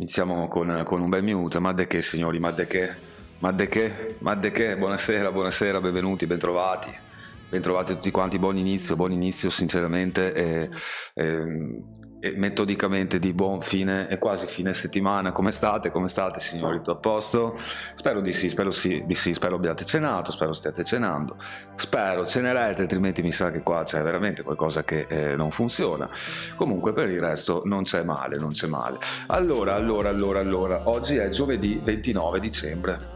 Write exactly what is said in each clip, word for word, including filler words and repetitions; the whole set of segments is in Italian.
Iniziamo con, con un bel minuto. Ma de che, signori, ma de che, ma de che, ma de che, buonasera, buonasera, benvenuti, bentrovati, bentrovati tutti quanti, buon inizio, buon inizio sinceramente e, e, e metodicamente di buon fine e quasi fine settimana. Come state, come state signori, tutto a posto? Spero di sì, spero sì, di sì, spero abbiate cenato, spero stiate cenando, spero cenerete, altrimenti mi sa che qua c'è veramente qualcosa che eh, non funziona. Comunque per il resto non c'è male, non c'è male. Allora, allora, allora, allora, oggi è giovedì ventinove dicembre.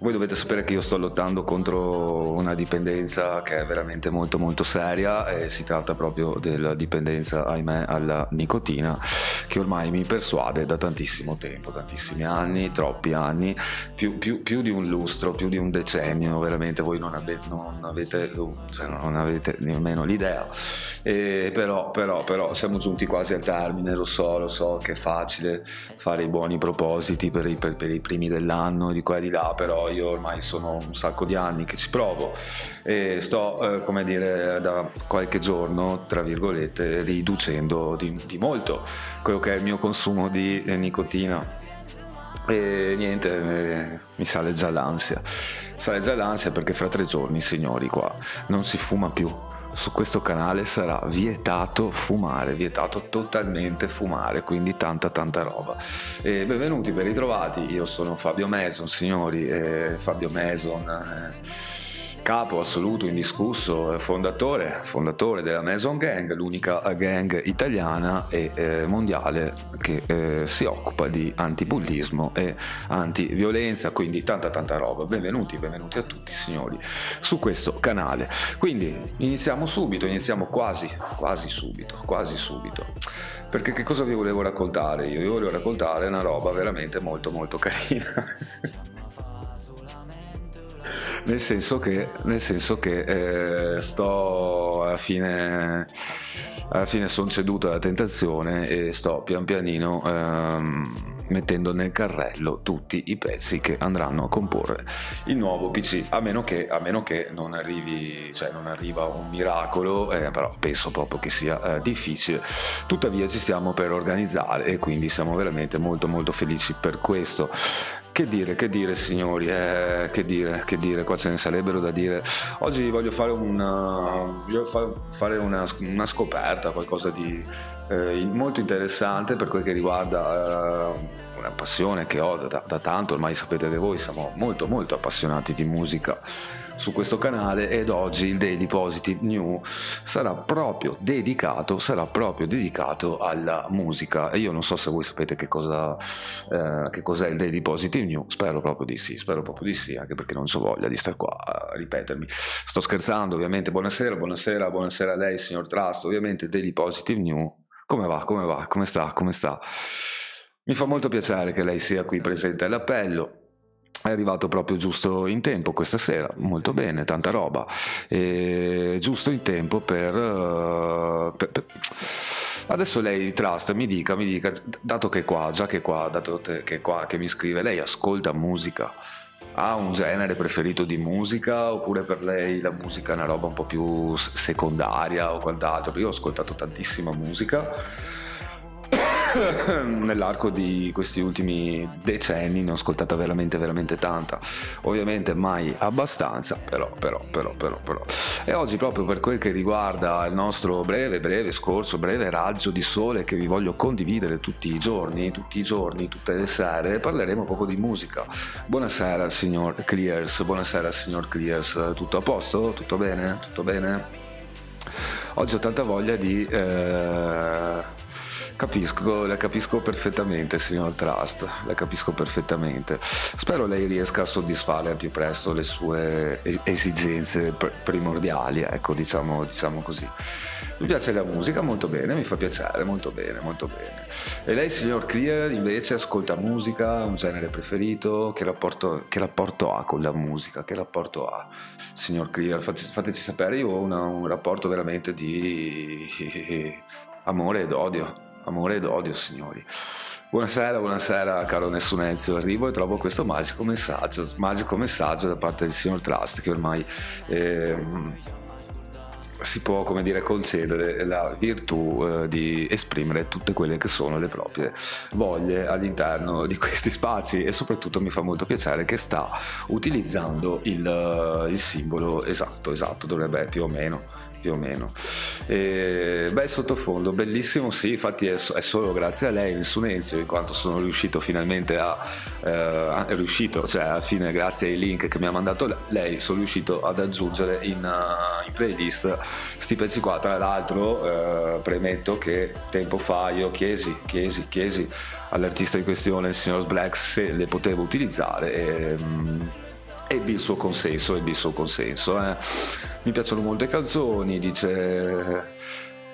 Voi dovete sapere che io sto lottando contro una dipendenza che è veramente molto molto seria e si tratta proprio della dipendenza, ahimè, alla nicotina, che ormai mi persuade da tantissimo tempo, tantissimi anni, troppi anni, più, più, più di un lustro, più di un decennio, veramente voi non, ave, non avete cioè non avete nemmeno l'idea. Però, però, però siamo giunti quasi al termine, lo so, lo so che è facile fare i buoni propositi per i, per, per i primi dell'anno, di qua e di là, però io ormai sono un sacco di anni che ci provo e sto eh, come dire da qualche giorno tra virgolette riducendo di, di molto quello che è il mio consumo di eh, nicotina e niente, eh, mi sale già l'ansia sale già l'ansia perché fra tre giorni, signori, qua non si fuma più. Su questo canale sarà vietato fumare, vietato totalmente fumare, quindi tanta tanta roba. E benvenuti, ben ritrovati, io sono Fabio Mason, signori, eh, Fabio Mason, eh, capo assoluto, indiscusso, eh, fondatore, fondatore della Mason Gang, l'unica gang italiana e eh, mondiale che eh, si occupa di antibullismo e antiviolenza, quindi tanta tanta roba. Benvenuti, benvenuti a tutti signori su questo canale. Quindi iniziamo subito, iniziamo quasi, quasi subito, quasi subito. Perché che cosa vi volevo raccontare? Io vi volevo raccontare una roba veramente molto molto carina. Nel senso che, nel senso che eh, sto alla fine, alla fine sono ceduto alla tentazione e sto pian pianino ehm, mettendo nel carrello tutti i pezzi che andranno a comporre il nuovo P C, a meno che, a meno che non arrivi, cioè non arriva un miracolo, eh, però penso proprio che sia eh, difficile. Tuttavia ci stiamo per organizzare e quindi siamo veramente molto molto felici per questo. Che dire, che dire signori, eh, che dire, che dire, qua ce ne sarebbero da dire. Oggi voglio fare una, voglio fa, fare una, una scoperta, qualcosa di eh, molto interessante per quel che riguarda eh, una passione che ho da, da tanto, ormai sapete che voi siamo molto molto appassionati di musica su questo canale, ed oggi il Dayli Positive News sarà proprio dedicato sarà proprio dedicato alla musica. E io non so se voi sapete che cosa eh, che cos'è il Dayli Positive News, spero proprio di sì, spero proprio di sì, anche perché non so voglia di stare qua a ripetermi. Sto scherzando, ovviamente. Buonasera, buonasera, buonasera a lei, signor Trust. Ovviamente Dayli Positive News. Come va? Come va? Come sta? Come sta? Mi fa molto piacere che lei sia qui presente all'appello. È arrivato proprio giusto in tempo questa sera, molto bene, tanta roba, e giusto in tempo per, per, per... Adesso lei, Trust, mi dica, mi dica, dato che qua, già che qua, dato che qua che mi scrive, lei ascolta musica, ha un genere preferito di musica, oppure per lei la musica è una roba un po' più secondaria o quant'altro? Io ho ascoltato tantissima musica nell'arco di questi ultimi decenni, ne ho ascoltata veramente veramente tanta, ovviamente mai abbastanza, però però però però però e oggi, proprio per quel che riguarda il nostro breve breve scorso breve raggio di sole che vi voglio condividere tutti i giorni tutti i giorni tutte le sere, parleremo poco di musica. Buonasera signor Clears, buonasera signor Clears, tutto a posto? Tutto bene? Tutto bene? Oggi ho tanta voglia di eh... Capisco, la capisco perfettamente, signor Trust, la capisco perfettamente. Spero lei riesca a soddisfare al più presto le sue esigenze primordiali, ecco, diciamo, diciamo così. Mi piace la musica, molto bene, mi fa piacere, molto bene, molto bene. E lei, signor Clear, invece ascolta musica, un genere preferito? Che rapporto, che rapporto ha con la musica? Che rapporto ha, signor Clear? Fateci sapere. Io ho una, un rapporto veramente di amore ed odio. Amore ed odio, signori. Buonasera, buonasera caro Nessunezio. Arrivo e trovo questo magico messaggio, magico messaggio da parte del signor Trust, che ormai eh, si può, come dire, concedere la virtù eh, di esprimere tutte quelle che sono le proprie voglie all'interno di questi spazi, e soprattutto mi fa molto piacere che sta utilizzando il, il simbolo esatto, esatto, dovrebbe più o meno più o meno e, beh, sottofondo bellissimo, sì, infatti è, è solo grazie a lei, il Sunenzio, in quanto sono riuscito finalmente a eh, è riuscito, cioè alla fine, grazie ai link che mi ha mandato lei, sono riuscito ad aggiungere in, uh, in playlist sti pezzi qua. Tra l'altro eh, premetto che tempo fa io chiesi chiesi chiesi all'artista in questione, il signor Blacks, se le potevo utilizzare, e um, ebbi il suo consenso, ebbi il suo consenso. Eh. Mi piacciono molte canzoni, dice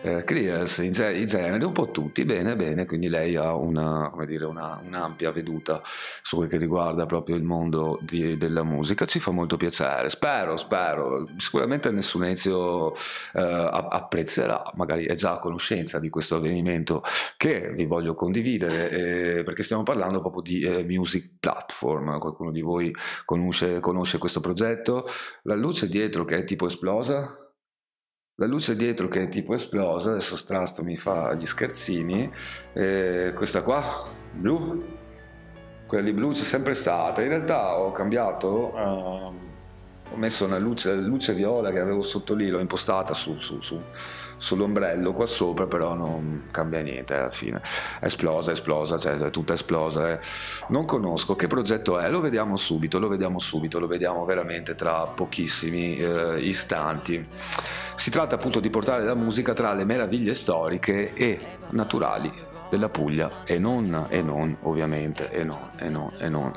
eh, Clears, in, ge- in genere un po' tutti, bene bene, quindi lei ha una, come dire, una, un'ampia veduta su quel che riguarda proprio il mondo di, della musica, ci fa molto piacere, spero, spero, sicuramente Nessun Ezio eh, apprezzerà, magari è già a conoscenza di questo avvenimento che vi voglio condividere, eh, perché stiamo parlando proprio di eh, Music Platform. Qualcuno di voi conosce, conosce questo progetto? La luce dietro che è tipo esplosa? La luce dietro che è tipo esplosa, adesso Strasto mi fa gli scherzini, eh, questa qua, blu, quella di blu c'è sempre stata, in realtà ho cambiato, um, ho messo una luce, luce viola che avevo sotto lì, l'ho impostata su, su, su, sull'ombrello qua sopra, però non cambia niente alla fine, è esplosa, è esplosa, cioè è tutta esplosa, eh. Non conosco che progetto è, lo vediamo subito, lo vediamo subito, lo vediamo veramente tra pochissimi eh, istanti. Si tratta appunto di portare la musica tra le meraviglie storiche e naturali della Puglia, e non, e non ovviamente, e non, e non, e non.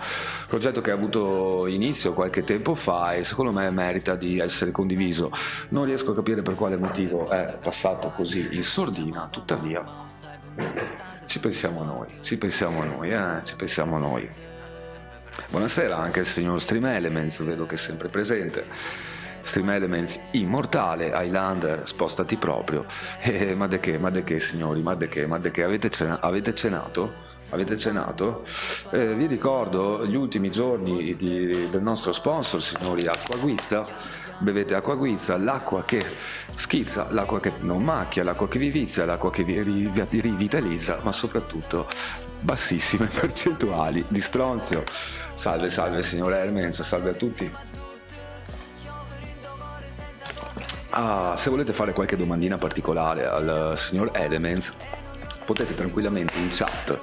Progetto che ha avuto inizio qualche tempo fa e secondo me merita di essere condiviso. Non riesco a capire per quale motivo è passato così in sordina, tuttavia ci pensiamo noi, ci pensiamo noi, eh, ci pensiamo noi. Buonasera anche il signor Stream Elements, vedo che è sempre presente. Stream Elements immortale, Highlander spostati proprio, eh, ma de che, ma de che signori, ma de che, ma de che, avete, cena- avete cenato? Avete cenato? Eh, vi ricordo gli ultimi giorni di, del nostro sponsor, signori, Acqua Guizza. Bevete acqua guizza, l'acqua che schizza, l'acqua che non macchia, l'acqua che vi vizia, l'acqua che vi rivitalizza, ma soprattutto bassissime percentuali di stronzio. Salve, salve signor Elements, salve a tutti. Ah, se volete fare qualche domandina particolare al signor Elements, potete tranquillamente in chat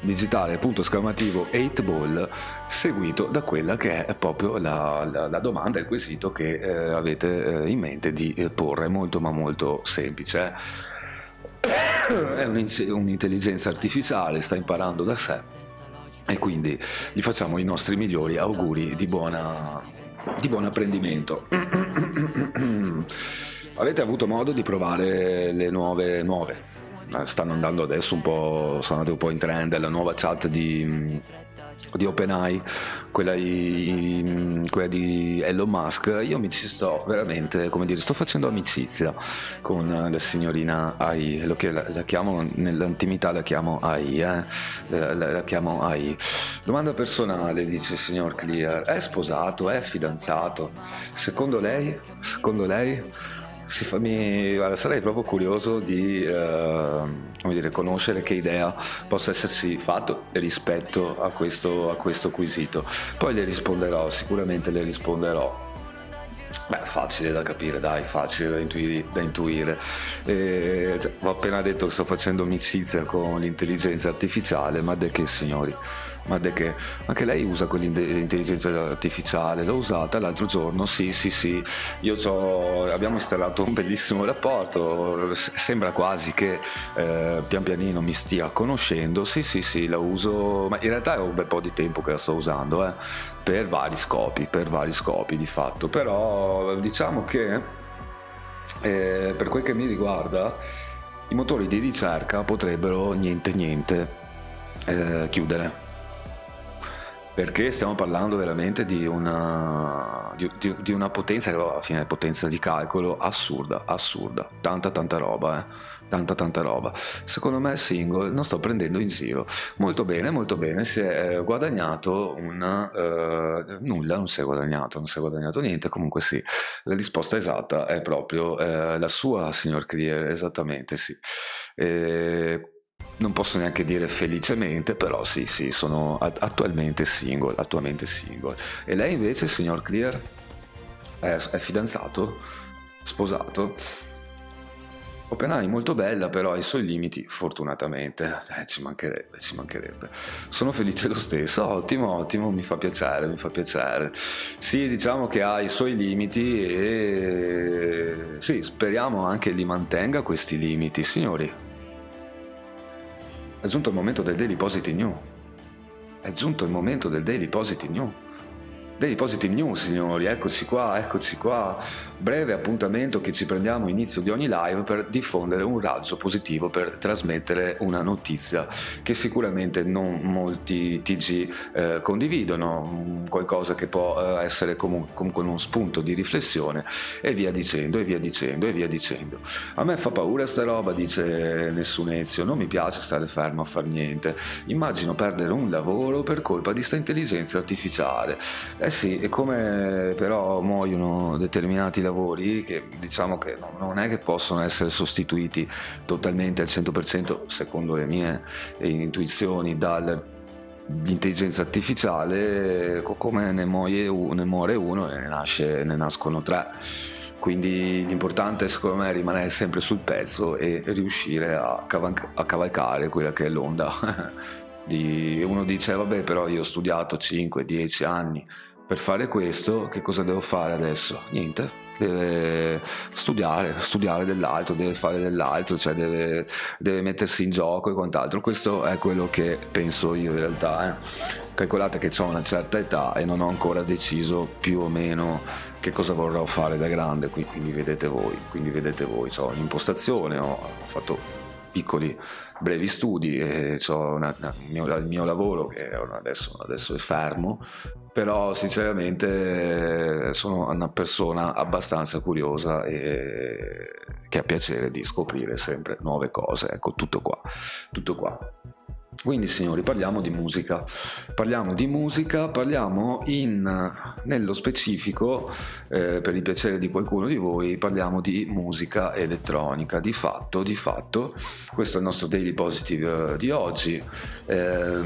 digitale punto esclamativo otto ball, seguito da quella che è proprio la, la, la domanda e il quesito che eh, avete eh, in mente di eh, porre. Molto ma molto semplice. È un'intelligenza artificiale, sta imparando da sé e quindi gli facciamo i nostri migliori auguri di buona, di buon apprendimento. Avete avuto modo di provare le nuove nuove? Stanno andando adesso un po', sono andate un po' in trend, la nuova chat di, di OpenAI, quella, quella di Elon Musk. Io mi ci sto veramente, come dire, sto facendo amicizia con la signorina A I, lo che la, la chiamo, nell'intimità la chiamo A I, eh? la, la, la chiamo A I. Domanda personale, dice il signor Clear, è sposato, è fidanzato? Secondo lei, secondo lei... Si fa, mi, guarda, sarei proprio curioso di eh, come dire, conoscere che idea possa essersi fatto rispetto a questo, a questo quesito. Poi le risponderò, sicuramente le risponderò. Beh, facile da capire, dai, facile da intuire, da intuire. E, cioè, ho appena detto che sto facendo amicizia con l'intelligenza artificiale, ma de che, signori? Ma de che? Anche lei usa quell'intelligenza artificiale, l'ho usata l'altro giorno, sì sì sì, io c'ho, abbiamo installato un bellissimo rapporto, sembra quasi che eh, pian pianino mi stia conoscendo, sì sì sì, la uso, ma in realtà è un bel po' di tempo che la sto usando, eh, per vari scopi, per vari scopi di fatto, però diciamo che eh, per quel che mi riguarda i motori di ricerca potrebbero niente niente eh, chiudere. Perché stiamo parlando veramente di una, di, di, di una potenza che alla fine è potenza di calcolo assurda, assurda, tanta tanta roba, eh? tanta tanta roba. Secondo me è single, non sto prendendo in giro. Molto bene, molto bene, si è guadagnato una... Eh, nulla, non si è guadagnato, non si è guadagnato niente, comunque sì. La risposta esatta è proprio eh, la sua, signor Clear, esattamente sì. E... non posso neanche dire felicemente, però sì, sì, sono attualmente single, attualmente single. E lei invece, signor Clear, è, è fidanzato? Sposato? OpenAI molto bella, però ai suoi limiti, fortunatamente, eh, ci mancherebbe, ci mancherebbe. Sono felice lo stesso, ottimo, ottimo, mi fa piacere, mi fa piacere. Sì, diciamo che ha i suoi limiti e sì, speriamo anche li mantenga questi limiti, signori. È giunto il momento del Dayli Positive News. È giunto il momento del Dayli Positive News. Dayli Positive News, signori, eccoci qua, eccoci qua. Breve appuntamento che ci prendiamo inizio di ogni live per diffondere un raggio positivo, per trasmettere una notizia che sicuramente non molti T G eh, condividono, qualcosa che può eh, essere comunque, comunque uno spunto di riflessione e via dicendo, e via dicendo, e via dicendo. A me fa paura sta roba, dice Nessunezio, non mi piace stare fermo a far niente, immagino perdere un lavoro per colpa di sta intelligenza artificiale. Eh sì, e come però muoiono determinati lavori che diciamo che non è che possono essere sostituiti totalmente al cento per cento, secondo le mie intuizioni, dal... l'intelligenza artificiale, come ne muore uno e ne, nasce, ne nascono tre, quindi l'importante secondo me è rimanere sempre sul pezzo e riuscire a, cavalc- a cavalcare quella che è l'onda. Di, uno dice vabbè però io ho studiato cinque dieci anni per fare questo, che cosa devo fare adesso? Niente, deve studiare, studiare dell'altro, deve fare dell'altro, cioè deve, deve mettersi in gioco e quant'altro. Questo è quello che penso io in realtà, eh. Calcolate che ho una certa età e non ho ancora deciso più o meno che cosa vorrò fare da grande, quindi, quindi vedete voi, quindi vedete voi, ho un'impostazione, ho fatto piccoli brevi studi e c'ho una, una, il, mio, il mio lavoro che adesso, adesso è fermo, però sinceramente sono una persona abbastanza curiosa e che ha piacere di scoprire sempre nuove cose, ecco, tutto qua, tutto qua. Quindi signori, parliamo di musica, parliamo di musica, parliamo in, nello specifico, eh, per il piacere di qualcuno di voi, parliamo di musica elettronica, di fatto, di fatto, questo è il nostro Dayli Positive di oggi. Eh,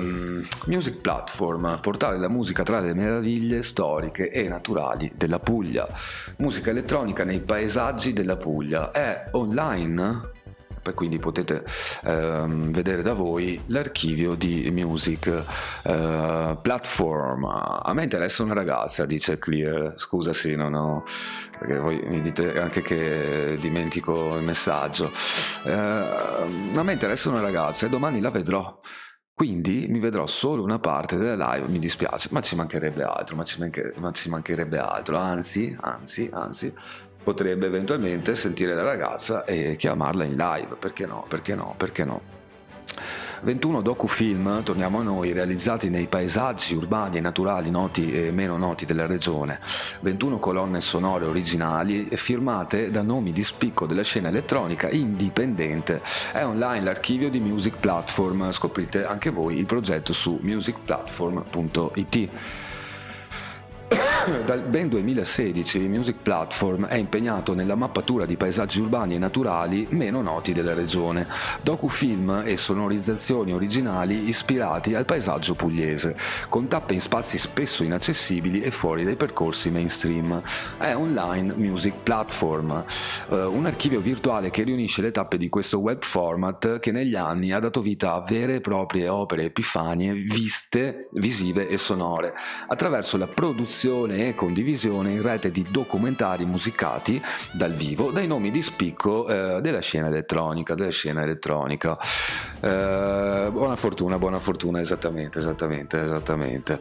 Music Platform, portare la musica tra le meraviglie storiche e naturali della Puglia, musica elettronica nei paesaggi della Puglia, è online? quindi potete ehm, vedere da voi l'archivio di Music eh, Platform. A me interessa una ragazza, dice Clear, scusa se non ho, perché voi mi dite anche che dimentico il messaggio. Eh, a me interessa una ragazza e domani la vedrò, quindi mi vedrò solo una parte della live, mi dispiace, ma ci mancherebbe altro, ma ci, manche, ma ci mancherebbe altro, anzi, anzi, anzi, potrebbe eventualmente sentire la ragazza e chiamarla in live, perché no, perché no, perché no. ventuno docufilm, torniamo a noi, realizzati nei paesaggi urbani e naturali noti e meno noti della regione, ventuno colonne sonore originali firmate da nomi di spicco della scena elettronica indipendente. È online l'archivio di Music Platform, scoprite anche voi il progetto su music platform punto it. Dal ben duemilasedici Music Platform è impegnato nella mappatura di paesaggi urbani e naturali meno noti della regione, docufilm e sonorizzazioni originali ispirati al paesaggio pugliese, con tappe in spazi spesso inaccessibili e fuori dai percorsi mainstream. È online Music Platform, un archivio virtuale che riunisce le tappe di questo web format che negli anni ha dato vita a vere e proprie opere epifanie viste, visive e sonore, attraverso la produzione e condivisione in rete di documentari musicati dal vivo dai nomi di spicco eh, della scena elettronica, della scena elettronica. Eh, buona fortuna, buona fortuna, esattamente, esattamente, esattamente.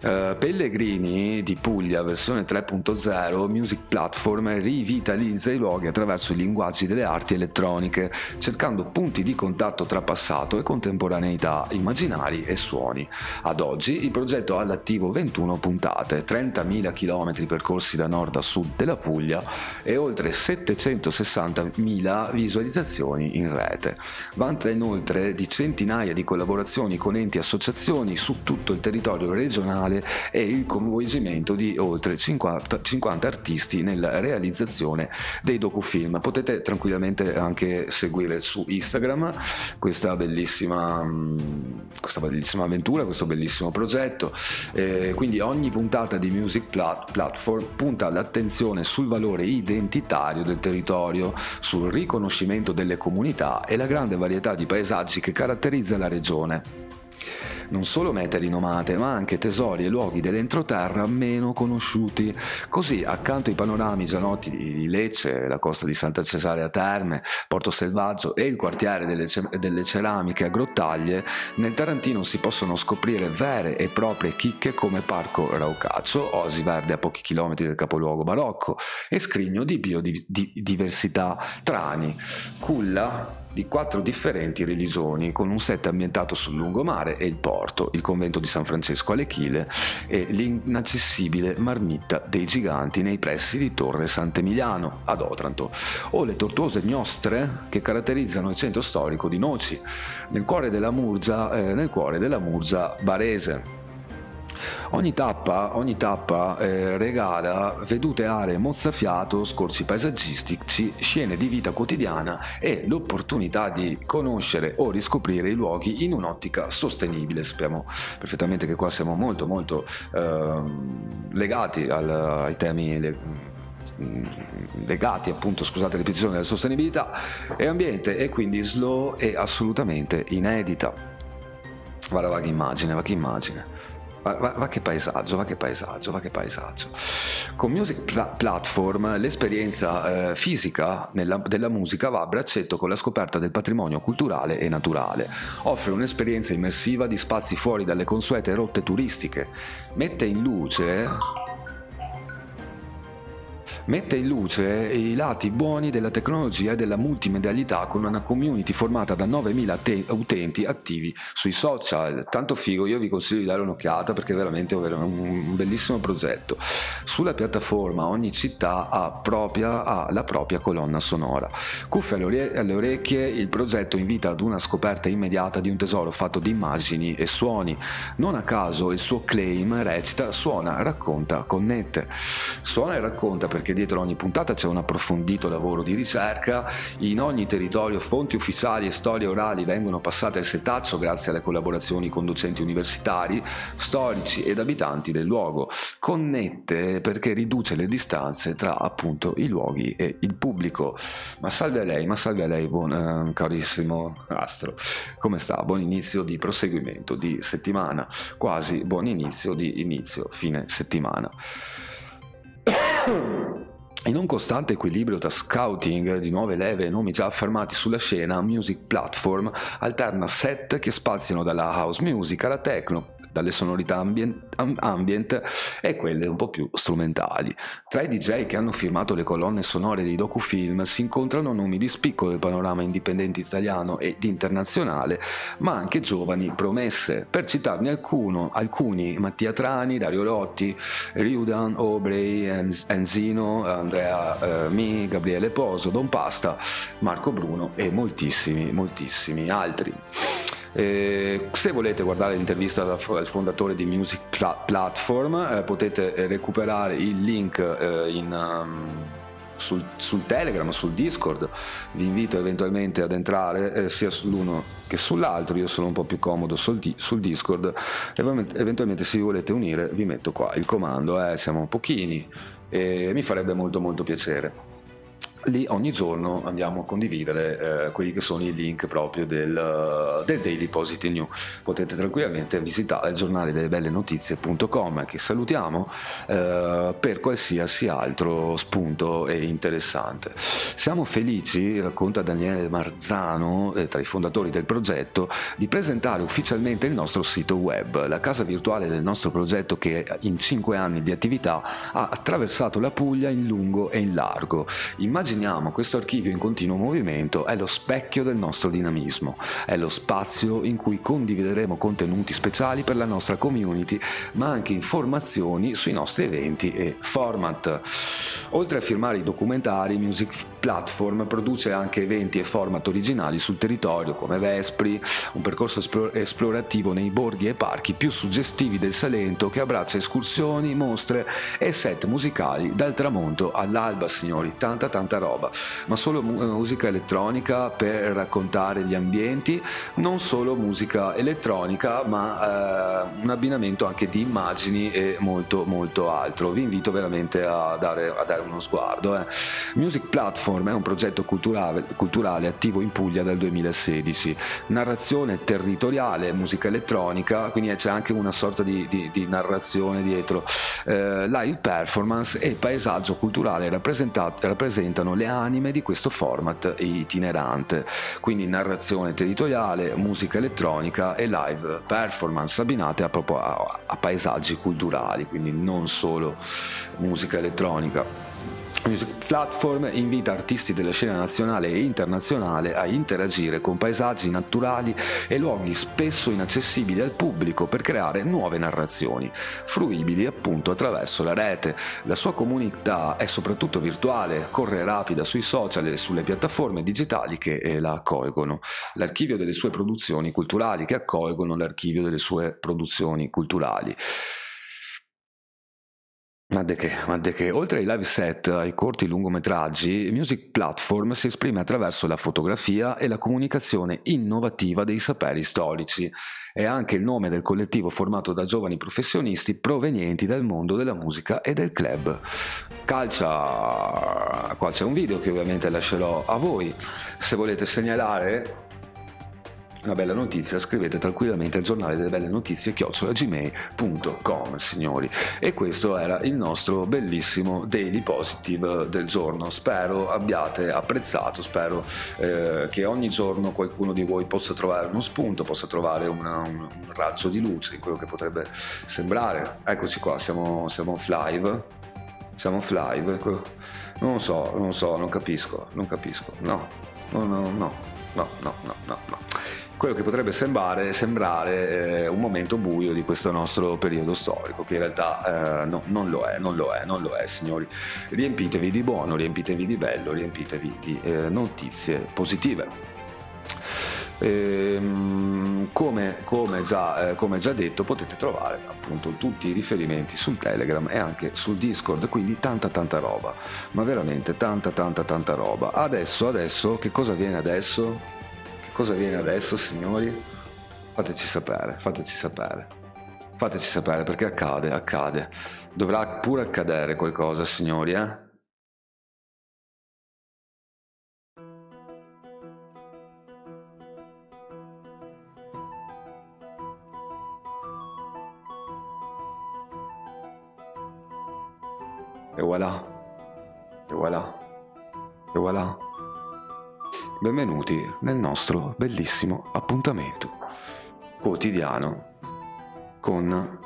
Eh, Pellegrini di Puglia, versione tre punto zero, Music Platform rivitalizza i luoghi attraverso i linguaggi delle arti elettroniche, cercando punti di contatto tra passato e contemporaneità, immaginari e suoni. Ad oggi il progetto ha all'attivo ventuno puntate, trentamila chilometri percorsi da nord a sud della Puglia e oltre settecentosessantamila visualizzazioni in rete. Vanta inoltre di centinaia di collaborazioni con enti e associazioni su tutto il territorio regionale e il coinvolgimento di oltre cinquanta artisti nella realizzazione dei docufilm. Potete tranquillamente anche seguire su Instagram questa bellissima, questa bellissima avventura, questo bellissimo progetto. E quindi ogni puntata di Music Platform punta l'attenzione sul valore identitario del territorio, sul riconoscimento delle comunità e la grande varietà di paesaggi che caratterizza la regione. Non solo mete rinomate, ma anche tesori e luoghi dell'entroterra meno conosciuti. Così, accanto ai panorami già noti di Lecce, la costa di Santa Cesarea Terme, Porto Selvaggio e il quartiere delle, delle ceramiche a Grottaglie, nel Tarantino si possono scoprire vere e proprie chicche come Parco Raucaccio, Oasi Verde a pochi chilometri del capoluogo barocco e scrigno di biodiversità Trani, culla di quattro differenti religioni, con un set ambientato sul lungomare e il porto, il convento di San Francesco alle Chile e l'inaccessibile marmitta dei giganti nei pressi di Torre Sant'Emiliano ad Otranto, o le tortuose giostre che caratterizzano il centro storico di Noci, nel cuore della Murgia, eh, nel cuore della Murgia barese. Ogni tappa, ogni tappa eh, regala vedute, aree mozzafiato, scorci paesaggistici, scene di vita quotidiana e l'opportunità di conoscere o riscoprire i luoghi in un'ottica sostenibile. Sappiamo perfettamente che qua siamo molto molto eh, legati al, ai temi le, legati appunto, scusate l'epiziodio, della sostenibilità e ambiente, e quindi Slow è assolutamente inedita. Guarda, va che immagine, va che immagine. Va, va, va che paesaggio, va che paesaggio, va che paesaggio. Con Music Pla- Platform l'esperienza eh, fisica nella, della musica va a braccetto con la scoperta del patrimonio culturale e naturale. Offre un'esperienza immersiva di spazi fuori dalle consuete rotte turistiche. Mette in luce... Mette in luce i lati buoni della tecnologia e della multimedialità con una community formata da novemila utenti attivi sui social. Tanto figo, io vi consiglio di dare un'occhiata perché è veramente un bellissimo progetto. Sulla piattaforma ogni città ha, propria, ha la propria colonna sonora. Cuffie alle, ore- alle orecchie, il progetto invita ad una scoperta immediata di un tesoro fatto di immagini e suoni. Non a caso il suo claim recita: suona, racconta, connette. Suona e racconta perché dietro ogni puntata c'è un approfondito lavoro di ricerca, in ogni territorio fonti ufficiali e storie orali vengono passate al setaccio grazie alle collaborazioni con docenti universitari, storici ed abitanti del luogo. Connette perché riduce le distanze tra appunto i luoghi e il pubblico. Ma salve a lei, ma salve a lei, buon eh, carissimo Astro, come sta? Buon inizio di proseguimento di settimana, quasi buon inizio di inizio fine settimana. In un costante equilibrio tra scouting di nuove leve e nomi già affermati sulla scena, Music Platform alterna set che spaziano dalla house music alla techno, dalle sonorità ambient, ambient e quelle un po' più strumentali. Tra i D J che hanno firmato le colonne sonore dei docufilm si incontrano nomi di spicco del panorama indipendente italiano ed internazionale, ma anche giovani promesse. Per citarne alcuno, alcuni, Mattia Trani, Dario Lotti, Riudan, Obrey, Enzino, Andrea eh, Mi, Gabriele Poso, Don Pasta, Marco Bruno e moltissimi, moltissimi altri. Eh, se volete guardare l'intervista al fondatore di Music Platform eh, potete recuperare il link eh, in, um, sul, sul Telegram, sul Discord. Vi invito eventualmente ad entrare eh, sia sull'uno che sull'altro. Io sono un po' più comodo sul, di, sul Discord. Eventualmente se vi volete unire vi metto qua il comando, eh, siamo pochini e mi farebbe molto molto piacere. Lì ogni giorno andiamo a condividere eh, quelli che sono i link proprio del, del Dayli Positive News. Potete tranquillamente visitare il giornale delle belle notizie punto com, che salutiamo, eh, per qualsiasi altro spunto e interessante. Siamo felici, racconta Daniele Marzano, eh, tra i fondatori del progetto, di presentare ufficialmente il nostro sito web, la casa virtuale del nostro progetto che in cinque anni di attività ha attraversato la Puglia in lungo e in largo. Immagin Immaginiamo questo archivio in continuo movimento, è lo specchio del nostro dinamismo, è lo spazio in cui condivideremo contenuti speciali per la nostra community, ma anche informazioni sui nostri eventi e format. Oltre a firmare i documentari, Music Platform produce anche eventi e format originali sul territorio, come Vespri, un percorso esplorativo nei borghi e parchi più suggestivi del Salento che abbraccia escursioni, mostre e set musicali dal tramonto all'alba, signori, tanta tanta roba, ma solo musica elettronica per raccontare gli ambienti, non solo musica elettronica, ma eh, un abbinamento anche di immagini e molto molto altro. Vi invito veramente a dare, a dare uno sguardo. eh. Music Platform è un progetto culturale, culturale attivo in Puglia dal duemilasedici, narrazione territoriale, musica elettronica, quindi c'è anche una sorta di, di, di narrazione dietro, eh, live performance e paesaggio culturale rappresentato rappresentano le anime di questo format itinerante, quindi narrazione territoriale, musica elettronica e live performance abbinate a, proprio a, a paesaggi culturali, quindi non solo musica elettronica. Music Platform invita artisti della scena nazionale e internazionale a interagire con paesaggi naturali e luoghi spesso inaccessibili al pubblico per creare nuove narrazioni, fruibili appunto attraverso la rete. La sua comunità è soprattutto virtuale, corre rapida sui social e sulle piattaforme digitali che la accolgono. L'archivio delle sue produzioni culturali che accolgono l'archivio delle sue produzioni culturali. Ma de che, ma de che. Oltre ai live set, ai corti lungometraggi, Music Platform si esprime attraverso la fotografia e la comunicazione innovativa dei saperi storici. È anche il nome del collettivo formato da giovani professionisti provenienti dal mondo della musica e del club. Calcia! Qua c'è un video che ovviamente lascerò a voi. Se volete segnalare una bella notizia, scrivete tranquillamente al giornale delle belle notizie chiocciola gmail punto com, signori. E questo era il nostro bellissimo Dayli Positive del giorno. Spero abbiate apprezzato, spero eh, che ogni giorno qualcuno di voi possa trovare uno spunto, possa trovare una, un, un raggio di luce di quello che potrebbe sembrare. Eccoci qua, siamo, siamo off live, siamo off live, non so, non so, non capisco, non capisco, no, no, no, no. No, no, no, no, no. Quello che potrebbe sembrare, sembrare eh, un momento buio di questo nostro periodo storico, che in realtà eh, no, non lo è, non lo è, non lo è, signori. Riempitevi di buono, riempitevi di bello, riempitevi di eh, notizie positive. Ehm, come, come, già, eh, come già detto, potete trovare appunto tutti i riferimenti sul Telegram e anche sul Discord, quindi tanta tanta roba, ma veramente tanta tanta tanta roba. Adesso, adesso, che cosa viene adesso? Che cosa viene adesso, signori? Fateci sapere, fateci sapere. Fateci sapere, perché accade, accade. Dovrà pure accadere qualcosa, signori, eh? E voilà. E voilà. E voilà. Benvenuti nel nostro bellissimo appuntamento quotidiano con uh...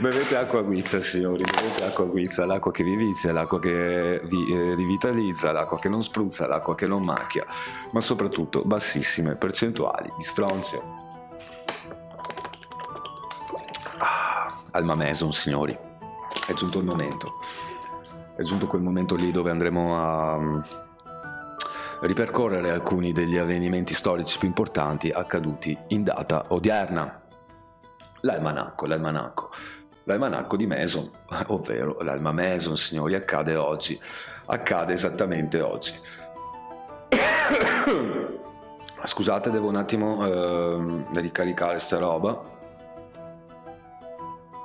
bevete acqua guizza, signori, bevete acqua guizza, l'acqua che vi vizia, l'acqua che vi eh, rivitalizza, l'acqua che non spruzza, l'acqua che non macchia, ma soprattutto bassissime percentuali di stronzio. Ah, Alma Mason, signori, è giunto il momento, è giunto quel momento lì dove andremo a ripercorrere alcuni degli avvenimenti storici più importanti accaduti in data odierna. L'almanacco, l'almanacco, l'almanacco di Mason, ovvero l'Alma Mason, signori, accade oggi, accade esattamente oggi. Scusate, devo un attimo eh, ricaricare sta roba.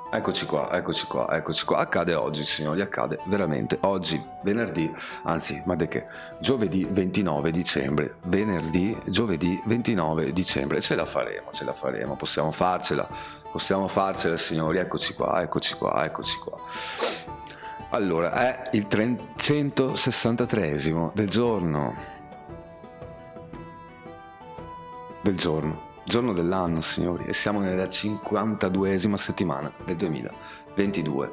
Eccoci qua, eccoci qua, eccoci qua, accade oggi, signori, accade veramente oggi, venerdì, anzi, ma de che, giovedì ventinove dicembre, venerdì, giovedì ventinove dicembre, ce la faremo, ce la faremo, possiamo farcela, possiamo farcela, signori, eccoci qua, eccoci qua, eccoci qua. Allora, è il trecentosessantatreesimo del giorno, del giorno. Giorno dell'anno, signori, e siamo nella cinquantaduesima settimana del duemilaventidue.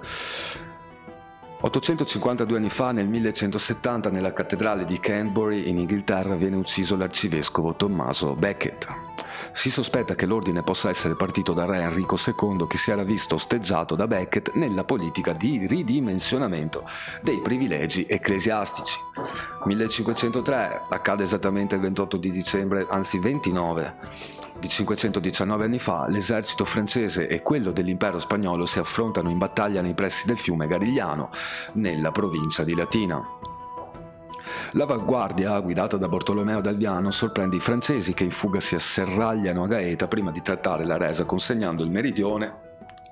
ottocentocinquantadue anni fa, nel millecentosettanta, nella cattedrale di Canterbury in Inghilterra viene ucciso l'arcivescovo Tommaso Becket. Si sospetta che l'ordine possa essere partito dal re Enrico secondo, che si era visto osteggiato da Becket nella politica di ridimensionamento dei privilegi ecclesiastici. millecinquecentotre accade esattamente il ventotto di dicembre, anzi ventinove. Di cinquecentodiciannove anni fa, l'esercito francese e quello dell'impero spagnolo si affrontano in battaglia nei pressi del fiume Garigliano, nella provincia di Latina. L'avanguardia, guidata da Bortolomeo d'Alviano, sorprende i francesi che in fuga si asserragliano a Gaeta prima di trattare la resa, consegnando il meridione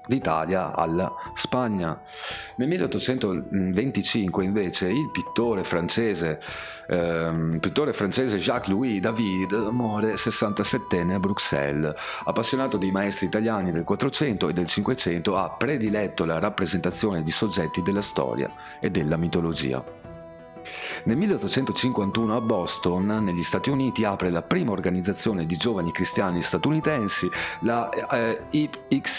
d'Italia alla Spagna. Nel milleottocentoventicinque invece il pittore francese, ehm, pittore francese Jacques-Louis David muore sessantasettenne a Bruxelles. Appassionato dei maestri italiani del Quattrocento e del Cinquecento, ha prediletto la rappresentazione di soggetti della storia e della mitologia. Nel milleottocentocinquantuno a Boston, negli Stati Uniti, apre la prima organizzazione di giovani cristiani statunitensi, la eh, Y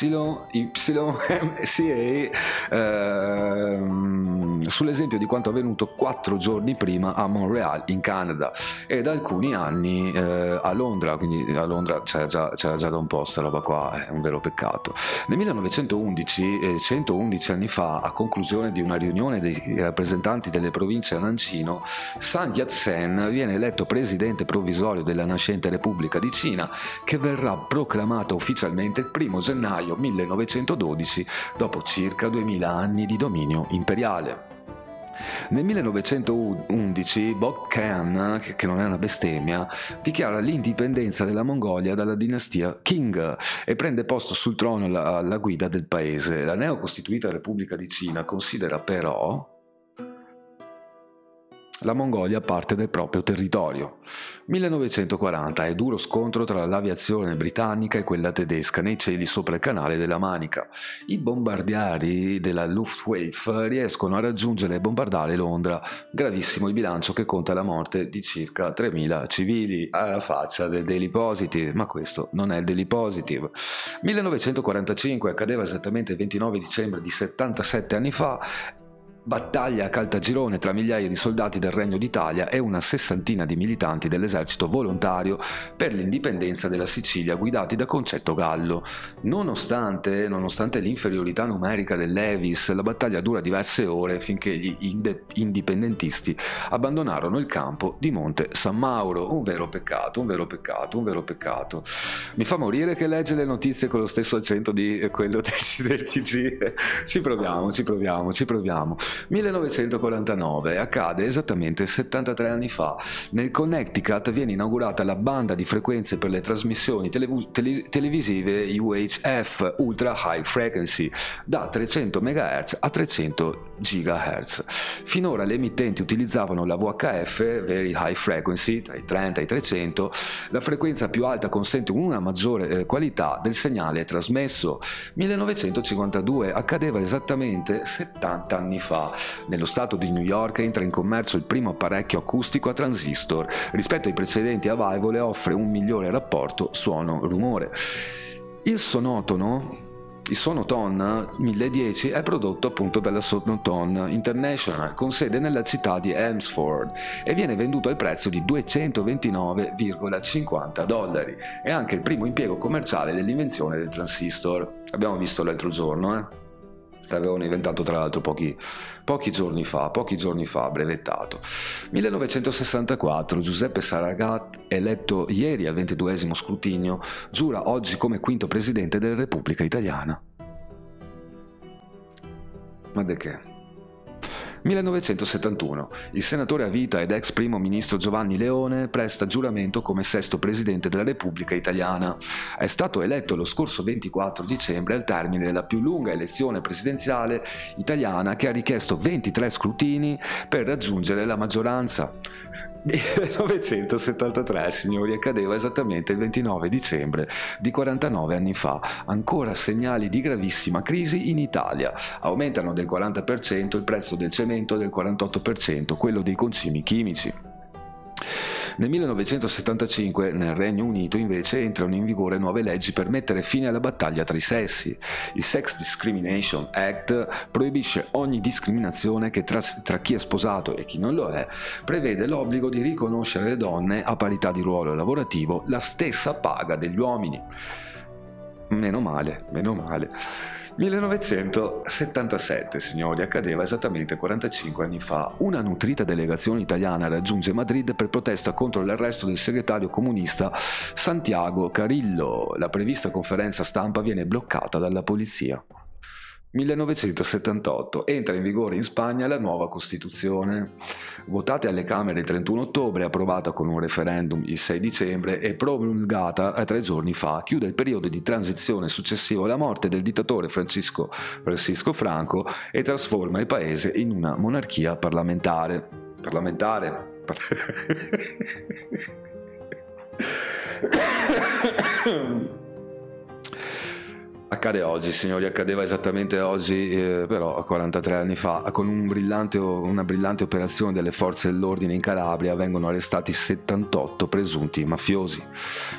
M C A, eh, sull'esempio di quanto avvenuto quattro giorni prima a Montreal, in Canada, e da alcuni anni eh, a Londra, quindi a Londra c'era già, c'era già da un po' questa roba qua, è un vero peccato. Nel millenovecentoundici, eh, centoundici anni fa, a conclusione di una riunione dei rappresentanti delle province a Cino, Sun Yat-sen viene eletto presidente provvisorio della nascente Repubblica di Cina, che verrà proclamata ufficialmente il primo gennaio millenovecentododici, dopo circa duemila anni di dominio imperiale. Nel millenovecentoundici Bok Khan, che non è una bestemmia, dichiara l'indipendenza della Mongolia dalla dinastia Qing e prende posto sul trono alla guida del paese. La neocostituita Repubblica di Cina considera però la Mongolia parte del proprio territorio. millenovecentoquaranta è duro scontro tra l'aviazione britannica e quella tedesca nei cieli sopra il canale della Manica. I bombardieri della Luftwaffe riescono a raggiungere e bombardare Londra. Gravissimo il bilancio, che conta la morte di circa tremila civili, alla faccia del Dayli Positive, ma questo non è il Dayli Positive. millenovecentoquarantacinque accadeva esattamente il ventinove dicembre di settantasette anni fa Battaglia a Caltagirone tra migliaia di soldati del Regno d'Italia e una sessantina di militanti dell'esercito volontario per l'indipendenza della Sicilia guidati da Concetto Gallo. Nonostante, nonostante l'inferiorità numerica dell'Evis, la battaglia dura diverse ore finché gli indipendentisti abbandonarono il campo di Monte San Mauro. Un vero peccato, un vero peccato, un vero peccato. Mi fa morire che legge le notizie con lo stesso accento di quello del, del T G. Ci proviamo, ci proviamo, ci proviamo. millenovecentoquarantanove, accade esattamente settantatré anni fa. Nel Connecticut viene inaugurata la banda di frequenze per le trasmissioni telev tele televisive U H F, Ultra High Frequency, da trecento megahertz a trecento gigahertz. Finora le emittenti utilizzavano la V H F, Very High Frequency, tra i trenta e i trecento. La frequenza più alta consente una maggiore qualità del segnale trasmesso. millenovecentocinquantadue, accadeva esattamente settanta anni fa. Nello stato di New York entra in commercio il primo apparecchio acustico a transistor. Rispetto ai precedenti a valvole offre un migliore rapporto suono-rumore. Il sonotono... Il Sonoton mille dieci è prodotto appunto dalla Sonoton International con sede nella città di Helmsford e viene venduto al prezzo di duecentoventinove virgola cinquanta dollari. È anche il primo impiego commerciale dell'invenzione del transistor. L'abbiamo visto l'altro giorno, eh? L'avevano inventato tra l'altro pochi, pochi giorni fa, pochi giorni fa, brevettato. millenovecentosessantaquattro, Giuseppe Saragat, eletto ieri al ventiduesimo scrutinio, giura oggi come quinto presidente della Repubblica Italiana. Ma de che? millenovecentosettantuno, il senatore a vita ed ex primo ministro Giovanni Leone presta giuramento come sesto presidente della Repubblica Italiana. È stato eletto lo scorso ventiquattro dicembre al termine della più lunga elezione presidenziale italiana, che ha richiesto ventitré scrutini per raggiungere la maggioranza. millenovecentosettantatré, signori, accadeva esattamente il ventinove dicembre di quarantanove anni fa. Ancora segnali di gravissima crisi in Italia. Aumentano del quaranta per cento il prezzo del cemento e del quarantotto per cento quello dei concimi chimici. Nel millenovecentosettantacinque nel Regno Unito invece entrano in vigore nuove leggi per mettere fine alla battaglia tra i sessi. Il Sex Discrimination Act proibisce ogni discriminazione che tra, tra chi è sposato e chi non lo è, prevede l'obbligo di riconoscere alle donne a parità di ruolo lavorativo la stessa paga degli uomini. Meno male, meno male. millenovecentosettantasette, signori, accadeva esattamente quarantacinque anni fa. Una nutrita delegazione italiana raggiunge Madrid per protesta contro l'arresto del segretario comunista Santiago Carrillo. La prevista conferenza stampa viene bloccata dalla polizia. millenovecentosettantotto, entra in vigore in Spagna la nuova Costituzione, votata alle Camere il trentuno ottobre, approvata con un referendum il sei dicembre e promulgata tre giorni fa. Chiude il periodo di transizione successivo alla morte del dittatore Francisco, Francisco Franco e trasforma il paese in una monarchia parlamentare. Parlamentare? Accade oggi, signori, accadeva esattamente oggi, eh, però quarantatré anni fa. Con un brillante, una brillante operazione delle forze dell'ordine in Calabria vengono arrestati settantotto presunti mafiosi.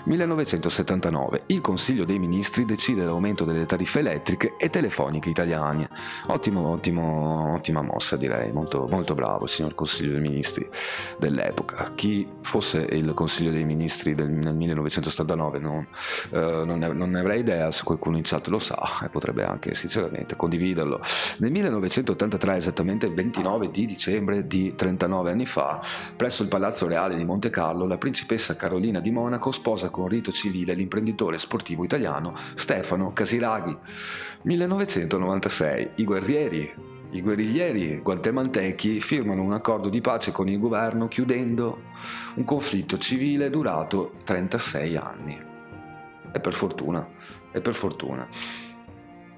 millenovecentosettantanove, il Consiglio dei Ministri decide l'aumento delle tariffe elettriche e telefoniche italiane. Ottimo, ottimo, ottima mossa, direi, molto, molto bravo signor Consiglio dei Ministri dell'epoca. Chi fosse il Consiglio dei Ministri del, nel millenovecentosettantanove non, eh, non, ne, non ne avrei idea. Se qualcuno in chat lo sa e potrebbe anche sinceramente condividerlo. Nel millenovecentottantatré, esattamente il ventinove di dicembre di trentanove anni fa, presso il Palazzo Reale di Monte Carlo, la principessa Carolina di Monaco sposa con rito civile l'imprenditore sportivo italiano Stefano Casiraghi. millenovecentonovantasei, i guerrieri I guerriglieri guatemaltechi firmano un accordo di pace con il governo, chiudendo un conflitto civile durato trentasei anni. E per fortuna, e per fortuna.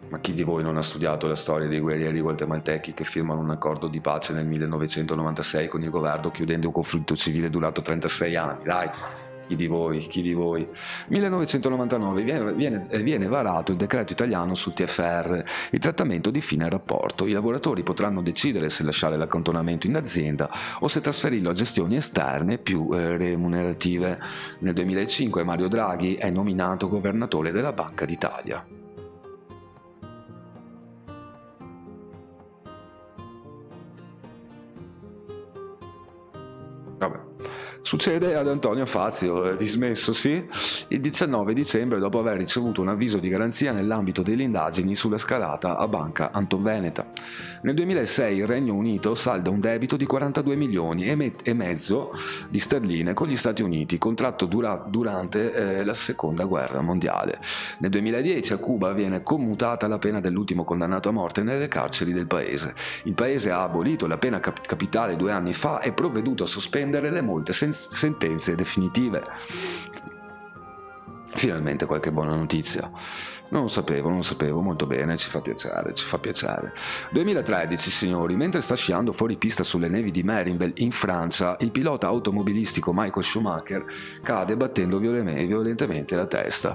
Ma chi di voi non ha studiato la storia dei guerrieri guatemaltechi che firmano un accordo di pace nel millenovecentonovantasei con il governo, chiudendo un conflitto civile durato trentasei anni? Dai! Chi di voi, chi di voi. millenovecentonovantanove, viene, viene, viene varato il decreto italiano sul T F R, il trattamento di fine rapporto. I lavoratori potranno decidere se lasciare l'accantonamento in azienda o se trasferirlo a gestioni esterne più eh, remunerative. Nel duemilacinque Mario Draghi è nominato governatore della Banca d'Italia. Vabbè. Succede ad Antonio Fazio, dismessosi il diciannove dicembre dopo aver ricevuto un avviso di garanzia nell'ambito delle indagini sulla scalata a Banca Antonveneta. Nel duemilasei il Regno Unito salda un debito di quarantadue milioni e, me e mezzo di sterline con gli Stati Uniti, contratto dura durante eh, la Seconda Guerra Mondiale. Nel duemiladieci a Cuba viene commutata la pena dell'ultimo condannato a morte nelle carceri del paese. Il paese ha abolito la pena cap capitale due anni fa e provveduto a sospendere le molte sentenze sentenze definitive. Finalmente qualche buona notizia. Non lo sapevo, non lo sapevo, molto bene, ci fa piacere, ci fa piacere. duemilatredici, signori, mentre sta sciando fuori pista sulle nevi di Merinbel in Francia, il pilota automobilistico Michael Schumacher cade battendo violentemente la testa.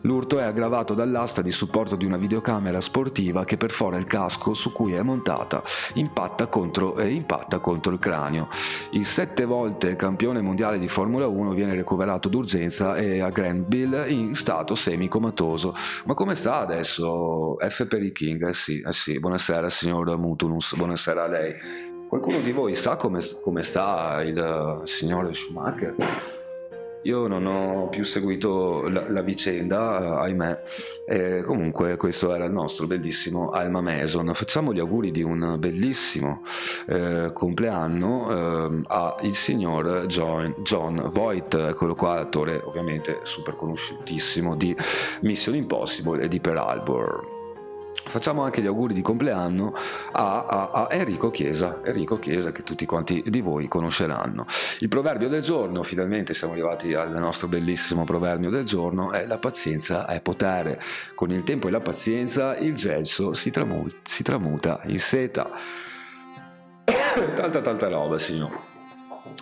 L'urto è aggravato dall'asta di supporto di una videocamera sportiva che perfora il casco su cui è montata, impatta contro, e impatta contro il cranio. Il sette volte campione mondiale di Formula uno viene recuperato d'urgenza e a Granville in stato semicomatoso. Ma come sta adesso? F per i King, eh sì, eh sì, buonasera signor Mutunus, buonasera a lei. Qualcuno di voi sa come, come sta il uh, signor Schumacher? Io non ho più seguito la, la vicenda, uh, ahimè, e comunque questo era il nostro bellissimo Alma Mason. Facciamo gli auguri di un bellissimo uh, compleanno uh, al signor John, John Voight, eccolo qua, attore ovviamente super conosciutissimo di Mission Impossible e di Pearl Harbor. Facciamo anche gli auguri di compleanno a, a, a Enrico Chiesa, Enrico Chiesa che tutti quanti di voi conosceranno. Il proverbio del giorno, finalmente siamo arrivati al nostro bellissimo proverbio del giorno, è: la pazienza è potere. Con il tempo e la pazienza il gelso si, tramu si tramuta in seta. Tanta tanta roba, signore.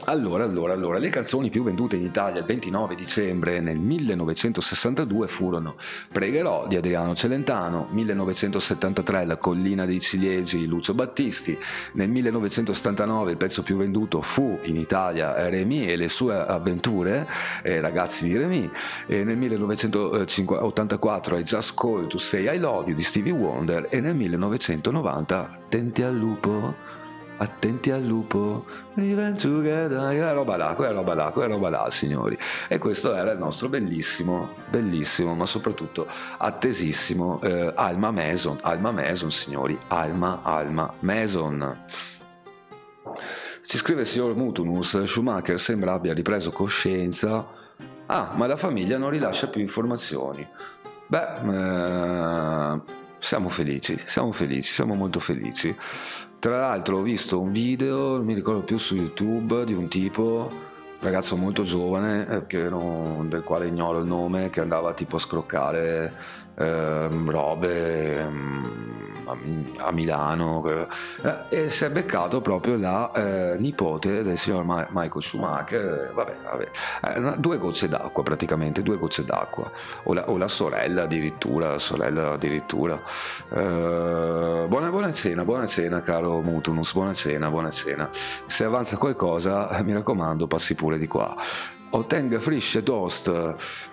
Allora, allora, allora, le canzoni più vendute in Italia il ventinove dicembre nel millenovecentosessantadue furono Pregherò di Adriano Celentano, millenovecentosettantatré La collina dei ciliegi di Lucio Battisti, nel millenovecentosettantanove il pezzo più venduto fu in Italia Remy e le sue avventure, eh, Ragazzi di Remy, e nel millenovecentottantaquattro I Just Call to Say I Love You di Stevie Wonder e nel millenovecentonovanta Attenti al lupo. Attenti al lupo, quella roba là, quella roba là, quella roba là, signori. E questo era il nostro bellissimo, bellissimo, ma soprattutto attesissimo eh, Alma Mason, Alma Mason, signori, Alma, Alma Mason. Ci scrive il signor Mutunus: Schumacher sembra abbia ripreso coscienza. Ah, ma la famiglia non rilascia più informazioni. Beh, eh, siamo felici, siamo felici, siamo molto felici. Tra l'altro ho visto un video, non mi ricordo più, su YouTube di un tipo, ragazzo molto giovane, che non, del quale ignoro il nome, che andava tipo a scroccare eh, robe a, a Milano eh, e si è beccato proprio la eh, nipote del signor Ma- Michael Schumacher, vabbè, vabbè. Eh, due gocce d'acqua praticamente, due gocce d'acqua, o la, o la sorella addirittura, la sorella addirittura. Eh, buona, buona cena, buona cena caro Mutunus, buona cena, buona cena. Se avanza qualcosa mi raccomando passi pure di qua. Ottenga frisce toast,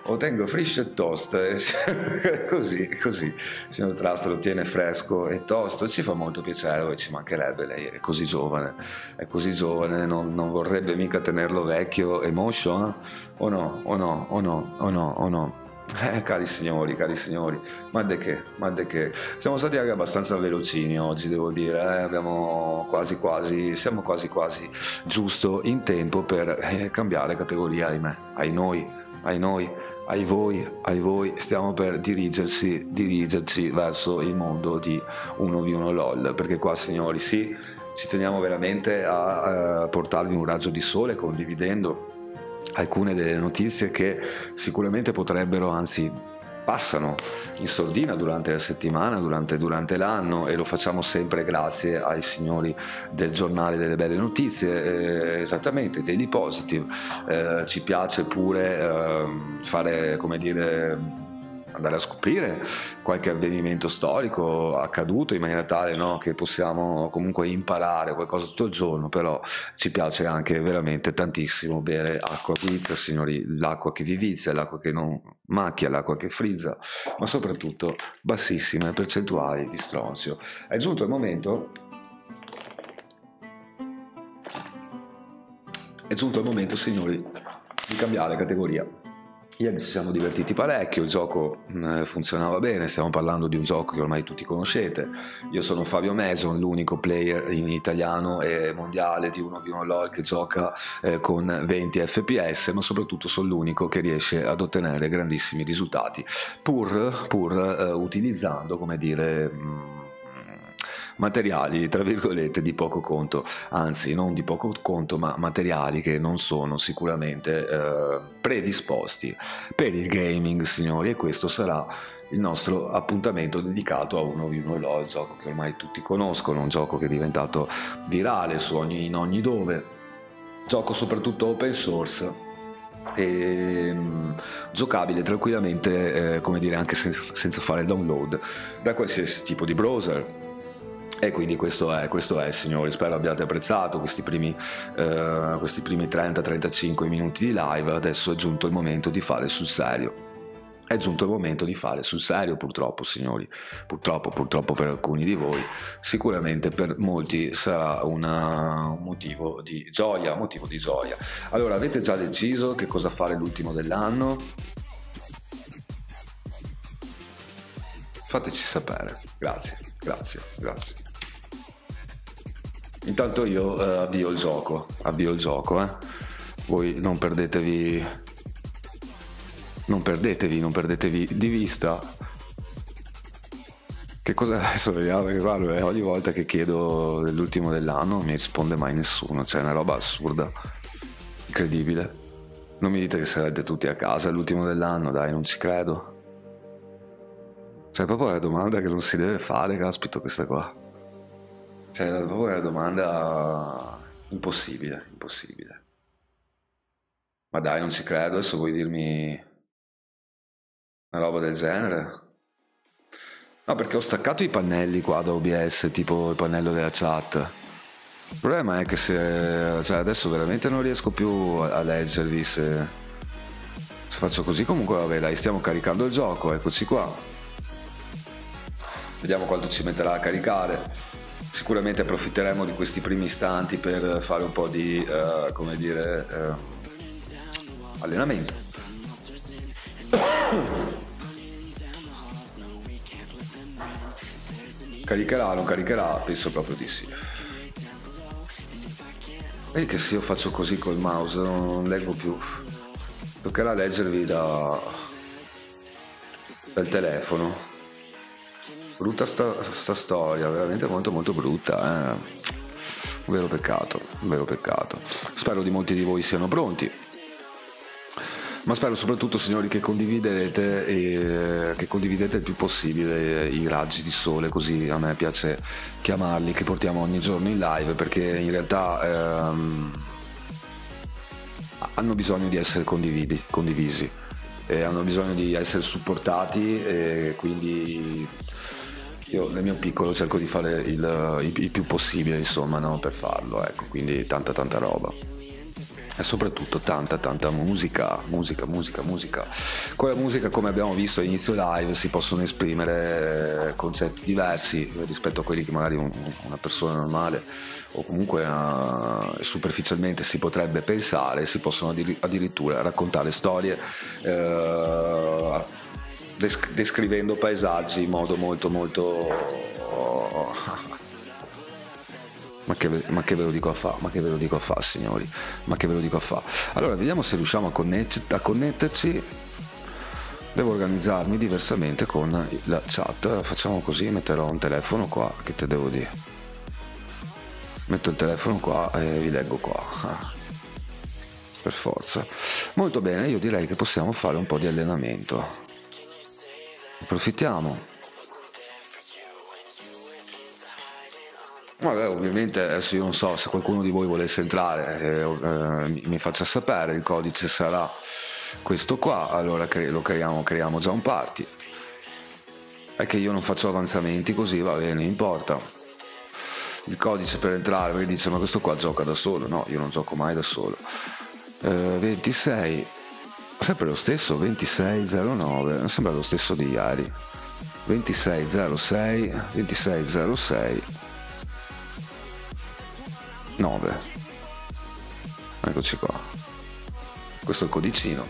ottenga frisce toast, così, così, il signor Trust lo tiene fresco e tosto, ci fa molto piacere e ci mancherebbe, lei è così giovane, è così giovane, non, non vorrebbe mica tenerlo vecchio, emotion, o no, o no, o no, o no, o no. Eh, cari signori, cari signori, ma de che, ma de che, siamo stati anche abbastanza velocini oggi, devo dire, eh? Abbiamo quasi quasi, siamo quasi quasi giusto in tempo per eh, cambiare categoria, ahimè, ai noi, ai noi, ai voi, ai voi, stiamo per dirigersi, dirigersi verso il mondo di uno vu uno LOL, perché qua signori sì, ci teniamo veramente a, a portarvi un raggio di sole condividendo alcune delle notizie che sicuramente potrebbero, anzi passano in sordina durante la settimana, durante, durante l'anno, e lo facciamo sempre grazie ai signori del giornale delle belle notizie, eh, esattamente, Dayli Positive. Eh, ci piace pure eh, fare, come dire, andare a scoprire qualche avvenimento storico accaduto in maniera tale, no, che possiamo comunque imparare qualcosa tutto il giorno, però ci piace anche veramente tantissimo bere acqua guizza, signori, l'acqua che vi vizia, l'acqua che non macchia, l'acqua che frizza, ma soprattutto bassissime percentuali di stronzio. È giunto il momento... è giunto il momento, signori, di cambiare categoria. Ieri ci siamo divertiti parecchio, il gioco funzionava bene, stiamo parlando di un gioco che ormai tutti conoscete. Io sono Fabio Mason, l'unico player in italiano e mondiale di uno contro uno LOL che gioca eh, con venti F P S, ma soprattutto sono l'unico che riesce ad ottenere grandissimi risultati, pur, pur eh, utilizzando, come dire... Mh, materiali tra virgolette di poco conto, anzi non di poco conto, ma materiali che non sono sicuramente eh, predisposti per il gaming, signori. E questo sarà il nostro appuntamento dedicato a uno contro uno LOL, gioco che ormai tutti conoscono, un gioco che è diventato virale su ogni, in ogni dove, gioco soprattutto open source e um, giocabile tranquillamente, eh, come dire, anche sen senza fare download da qualsiasi tipo di browser. E quindi questo è, questo è, signori, spero abbiate apprezzato questi primi, eh, questi primi trenta trentacinque minuti di live. Adesso è giunto il momento di fare sul serio. È giunto il momento di fare sul serio, purtroppo, signori, purtroppo, purtroppo per alcuni di voi, sicuramente per molti sarà una, un motivo di gioia, motivo di gioia. Allora, avete già deciso che cosa fare l'ultimo dell'anno? Fateci sapere, grazie, grazie, grazie. Intanto io eh, avvio il gioco, avvio il gioco, eh. Voi non perdetevi, non perdetevi, non perdetevi di vista. Che cosa adesso vediamo? Perché guarda, eh, ogni volta che chiedo l'ultimo dell'anno non mi risponde mai nessuno, cioè è una roba assurda, incredibile. Non mi dite che sarete tutti a casa l'ultimo dell'anno, dai, non ci credo. Cioè proprio è una domanda che non si deve fare, caspito, questa qua. Cioè, è proprio una domanda impossibile, impossibile. Ma dai, non ci credo, adesso vuoi dirmi una roba del genere? No, perché ho staccato i pannelli qua da O B S, tipo il pannello della chat. Il problema è che se... Cioè, adesso veramente non riesco più a leggervi se... Se faccio così, comunque vabbè, dai, stiamo caricando il gioco, eccoci qua. Vediamo quanto ci metterà a caricare. Sicuramente approfitteremo di questi primi istanti per fare un po' di, uh, come dire, uh, allenamento. Caricherà, non caricherà? Penso proprio di sì. E che se io faccio così col mouse non, non leggo più. Toccherà leggervi da, dal telefono. Brutta sta, sta storia, veramente molto molto brutta, eh? Un vero peccato, un vero peccato. Spero di molti di voi siano pronti, ma spero soprattutto, signori, che condividete, eh, che condividete il più possibile i raggi di sole, così a me piace chiamarli, che portiamo ogni giorno in live, perché in realtà ehm, hanno bisogno di essere condividi, condivisi, e hanno bisogno di essere supportati, e quindi io nel mio piccolo cerco di fare il, il, il più possibile, insomma, no, per farlo, ecco. Quindi tanta tanta roba e soprattutto tanta tanta musica, musica, musica, musica. Con la musica, come abbiamo visto all'inizio live, si possono esprimere concetti diversi rispetto a quelli che magari un, una persona normale o comunque uh, superficialmente si potrebbe pensare. Si possono addir addirittura raccontare storie uh, descrivendo paesaggi in modo molto molto oh. ma, che, ma che ve lo dico a fa, ma che ve lo dico a fa, signori, ma che ve lo dico a fa. Allora vediamo se riusciamo a, connett a connetterci. Devo organizzarmi diversamente con la chat. Facciamo così, metterò un telefono qua, che te devo dire, metto il telefono qua e vi leggo qua per forza. Molto bene, io direi che possiamo fare un po' di allenamento. Approfittiamo. Vabbè, ovviamente adesso io non so se qualcuno di voi volesse entrare, eh, eh, mi faccia sapere. Il codice sarà questo qua. Allora cre lo creiamo, creiamo già un party. È che io non faccio avanzamenti così, va bene, non importa. Il codice per entrare, perché dice ma questo qua gioca da solo. No, io non gioco mai da solo. eh, ventisei, sempre lo stesso, ventisei zero nove, sembra lo stesso di ieri. ventisei zero sei ventisei zero sei nove Eccoci qua, questo è il codicino,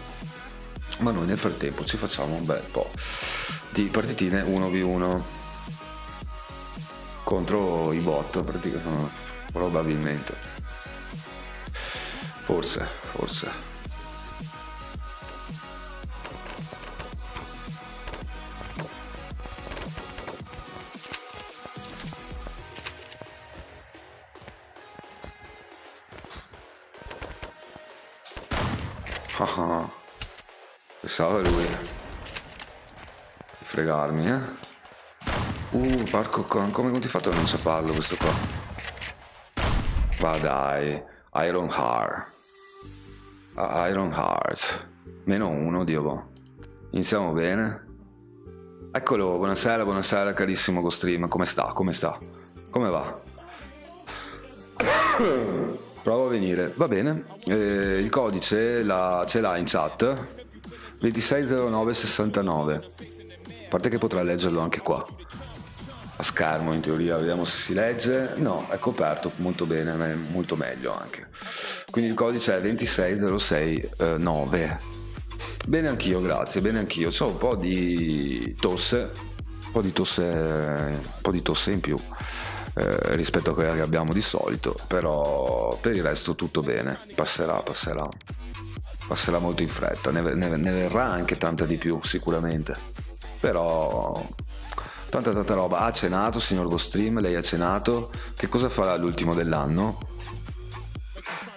ma noi nel frattempo ci facciamo un bel po' di partitine uno vu uno contro i bot, praticamente, probabilmente, forse, forse. Ah, pensava lui di fregarmi, eh? Uh, porco con, come ti hai fatto a non saperlo questo qua? Va dai, Iron Heart, uh, Iron Heart, meno uno, Dio boh. Iniziamo bene. Eccolo, buonasera, buonasera carissimo GoStream, come sta, come sta? Come va? Provo a venire, va bene, eh, il codice la, ce l'ha in chat, ventisei zero nove sessantanove, a parte che potrà leggerlo anche qua, a schermo in teoria, vediamo se si legge, no, è coperto molto bene, molto meglio anche, quindi il codice è ventisei zero sei nove, bene anch'io, grazie, bene anch'io, ho un po' di tosse, un po' di tosse, un po' di tosse in più. Eh, rispetto a quella che abbiamo di solito, però per il resto tutto bene, passerà, passerà, passerà molto in fretta, ne, ne, ne verrà anche tanta di più sicuramente, però tanta tanta roba. Ha cenato signor GoStream? Lei ha cenato? Che cosa farà l'ultimo dell'anno?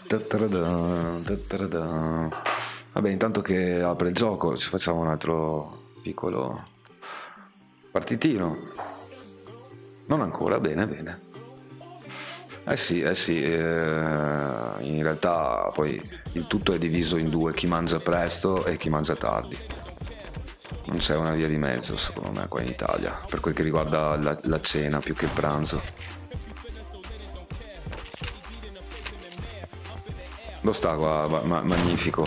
Vabbè, intanto che apre il gioco ci facciamo un altro piccolo partitino. Non ancora, bene, bene. Eh sì, eh sì, eh, in realtà poi il tutto è diviso in due, chi mangia presto e chi mangia tardi. Non c'è una via di mezzo, secondo me, qua in Italia, per quel che riguarda la, la cena più che il pranzo. Lo sta qua, ma, ma, magnifico.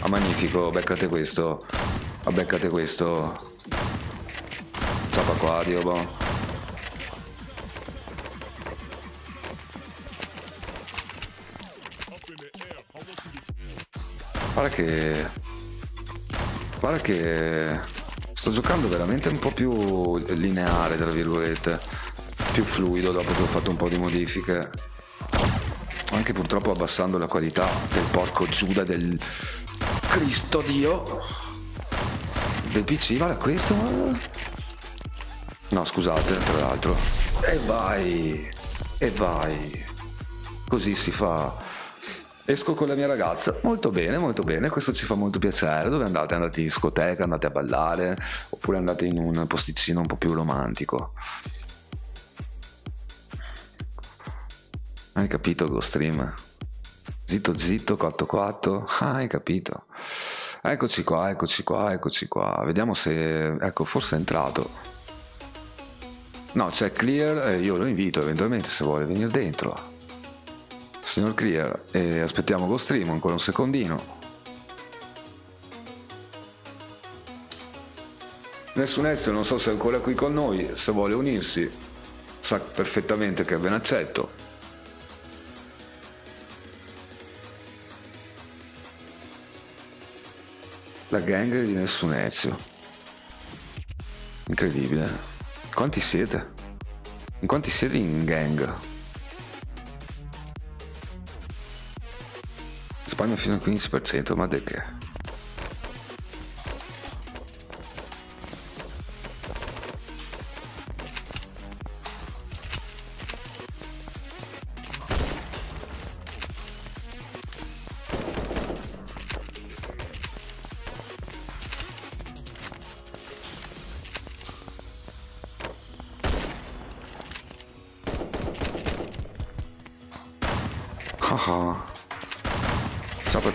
Ah, magnifico, beccate questo. Ah, beccate questo. Ciapa qua, Dio boh. Guarda che, guarda che sto giocando veramente un po' più lineare, tra virgolette, più fluido dopo che ho fatto un po' di modifiche, anche purtroppo abbassando la qualità del porco Giuda del Cristo Dio del P C. Guarda questo, guarda. No, scusate, tra l'altro. E vai, e vai, così si fa. Esco con la mia ragazza, molto bene, molto bene, questo ci fa molto piacere. Dove andate? Andate in discoteca, andate a ballare, oppure andate in un posticino un po' più romantico? Hai capito GoStream? Zitto zitto, quattro quattro, ah, hai capito? Eccoci qua, eccoci qua, eccoci qua, vediamo se, ecco, forse è entrato. No, c'è Clear, io lo invito eventualmente se vuole venire dentro. Signor Clear, e aspettiamo GoStream ancora un secondino. Nessun Ezio, non so se è ancora qui con noi, se vuole unirsi sa perfettamente che ben accetto. La gang di Nessun Ezio, incredibile. Quanti siete? In quanti siete in gang? Spagna fino al quindici per cento, ma de che?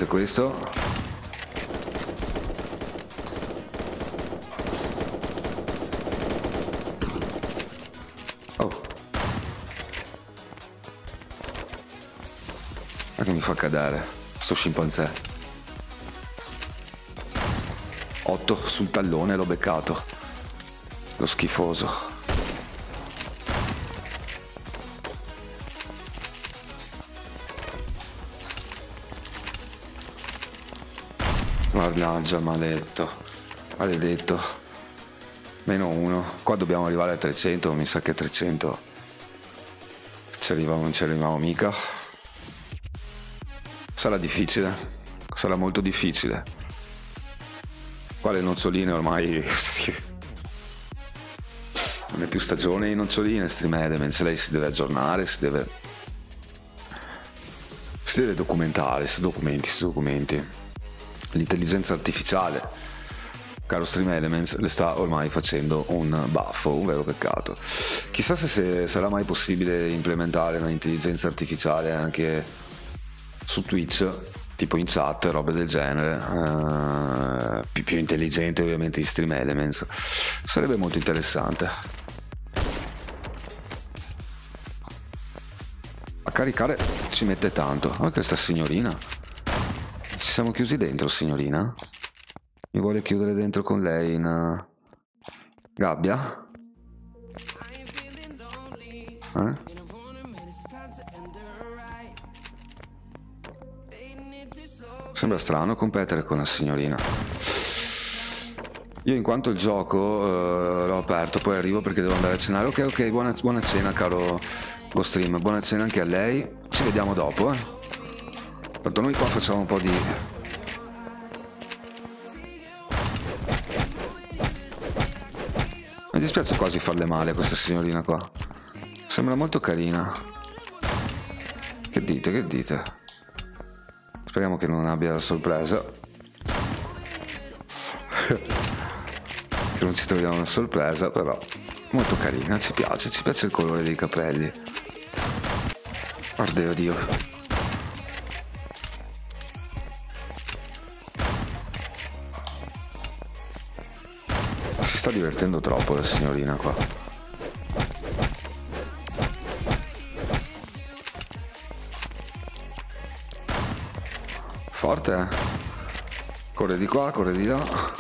Questo oh, ma che mi fa cadere sto scimpanzé. Otto sul tallone, l'ho beccato, lo schifoso. Mannaggia, maledetto, maledetto. Meno uno. Qua dobbiamo arrivare a trecento, mi sa che trecento. Ci arriviamo, non ci arriviamo mica. Sarà difficile, sarà molto difficile. Qua le noccioline ormai... non è più stagione di noccioline, Stream Elements. Lei si deve aggiornare, si deve... si deve documentare, si documenti, si documenti. L'intelligenza artificiale, caro Stream Elements, le sta ormai facendo un baffo, un vero peccato. Chissà se, se sarà mai possibile implementare un'intelligenza artificiale anche su Twitch, tipo in chat, robe del genere, eh, più, più intelligente ovviamente di Stream Elements. Sarebbe molto interessante. A caricare ci mette tanto. Ma questa signorina... ci siamo chiusi dentro, signorina? Mi vuole chiudere dentro con lei in... Uh, gabbia? Eh? Sembra strano competere con la signorina. Io in quanto il gioco uh, l'ho aperto, poi arrivo perché devo andare a cenare. Ok, ok, buona, buona cena, caro GoStream. Buona cena anche a lei. Ci vediamo dopo, eh. Tanto noi qua facciamo un po' di... mi dispiace quasi farle male a questa signorina qua. Sembra molto carina. Che dite, che dite? Speriamo che non abbia la sorpresa. Che non ci troviamo una sorpresa, però... molto carina, ci piace, ci piace il colore dei capelli. Guarda, oddio. Sta divertendo troppo la signorina qua. Forte, eh? Corre di qua, corre di là.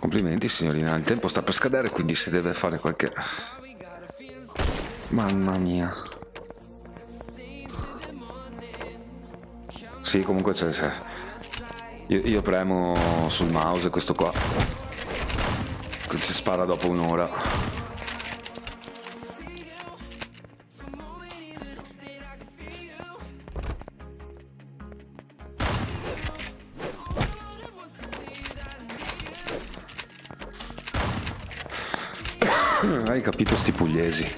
Complimenti signorina, il tempo sta per scadere, quindi si deve fare qualche... mamma mia. Sì, comunque c'è, c'è. Io, io premo sul mouse e questo qua ci spara dopo un'ora. Hai capito sti pugliesi?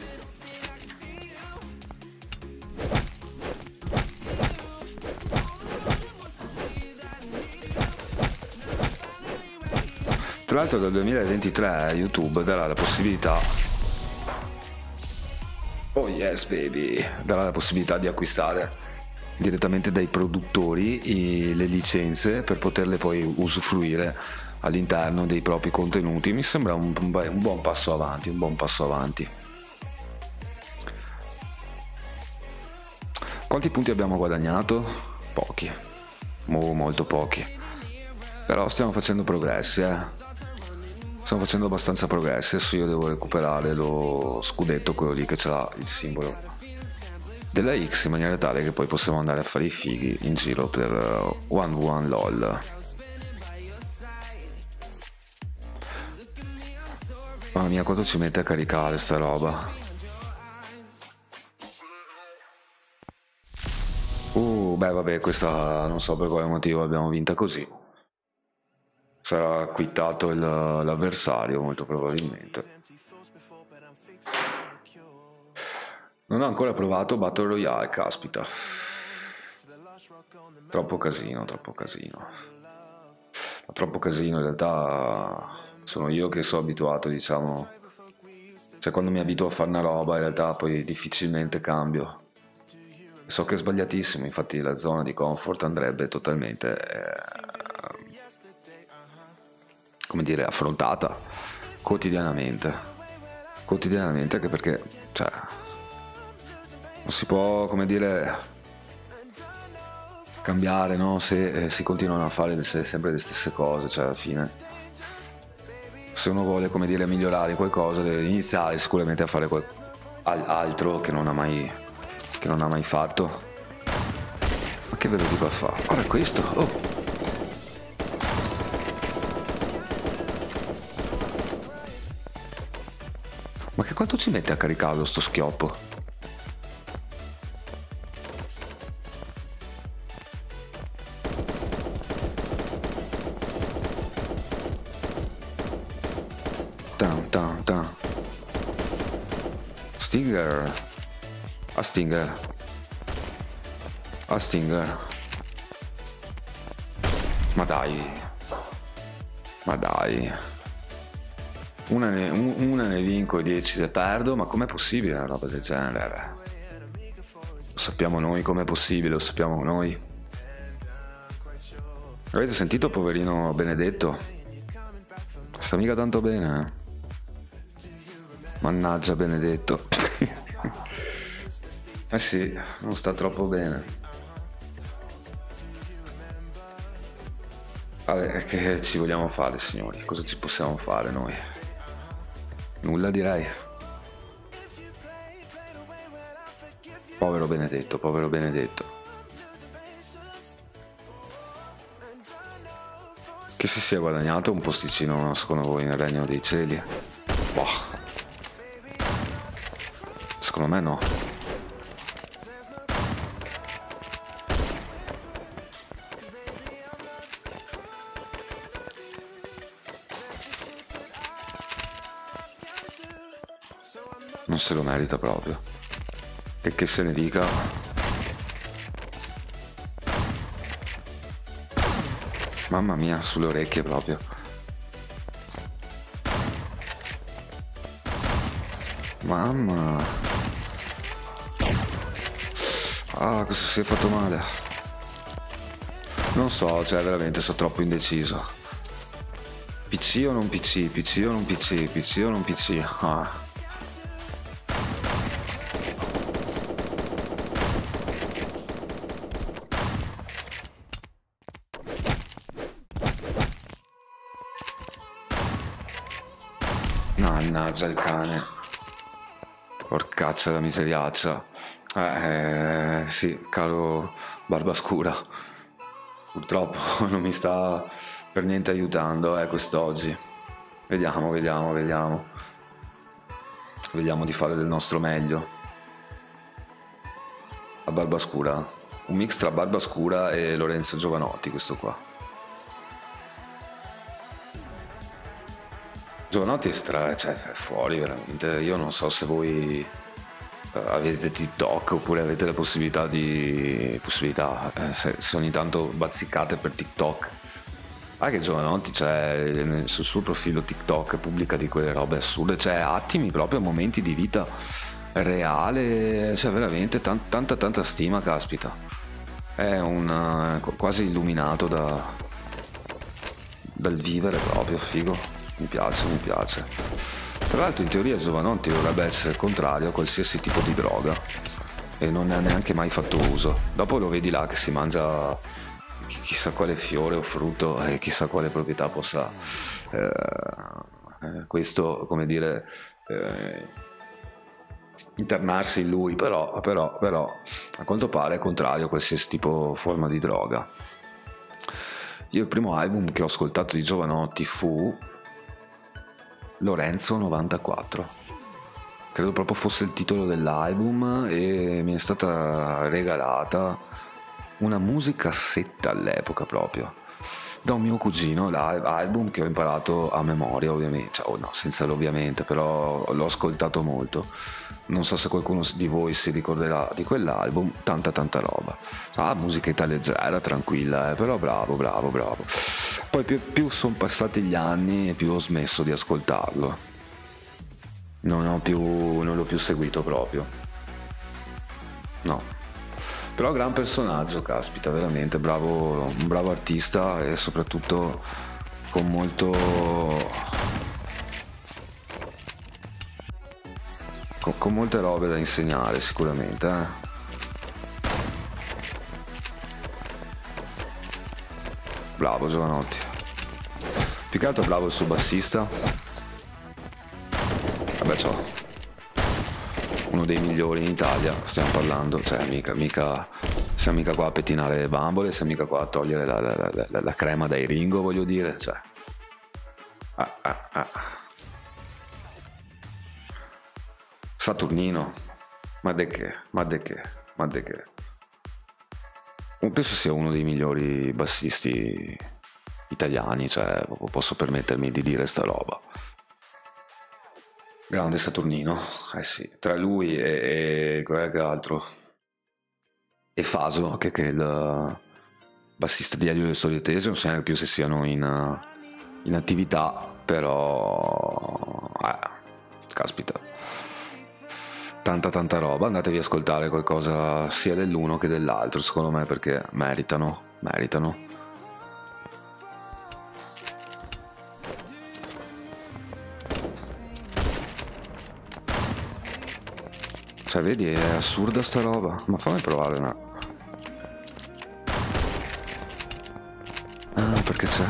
Tra l'altro dal duemilaventitré YouTube darà la possibilità, oh yes baby, darà la possibilità di acquistare direttamente dai produttori i, le licenze per poterle poi usufruire all'interno dei propri contenuti. Mi sembra un, un buon passo avanti, un buon passo avanti. Quanti punti abbiamo guadagnato? Pochi, oh, molto pochi, però stiamo facendo progressi, eh. Stiamo facendo abbastanza progressi. Adesso io devo recuperare lo scudetto, quello lì che c'ha il simbolo della X, in maniera tale che poi possiamo andare a fare i fighi in giro per uno vu uno LOL. Mamma mia, quanto ci mette a caricare sta roba. Uh, beh vabbè, questa non so per quale motivo abbiamo vinta così. Sarà quittato l'avversario molto probabilmente. Non ho ancora provato Battle Royale, caspita. Troppo casino, troppo casino. Ma troppo casino, in realtà sono io che sono abituato, diciamo. Cioè quando mi abituo a fare una roba in realtà poi difficilmente cambio. So che è sbagliatissimo, infatti la zona di comfort andrebbe totalmente... Eh, come dire, affrontata quotidianamente, quotidianamente, anche perché, cioè, non si può, come dire, cambiare, no? Se eh, si continuano a fare le, sempre le stesse cose, cioè alla fine se uno vuole, come dire, migliorare qualcosa, deve iniziare sicuramente a fare qual- altro che non ha mai, che non ha mai fatto. Ma che vedo di qua fa? Guarda questo! Oh! Ma che quanto ci mette a caricarlo sto schioppo? Tan tan tan. Stinger. A Stinger. A Stinger. Ma dai. Ma dai. Una ne, una ne vinco e dieci le perdo, ma com'è possibile una roba del genere? Lo sappiamo noi com'è possibile, lo sappiamo noi. Avete sentito poverino Benedetto? Sta mica tanto bene. Mannaggia Benedetto. Eh sì, non sta troppo bene. Vabbè, che ci vogliamo fare signori? Cosa ci possiamo fare noi? Nulla direi. Povero Benedetto, povero Benedetto. Che si sia guadagnato un posticino, secondo voi, nel Regno dei Cieli? Boh. Secondo me no. Non se lo merita proprio. E che se ne dica. Mamma mia, sulle orecchie proprio. Mamma. Ah, questo si è fatto male. Non so, cioè veramente sono troppo indeciso. P C o non P C? P C o non P C? P C o non P C? Ah. Mannaggia il cane. Porcaccia la miseriaccia. Eh, eh sì, caro Barbascura. Purtroppo non mi sta per niente aiutando, eh, quest'oggi. Vediamo, vediamo, vediamo. Vediamo di fare del nostro meglio. A Barbascura. Un mix tra Barbascura e Lorenzo Giovanotti, questo qua. Giovanotti è stra... cioè è fuori veramente. Io non so se voi avete TikTok oppure avete la possibilità di... possibilità, eh, se, se ogni tanto bazzicate per TikTok. Anche Giovanotti, cioè, nel, sul suo profilo TikTok pubblica di quelle robe assurde, cioè attimi proprio, momenti di vita reale, cioè veramente tan, tanta tanta stima, caspita. È un... quasi illuminato da... dal vivere proprio, figo. Mi piace, mi piace. Tra l'altro in teoria Giovanotti dovrebbe essere contrario a qualsiasi tipo di droga e non ne ha neanche mai fatto uso. Dopo lo vedi là che si mangia chissà quale fiore o frutto e chissà quale proprietà possa eh, questo, come dire, eh, internarsi in lui, però, però, però a quanto pare è contrario a qualsiasi tipo forma di droga. Io il primo album che ho ascoltato di Giovanotti fu Lorenzo novantaquattro, credo proprio fosse il titolo dell'album, e mi è stata regalata una musicassetta all'epoca proprio da un mio cugino, l'album che ho imparato a memoria ovviamente, cioè, oh no, senza l'ovviamente, però l'ho ascoltato molto. Non so se qualcuno di voi si ricorderà di quell'album, tanta tanta roba. Ah, musichetta leggera, tranquilla, eh, però bravo, bravo, bravo. Poi più, più sono passati gli anni e più ho smesso di ascoltarlo. Non ho più, non l'ho più seguito proprio. No. Però gran personaggio, caspita, veramente, bravo, un bravo artista e soprattutto con molto... con molte robe da insegnare sicuramente, eh? Bravo Giovanotti. Più che altro è bravo il suo bassista. Vabbè, so, uno dei migliori in Italia, stiamo parlando. Cioè, mica, mica, siamo mica qua a pettinare le bambole, siamo mica qua a togliere la, la, la, la, la crema dai Ringo, voglio dire. Cioè, ah, ah, ah. Saturnino, ma de che, ma de che, ma de che. Penso sia uno dei migliori bassisti italiani, cioè posso permettermi di dire sta roba. Grande Saturnino, eh sì, tra lui e, e qualche altro, e Faso, che, che è il bassista di Elio del Solitese, non so neanche più se siano in, in attività, però, eh, caspita, tanta tanta roba. Andatevi a ascoltare qualcosa sia dell'uno che dell'altro, secondo me, perché meritano, meritano. Cioè, vedi, è assurda sta roba. Ma fammi provare una... Ah, perché c'è...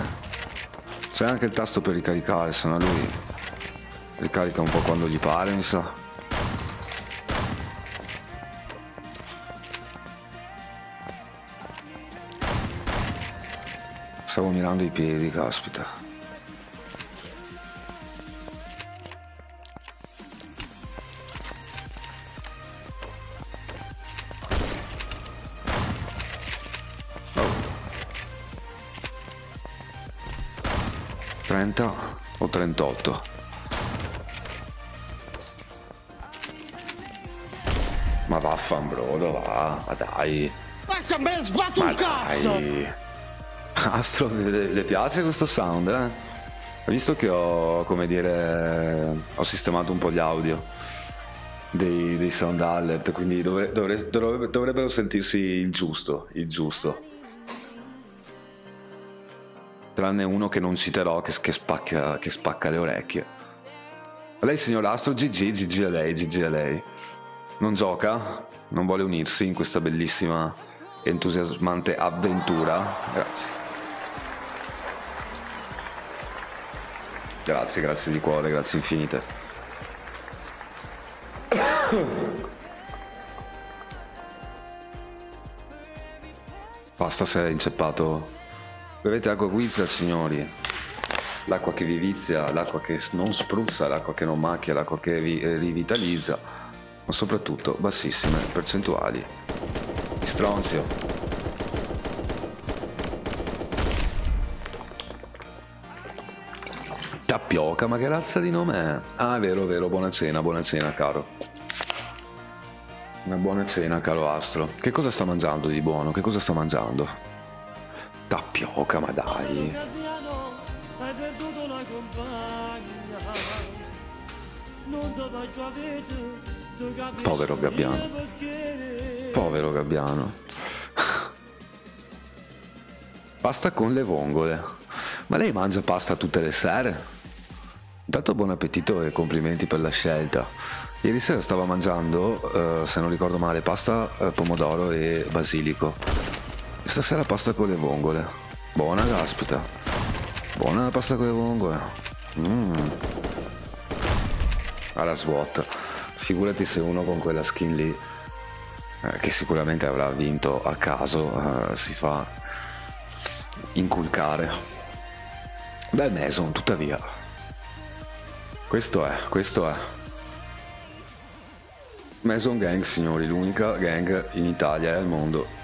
C'è anche il tasto per ricaricare, se no lui ricarica un po' quando gli pare, mi sa. Stavo mirando i piedi, caspita. O trentotto. Ma vaffanbrodo, va, ma dai. Ma dai. Astro, le piace questo sound, eh? Hai visto che ho, come dire, ho sistemato un po' gli audio dei, dei sound alert, quindi dovre, dovre, dovre, dovrebbero sentirsi il giusto, il giusto. Tranne uno che non citerò, che, che, spacca, che spacca le orecchie. Lei, signor Astro, G G, G G a lei, G G a lei. Non gioca, non vuole unirsi in questa bellissima, entusiasmante avventura. Grazie. Grazie, grazie di cuore, grazie infinite. Basta, se è inceppato. Bevete acqua guizza, signori, l'acqua che vi vizia, l'acqua che non spruzza, l'acqua che non macchia, l'acqua che vi rivitalizza, ma soprattutto bassissime percentuali di stronzio. Tapioca, ma che razza di nome è? Ah, è vero, vero, buona cena, buona cena, caro. Una buona cena, caro Astro. Che cosa sta mangiando di buono? Che cosa sta mangiando? Tapioca, ma dai. Povero gabbiano. Povero gabbiano. Pasta con le vongole. Ma lei mangia pasta tutte le sere? Intanto buon appetito e complimenti per la scelta. Ieri sera stava mangiando, eh, se non ricordo male, pasta, eh, pomodoro e basilico. Stasera pasta con le vongole. Buona, caspita. Buona la pasta con le vongole. Mm. Alla SWAT. Figurati se uno con quella skin lì, eh, che sicuramente avrà vinto a caso, eh, si fa inculcare dal Mason, tuttavia. Questo è, questo è Mason Gang, signori, l'unica gang in Italia e al mondo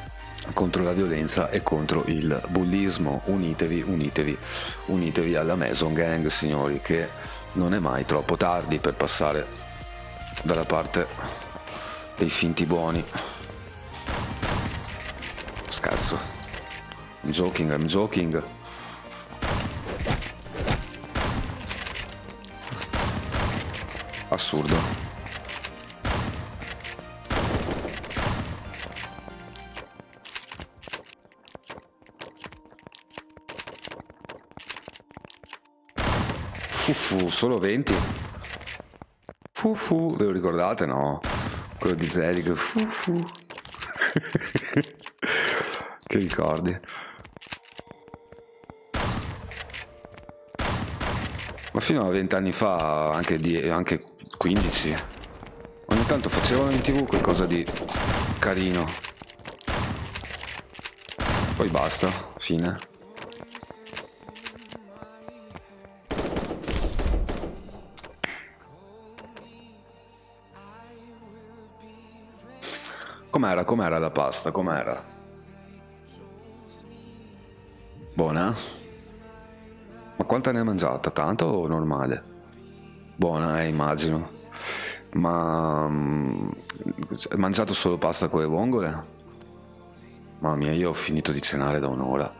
contro la violenza e contro il bullismo. Unitevi, unitevi, unitevi alla Mason Gang, signori, che non è mai troppo tardi per passare dalla parte dei finti buoni. Scherzo, I'm joking, I'm joking. Assurdo. Fufu, solo venti. Fufu, ve lo ricordate? No, quello di Zelig. Fufu. Che ricordi. Ma fino a vent'anni fa, anche, die, anche quindici, ogni tanto facevano in tv qualcosa di carino. Poi basta, fine. Com'era, com'era la pasta, com'era? Buona? Ma quanta ne hai mangiata? Tanto o normale? Buona, eh, immagino. Ma... hai mangiato solo pasta con le vongole? Mamma mia, io ho finito di cenare da un'ora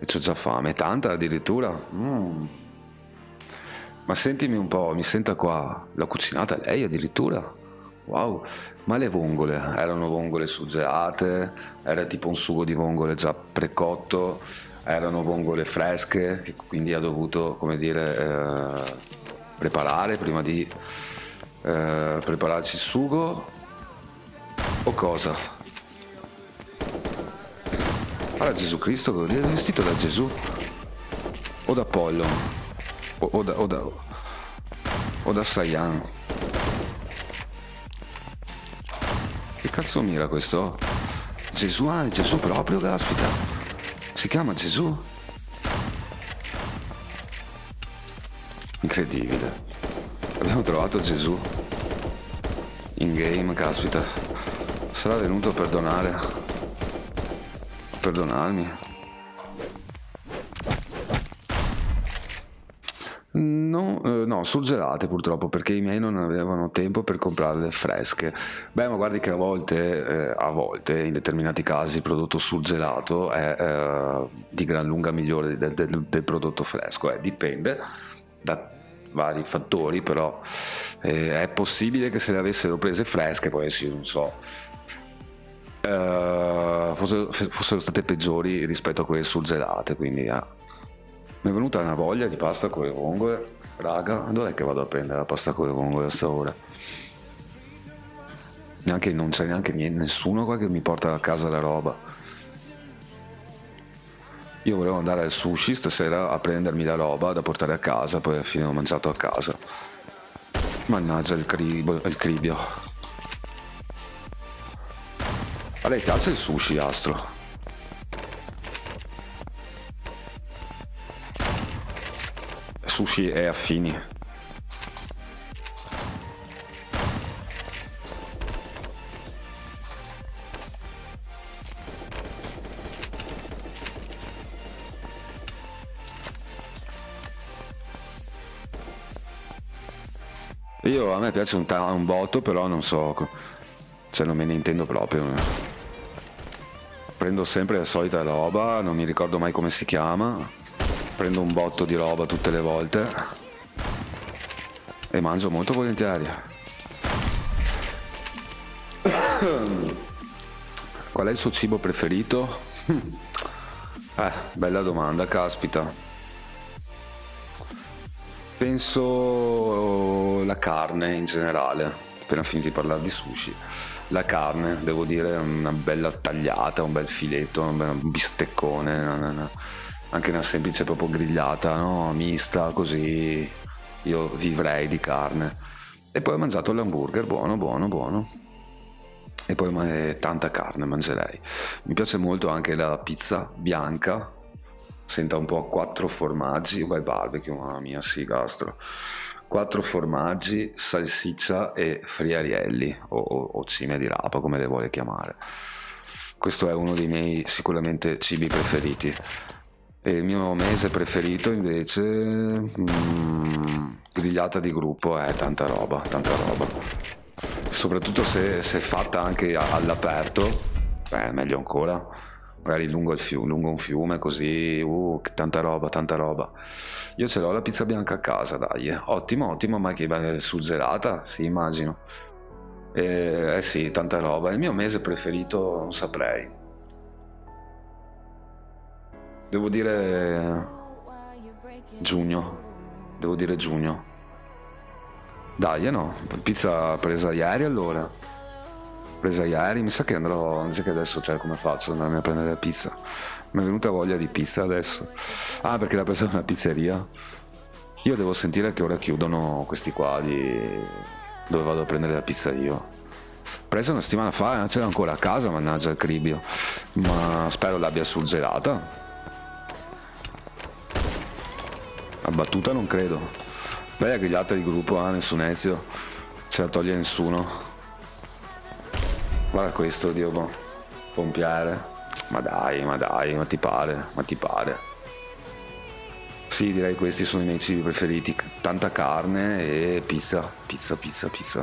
e c'ho già fame. Tanta addirittura? Mm. Ma sentimi un po', mi senta qua. L'ha cucinata lei addirittura? Wow, ma le vongole erano vongole suggelate? Era tipo un sugo di vongole già precotto? Erano vongole fresche che quindi ha dovuto, come dire, eh, preparare prima di eh, prepararci il sugo? O cosa? Era Gesù Cristo? È vestito da Gesù? O da Apollo? O, o da... o da... o da Saiyan? Che cazzo mira questo? Gesù, ah, è Gesù proprio, caspita. Si chiama Gesù? Incredibile. Abbiamo trovato Gesù. In game, caspita. Sarà venuto a perdonare. A perdonarmi. No, no, surgelate purtroppo, perché i miei non avevano tempo per comprarle fresche. Beh, ma guardi che a volte, eh, a volte in determinati casi il prodotto surgelato è eh, di gran lunga migliore del, del, del prodotto fresco, eh, dipende da vari fattori, però eh, è possibile che se le avessero prese fresche poi sì, non so, eh, fossero, fossero state peggiori rispetto a quelle surgelate, quindi... Eh. Mi è venuta una voglia di pasta con le vongole. Raga, dov'è che vado a prendere la pasta con le vongole a sta ora? Neanche, non c'è neanche nessuno qua che mi porta a casa la roba. Io volevo andare al sushi stasera a prendermi la roba da portare a casa, poi alla fine ho mangiato a casa. Mannaggia il, cribo, il cribio. A lei piace il sushi, Astro? Sushi e affini. Io, a me piace un, un botto, però non so, cioè non me ne intendo proprio. Prendo sempre la solita roba, non mi ricordo mai come si chiama. Prendo un botto di roba tutte le volte e mangio molto volentieri. Qual è il suo cibo preferito? Eh, bella domanda, caspita. Penso la carne in generale, appena finito di parlare di sushi. La carne, devo dire, una bella tagliata, un bel filetto, un bisteccone, no, no, no. Anche una semplice proprio grigliata, no? Mista, così io vivrei di carne. E poi ho mangiato l'hamburger, buono, buono, buono. E poi tanta carne mangerei. Mi piace molto anche la pizza bianca, senta un po' quattro formaggi, vai barbecue, mamma mia, sì, Gastro. Quattro formaggi, salsiccia e friarielli, o, o cime di rapa, come le vuole chiamare. Questo è uno dei miei sicuramente cibi preferiti. E il mio mese preferito invece, mm, grigliata di gruppo, è eh, tanta roba, tanta roba. Soprattutto se, se fatta anche all'aperto, beh, meglio ancora, magari lungo, il fiume, lungo un fiume così, uh, tanta roba, tanta roba. Io ce l'ho la pizza bianca a casa, dai, eh. Ottimo, ottimo, ma che bella surgelata, sì, immagino. Eh, eh sì, tanta roba. Il mio mese preferito non saprei. Devo dire giugno, devo dire giugno. Dai, no, pizza presa ieri allora. Presa ieri, mi sa che andrò, non so che adesso, cioè come faccio ad andarmi a prendere la pizza. Mi è venuta voglia di pizza adesso. Ah, perché l'ha presa in una pizzeria. Io devo sentire che ora chiudono questi qua di dove vado a prendere la pizza io. Presa una settimana fa, eh, c'era ancora a casa, mannaggia il cribio. Ma spero l'abbia surgelata. Abbattuta non credo. Bella grigliata di gruppo, ah, nessun Ezio. Ce la toglie nessuno. Guarda questo, Dio boh. Pompiere. Ma dai, ma dai, ma ti pare, ma ti pare. Sì, direi questi sono i miei cibi preferiti. Tanta carne e pizza, pizza, pizza, pizza.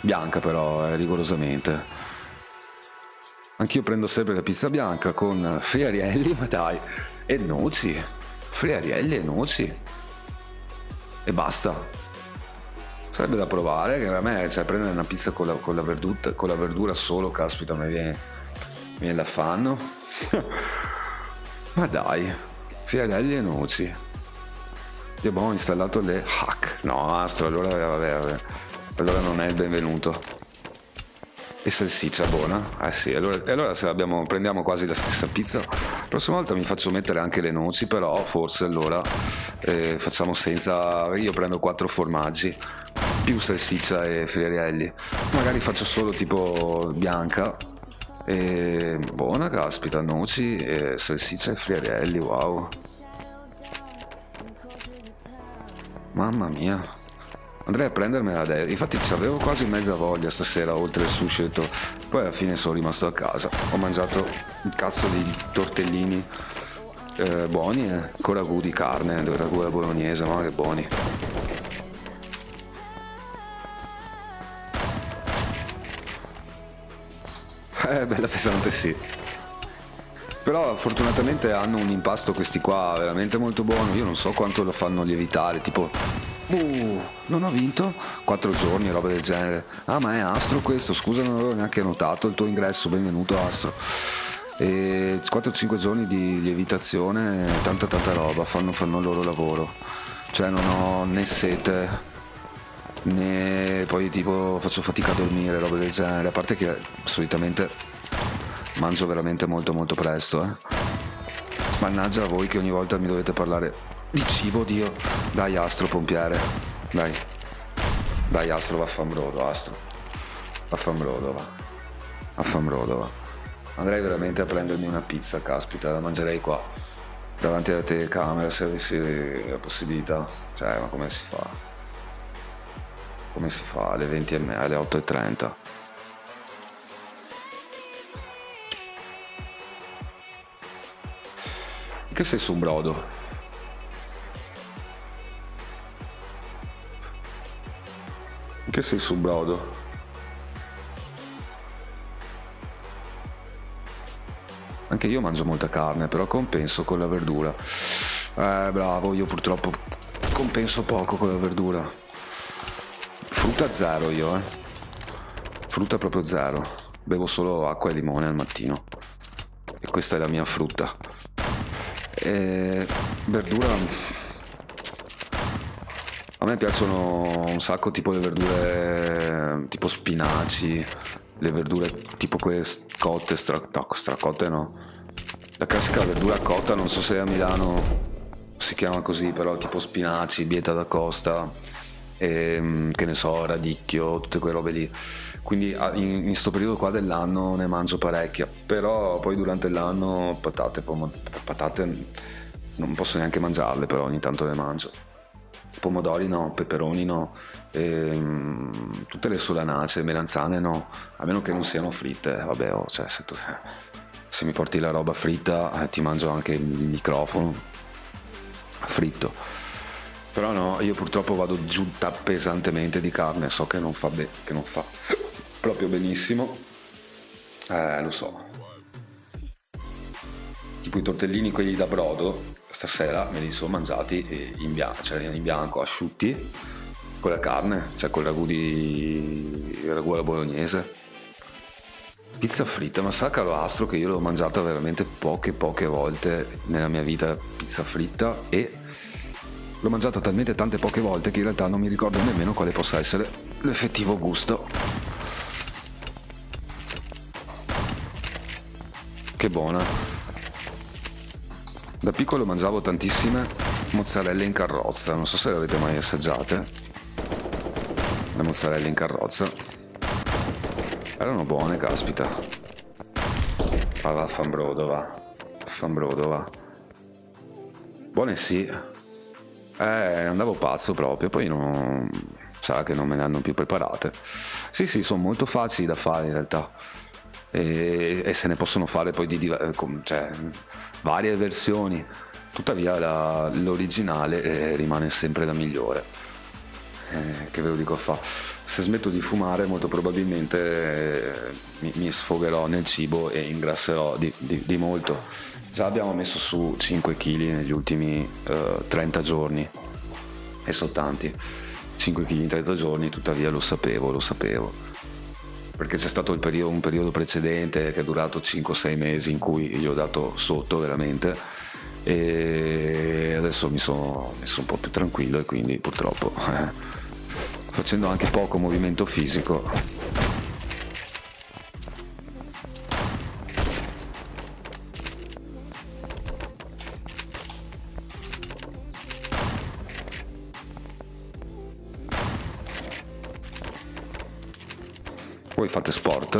Bianca però, eh, rigorosamente. Anch'io prendo sempre la pizza bianca con friarielli, ma dai, e noci. Friarielli e noci. E basta. Sarebbe da provare, che a me, cioè, prendere una pizza con la, con la, verduta, con la verdura solo, caspita, mi viene, mi viene l'affanno. Ma dai. Friarelli e noci. Abbiamo installato le hack. No, astro, allora vabbè, vabbè. Allora non è il benvenuto. E salsiccia buona. Eh sì, allora, allora se abbiamo, prendiamo quasi la stessa pizza. La prossima volta mi faccio mettere anche le noci, però forse allora eh, facciamo senza. Io prendo quattro formaggi più salsiccia e friarelli. Magari faccio solo tipo bianca. E buona, caspita, noci, e salsiccia e friarelli, wow. Mamma mia. Andrei a prendermela adesso. Infatti ci avevo quasi mezza voglia stasera, oltre il sushi. Poi alla fine sono rimasto a casa. Ho mangiato un cazzo di tortellini eh, buoni, eh, con ragù di carne, ragù alla bolognese, ma che buoni. Eh, bella pesante, sì. Però fortunatamente hanno un impasto questi qua veramente molto buono. Io non so quanto lo fanno lievitare. Tipo uh, non ho vinto quattro giorni, roba del genere. Ah, ma è Astro questo. Scusa, non avevo neanche notato il tuo ingresso. Benvenuto Astro. quattro o cinque giorni di lievitazione. Tanta tanta roba. Fanno, fanno il loro lavoro. Cioè non ho né sete, né poi tipo faccio fatica a dormire, roba del genere. A parte che solitamente mangio veramente molto molto presto, eh. Mannaggia a voi che ogni volta mi dovete parlare di cibo, Dio. Dai Astro, pompiere. Dai. Dai Astro, vaffanbrodo, Astro. Vaffanbrodo, va. Vaffanbrodo, va. Andrei veramente a prendermi una pizza, caspita. La mangerei qua, davanti alla telecamera, se avessi la possibilità. Cioè, ma come si fa? Come si fa alle venti e trenta, alle otto e trenta? Che sei su un brodo? Che sei su un brodo? Anche io mangio molta carne, però compenso con la verdura. Eh, bravo, io purtroppo compenso poco con la verdura. Frutta zero io, eh. Frutta proprio zero. Bevo solo acqua e limone al mattino. E questa è la mia frutta. E verdura. A me piacciono un sacco tipo le verdure tipo spinaci. Le verdure tipo quelle cotte, stra... no, stracotte no. La classica verdura cotta, non so se a Milano si chiama così, però tipo spinaci, bieta da costa. E, che ne so, radicchio, tutte quelle robe lì. Quindi in questo periodo qua dell'anno ne mangio parecchia. Però poi durante l'anno patate, pomo- patate non posso neanche mangiarle, però ogni tanto le mangio. Pomodori no, peperoni no, e, tutte le solanacee, melanzane no, a meno che non siano fritte. Vabbè, oh, cioè, se, tu, se mi porti la roba fritta eh, ti mangio anche il microfono fritto. Però no, io purtroppo vado giù pesantemente di carne, so che non fa, be che non fa proprio benissimo, eh, lo so. Tipo i tortellini quelli da brodo, stasera me li sono mangiati in, bian cioè in bianco, asciutti, con la carne, cioè con il ragù, di... il ragù alla bolognese. Pizza fritta, ma sa caro Astro che io l'ho mangiata veramente poche poche volte nella mia vita, pizza fritta, e... l'ho mangiata talmente tante poche volte che in realtà non mi ricordo nemmeno quale possa essere l'effettivo gusto. Che buona. Da piccolo mangiavo tantissime mozzarelle in carrozza, non so se le avete mai assaggiate. Le mozzarelle in carrozza erano buone, caspita. Ah, vaffanbrodo, va. Vaffanbrodo, va. Buone sì. Eh, andavo pazzo proprio, poi non... sa che non me ne hanno più preparate. Sì, sì, sono molto facili da fare in realtà. E, e se ne possono fare poi di cioè, varie versioni, tuttavia l'originale eh, rimane sempre la migliore, eh, che ve lo dico a fa. Se smetto di fumare molto probabilmente eh, mi, mi sfogherò nel cibo e ingrasserò di, di, di molto. Già abbiamo messo su cinque chili negli ultimi eh, trenta giorni, e sono tanti, cinque chili in trenta giorni, tuttavia lo sapevo, lo sapevo. Perché c'è stato il periodo, un periodo precedente che è durato cinque o sei mesi in cui gli ho dato sotto veramente, e adesso mi sono messo un po' più tranquillo, e quindi purtroppo eh, facendo anche poco movimento fisico . Voi fate sport?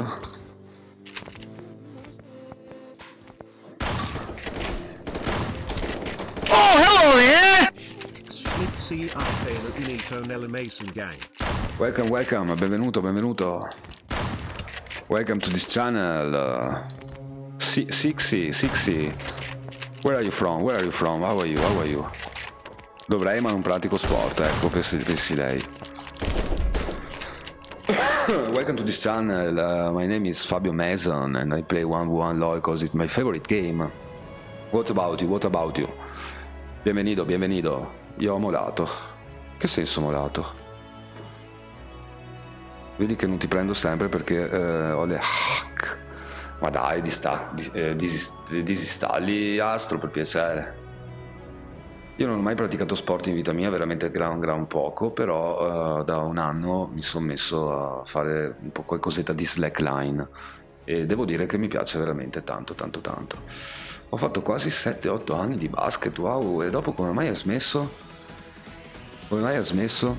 Oh, hello there! Welcome, welcome, benvenuto, benvenuto. Welcome to this channel. Sixy, Sixy. Where are you from? Where are you from? How are you? How are you? Dovrei, ma non pratico sport, ecco, pensi lei. Welcome to this channel, uh, my name is Fabio Mason and I play one v one LOL because it's my favorite game. What about you? What about you? Bienvenido, bienvenido. Io ho molato. Che senso molato? Vedi che non ti prendo sempre perché uh, ho le hack. Ma dai, dista, dis, eh, disist, disistalli Astro per piacere. Io non ho mai praticato sport in vita mia, veramente gran gran poco, però uh, da un anno mi sono messo a fare un po' qualcosetta di slackline e devo dire che mi piace veramente tanto tanto tanto. Ho fatto quasi sette otto anni di basket, wow, e dopo come mai ha smesso? Come mai ha smesso?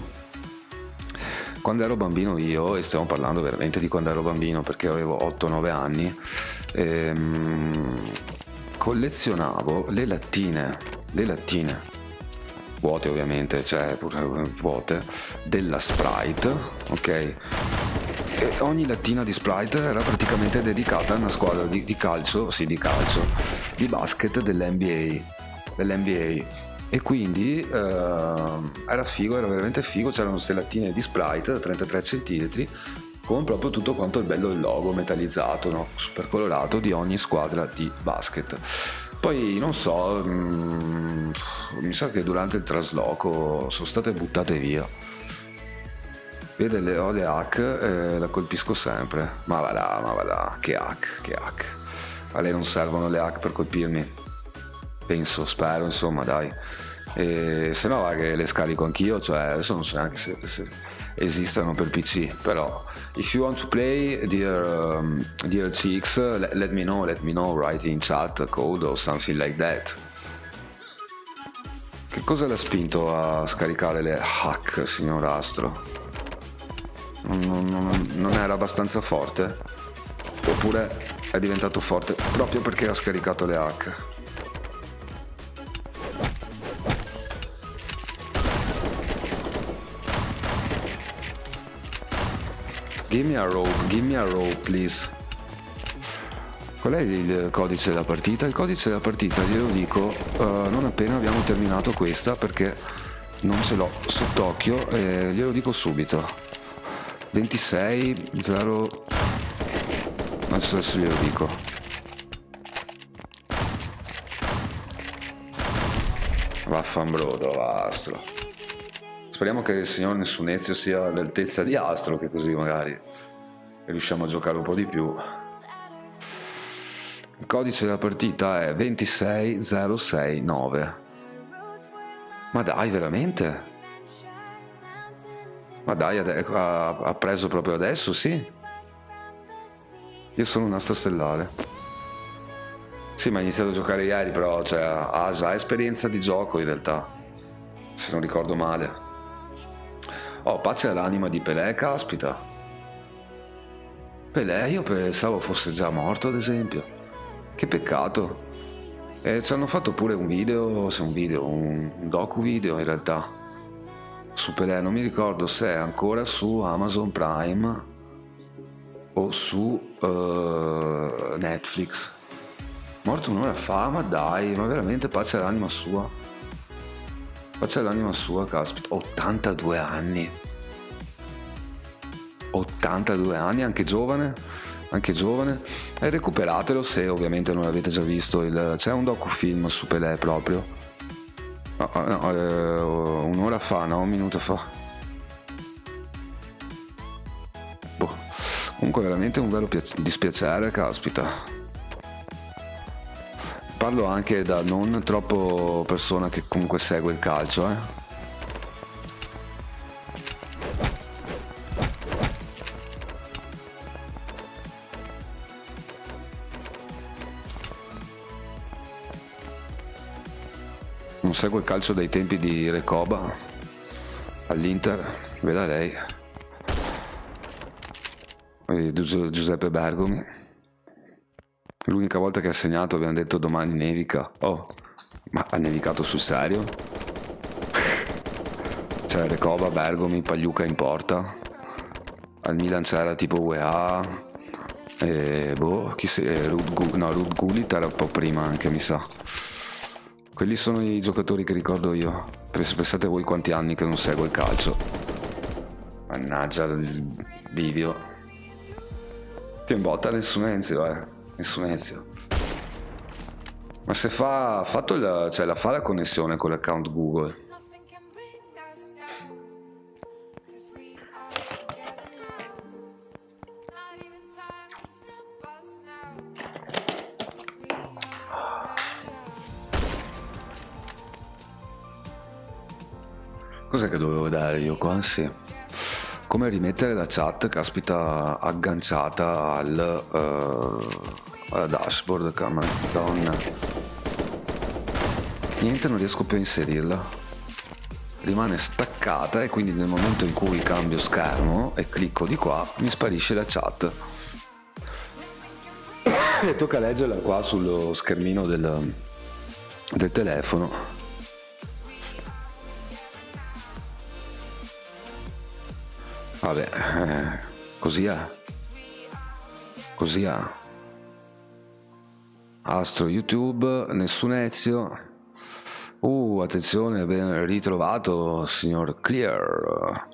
Quando ero bambino io, e stiamo parlando veramente di quando ero bambino perché avevo otto nove anni, ehm, collezionavo le lattine. Le lattine vuote ovviamente, cioè vuote, della Sprite, ok? E ogni lattina di Sprite era praticamente dedicata a una squadra di, di calcio, sì di calcio, di basket dell'N B A, dell'N B A. E quindi eh, era figo, era veramente figo, c'erano queste lattine di Sprite da trentatré centimetri con proprio tutto quanto il bello il logo metallizzato, no? Super colorato di ogni squadra di basket. Poi non so, mh, mi sa che durante il trasloco sono state buttate via. Vede, le, ho le hack, eh, la colpisco sempre. Ma va là, ma va là, che hack, che hack. A lei non servono le hack per colpirmi. Penso, spero, insomma, dai. E, se no va che le scarico anch'io, cioè adesso non so neanche se, se esistano per P C, però. If you want to play, dear, um, dear chicks, let, let me know, let me know, write in chat, code or something like that. Che cosa l'ha spinto a scaricare le hack, signor Astro? Non, non, non era abbastanza forte? Oppure è diventato forte proprio perché ha scaricato le hack? Give me a rope, give me a rope, please. Qual è il codice della partita? Il codice della partita glielo dico uh, non appena abbiamo terminato questa, perché non ce l'ho sott'occhio, eh, glielo dico subito. ventisei zero. Adesso glielo dico. Vaffanbrodo, Astro. Speriamo che il signor Nessunezio sia all'altezza di Astro, che così magari riusciamo a giocare un po' di più. Il codice della partita è ventisei zero sei nove. Ma dai, veramente? Ma dai, ha preso proprio adesso, sì? Io sono un astro stellare. Sì, ma ha iniziato a giocare ieri, però cioè, ha già esperienza di gioco in realtà, se non ricordo male. Oh, pace all'anima di Pelé, caspita. Pelé io pensavo fosse già morto, ad esempio. Che peccato. E ci hanno fatto pure un video, se un video, un docu video in realtà, su Pelé, non mi ricordo se è ancora su Amazon Prime o su uh, Netflix. Morto un'ora fa, ma dai, ma veramente pace all'anima sua. Pace all'anima sua, caspita, ottantadue anni. ottantadue anni, anche giovane, anche giovane. E recuperatelo se ovviamente non l'avete già visto. Il... C'è un docufilm su Pelé proprio. No, no, eh, un'ora fa, no, un minuto fa. Boh. Comunque veramente un vero dispiacere, caspita. Parlo anche da non troppo persona che comunque segue il calcio, eh. Non seguo il calcio dai tempi di Recoba all'Inter, veda lei, e Giuseppe Bergomi. L'unica volta che ha segnato abbiamo detto domani nevica. Oh, ma ha nevicato sul serio? Cioè Recoba, Bergomi, Pagliuca in porta. Al Milan c'era tipo U E A e boh, chi se... Ruud Gullit, no, Ruud Gullit era un po' prima anche, mi sa. Quelli sono i giocatori che ricordo io. Pensate voi quanti anni che non seguo il calcio. Mannaggia il bivio. Ti imbotta nessun Ezio, eh. Nessun Ezio. Ma se fa... Fatto il, cioè la fa la connessione con l'account Google. Cos'è che dovevo dare io qua? Sì. Come rimettere la chat, caspita, agganciata al, uh, alla dashboard, camera. Madonna. Niente, non riesco più a inserirla. Rimane staccata e quindi nel momento in cui cambio schermo e clicco di qua, mi sparisce la chat. E tocca leggerla qua sullo schermino del, del telefono. Vabbè, eh, così è, così è. Astro YouTube, nessun Ezio. Uh, attenzione, ben ritrovato signor Clear.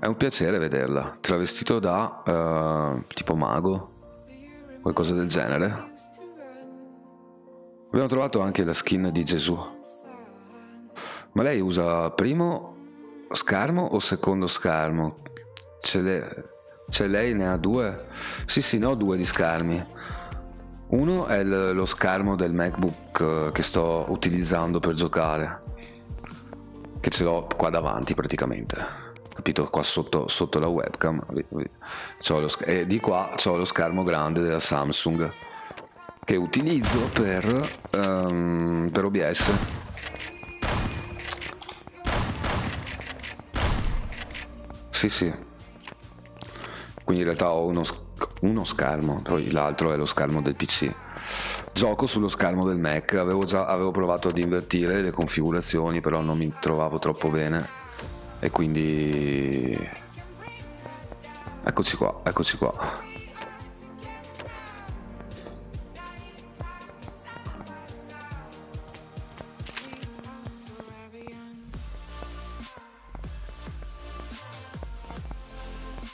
È un piacere vederla, travestito da eh, tipo mago, qualcosa del genere. Abbiamo trovato anche la skin di Gesù. Ma lei usa primo schermo o secondo schermo? Ce, le... Ce lei ne ha due? Sì sì, no, due di schermi. Uno è lo schermo del MacBook che sto utilizzando per giocare, che ce l'ho qua davanti praticamente, capito? Qua sotto, sotto la webcam c'ho lo... e di qua c'ho lo schermo grande della Samsung che utilizzo per, um, per O B S. Sì, sì. Quindi in realtà ho uno, uno schermo, poi l'altro è lo schermo del P C. Gioco sullo schermo del Mac, avevo già avevo provato ad invertire le configurazioni, però non mi trovavo troppo bene e quindi eccoci qua, eccoci qua.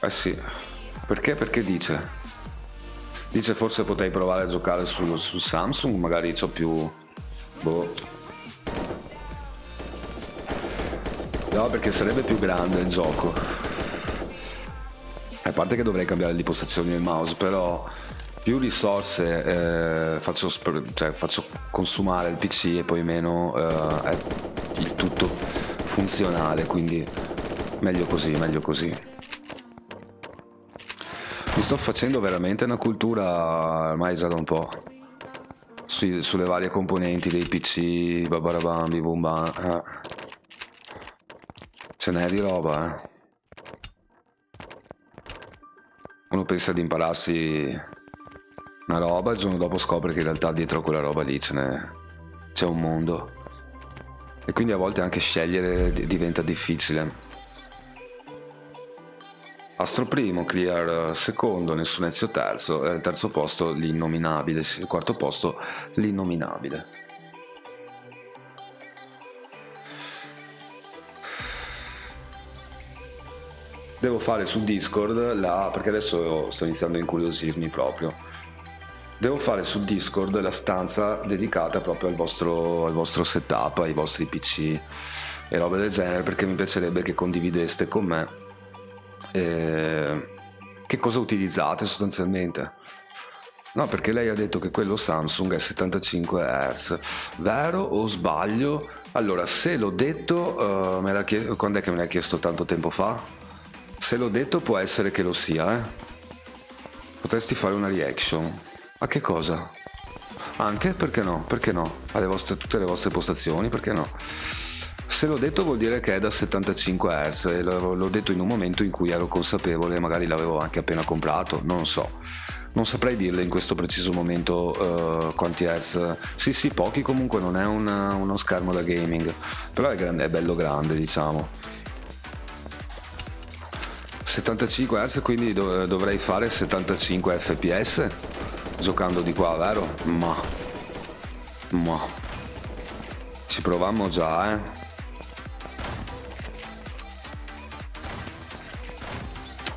Eh sì, perché? Perché dice? Dice forse potrei provare a giocare su, su Samsung, magari c'ho più... Boh. No, perché sarebbe più grande il gioco. A parte che dovrei cambiare le impostazioni del mouse, però più risorse eh, faccio, cioè, faccio consumare il P C e poi meno eh, è il tutto funzionale, quindi meglio così, meglio così. Mi sto facendo veramente una cultura ormai già da un po'. su, sulle varie componenti dei P C, babarabambi, bomba. Eh. Ce n'è di roba, eh. Uno pensa di impararsi una roba e il giorno dopo scopre che in realtà dietro quella roba lì ce n'è, c'è un mondo. E quindi a volte anche scegliere diventa difficile. Astro primo, Clear secondo, Nessunezio terzo, e al terzo posto l'innominabile, il quarto posto l'innominabile. Devo fare su Discord la, perché adesso sto iniziando a incuriosirmi proprio, devo fare su Discord la stanza dedicata proprio al vostro, al vostro setup, ai vostri P C e roba del genere, perché mi piacerebbe che condivideste con me Eh, che cosa utilizzate sostanzialmente. No, perché lei ha detto che quello Samsung è settantacinque hertz, vero o sbaglio? Allora, se l'ho detto uh, me l'ha chiesto, quando è che me l'ha chiesto, tanto tempo fa? Se l'ho detto può essere che lo sia, eh? Potresti fare una reaction a che cosa? Anche, perché no? Perché no? Alle vostre, tutte le vostre postazioni, perché no? Se l'ho detto vuol dire che è da settantacinque hertz, e l'ho detto in un momento in cui ero consapevole, magari l'avevo anche appena comprato, non so, non saprei dirle in questo preciso momento uh, quanti hertz. Sì sì, pochi comunque, non è una, uno schermo da gaming, però è, grande, è bello grande, diciamo. settantacinque hertz, quindi dov- dovrei fare settantacinque F P S giocando di qua, vero? Ma ma ci provammo già, eh.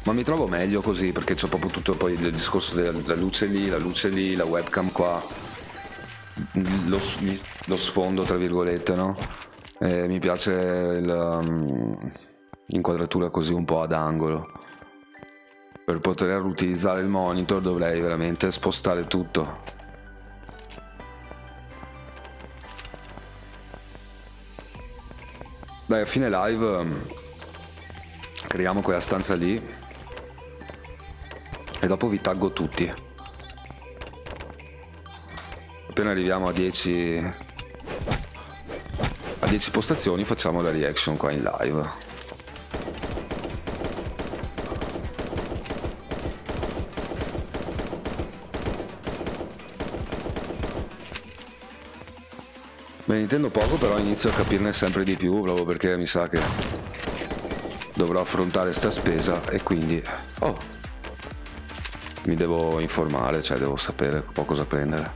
Ma mi trovo meglio così, perché c'ho proprio tutto, poi il discorso della luce lì, la luce lì, la webcam qua, lo, lo sfondo tra virgolette, no? E mi piace l'inquadratura così un po' ad angolo. Per poter utilizzare il monitor dovrei veramente spostare tutto. Dai, a fine live creiamo quella stanza lì e dopo vi taggo tutti. Appena arriviamo a dieci a dieci postazioni facciamo la reaction qua in live. Me ne intendo poco, però inizio a capirne sempre di più, proprio perché mi sa che dovrò affrontare sta spesa e quindi oh, mi devo informare, cioè devo sapere un po' cosa prendere.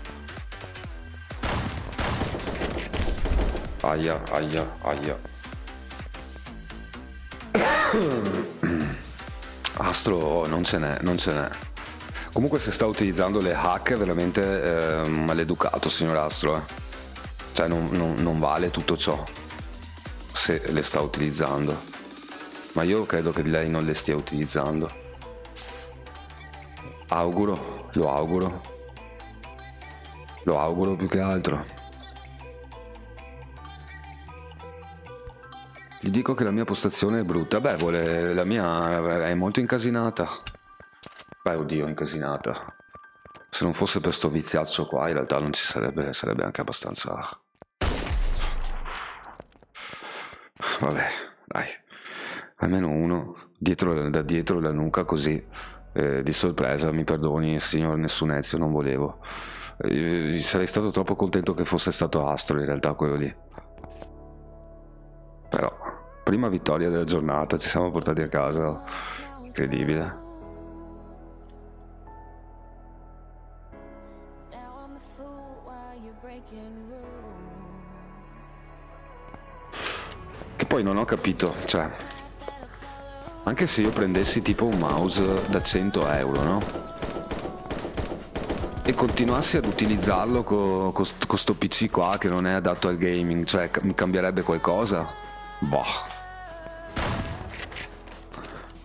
Aia, aia, aia. Astro, oh, non ce n'è, non ce n'è. Comunque se sta utilizzando le hack è veramente eh, maleducato, signor Astro. Eh. Cioè non, non, non vale tutto ciò se le sta utilizzando. Ma io credo che lei non le stia utilizzando. Auguro, lo auguro, lo auguro più che altro. Gli dico che la mia postazione è brutta. Beh, vuole, la mia è molto incasinata. Beh, oddio, incasinata. Se non fosse per sto viziazzo qua, in realtà non ci sarebbe, sarebbe anche abbastanza. Vabbè, dai. Almeno uno, dietro, da dietro la nuca così. Eh, di sorpresa, mi perdoni signor Nessunezio, non volevo, eh, sarei stato troppo contento che fosse stato Astro in realtà quello lì. Però prima vittoria della giornata, ci siamo portati a casa, incredibile. Che poi non ho capito, cioè anche se io prendessi tipo un mouse da cento euro, no? E continuassi ad utilizzarlo con questo P C qua che non è adatto al gaming, cioè mi cambierebbe qualcosa? Boh.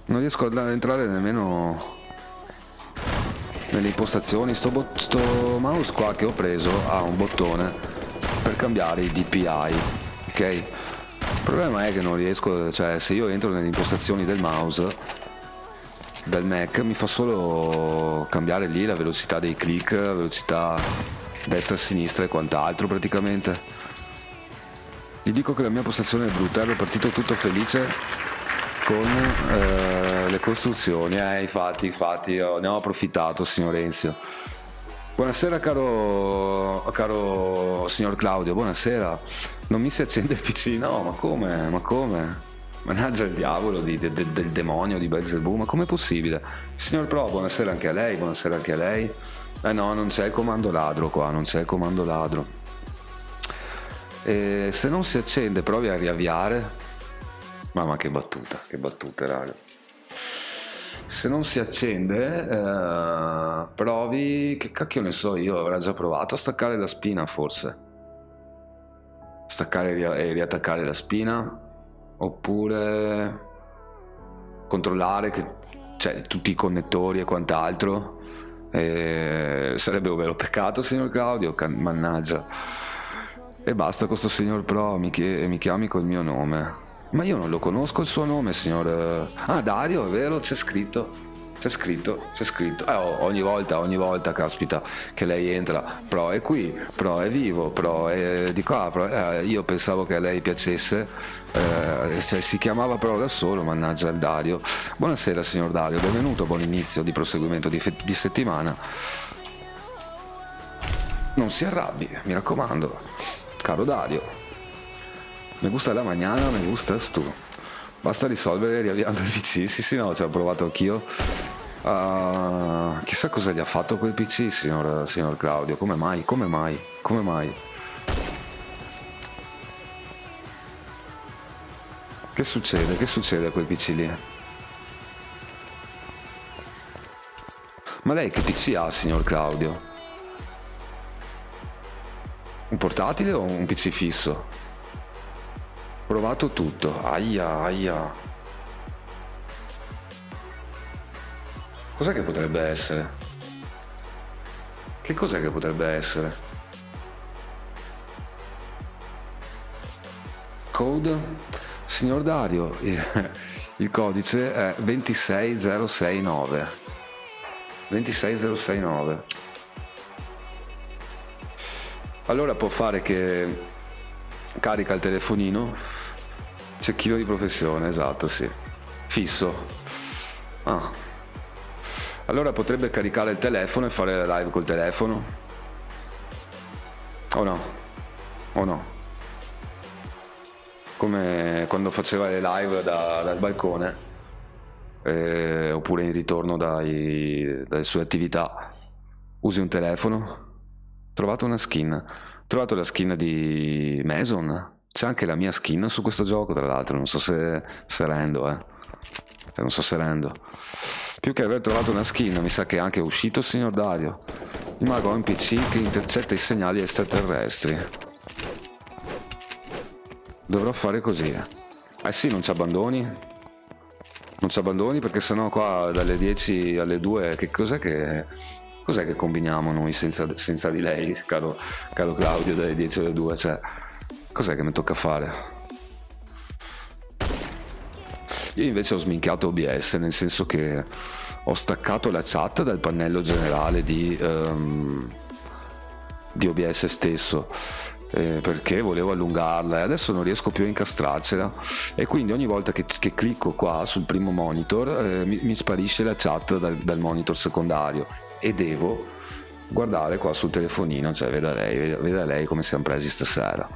Non riesco ad entrare nemmeno nelle impostazioni. Sto, sto mouse qua che ho preso ha un bottone per cambiare i D P I, ok? Il problema è che non riesco, cioè se io entro nelle impostazioni del mouse del Mac mi fa solo cambiare lì la velocità dei click, la velocità destra, sinistra e quant'altro praticamente. Gli dico che la mia postazione è brutta, ero partito tutto felice con eh, le costruzioni. Eh, infatti, infatti, ne ho approfittato, signor Enzio. Buonasera caro, caro signor Claudio, buonasera. Non mi si accende il P C? No, ma come? Ma come? Mannaggia il diavolo di, de, de, del demonio di Beelzebù, ma com'è possibile? Signor Pro, buonasera anche a lei, buonasera anche a lei. Eh no, non c'è il comando ladro qua, non c'è il comando ladro. E se non si accende provi a riavviare. Mamma che battuta, che battuta raga. Se non si accende eh, provi, che cacchio ne so io, avrà già provato a staccare la spina forse. Staccare e riattaccare la spina. Oppure controllare che, cioè, tutti i connettori e quant'altro. E sarebbe un vero peccato, signor Claudio, mannaggia. E basta con sto signor Pro, mi, chie, mi chiami col mio nome. Ma io non lo conosco il suo nome, signor... Ah, Dario, è vero, c'è scritto. C'è scritto, c'è scritto. Eh, oh, ogni volta, ogni volta, caspita, che lei entra. Pro è qui, Pro è vivo, Pro è di qua. Pro è... Eh, io pensavo che a lei piacesse... Eh, se si chiamava però da solo, mannaggia il Dario. Buonasera signor Dario, benvenuto, buon inizio di proseguimento di, di settimana. Non si arrabbi, mi raccomando, caro Dario. Mi gusta la mañana, mi gustas tu. Basta risolvere riavviando il P C. Sì sì no, ci ho provato anch'io. uh, Chissà cosa gli ha fatto quel P C, signor, signor Claudio. Come mai, come mai, come mai? Che succede? Che succede a quel P C lì? Ma lei che P C ha, signor Claudio? Un portatile o un P C fisso? Provato tutto. Aia, aia. Cos'è che potrebbe essere? Che cos'è che potrebbe essere? Code? Signor Dario, il codice è due sei zero sei nove. due sei zero sei nove. Allora può fare che carica il telefonino. Cecchino di professione, esatto, sì. Fisso. Ah. Allora potrebbe caricare il telefono e fare la live col telefono. O no? O no? Come quando faceva le live da, dal balcone, eh, oppure in ritorno dai, dalle sue attività. Usi un telefono. Trovato una skin. Trovato la skin di Mason. C'è anche la mia skin su questo gioco, tra l'altro. Non so se, se rendo, eh. Cioè, non so se rendo. Più che aver trovato una skin, mi sa che è anche uscito il signor Dario. Il mago ha un P C che intercetta i segnali extraterrestri. Dovrò fare così. Eh sì, non ci abbandoni. Non ci abbandoni perché sennò qua dalle dieci alle due che cos'è che, cos'è che combiniamo noi senza, senza di lei, caro, caro Claudio, dalle dieci alle due? Cioè, cos'è che mi tocca fare? Io invece ho sminchiato O B S, nel senso che ho staccato la chat dal pannello generale di, um, di O B S stesso. Eh, perché volevo allungarla e adesso non riesco più a incastrarcela, e quindi ogni volta che, che clicco qua sul primo monitor eh, mi, mi sparisce la chat dal, dal monitor secondario e devo guardare qua sul telefonino, cioè veda lei, veda lei come siamo presi stasera.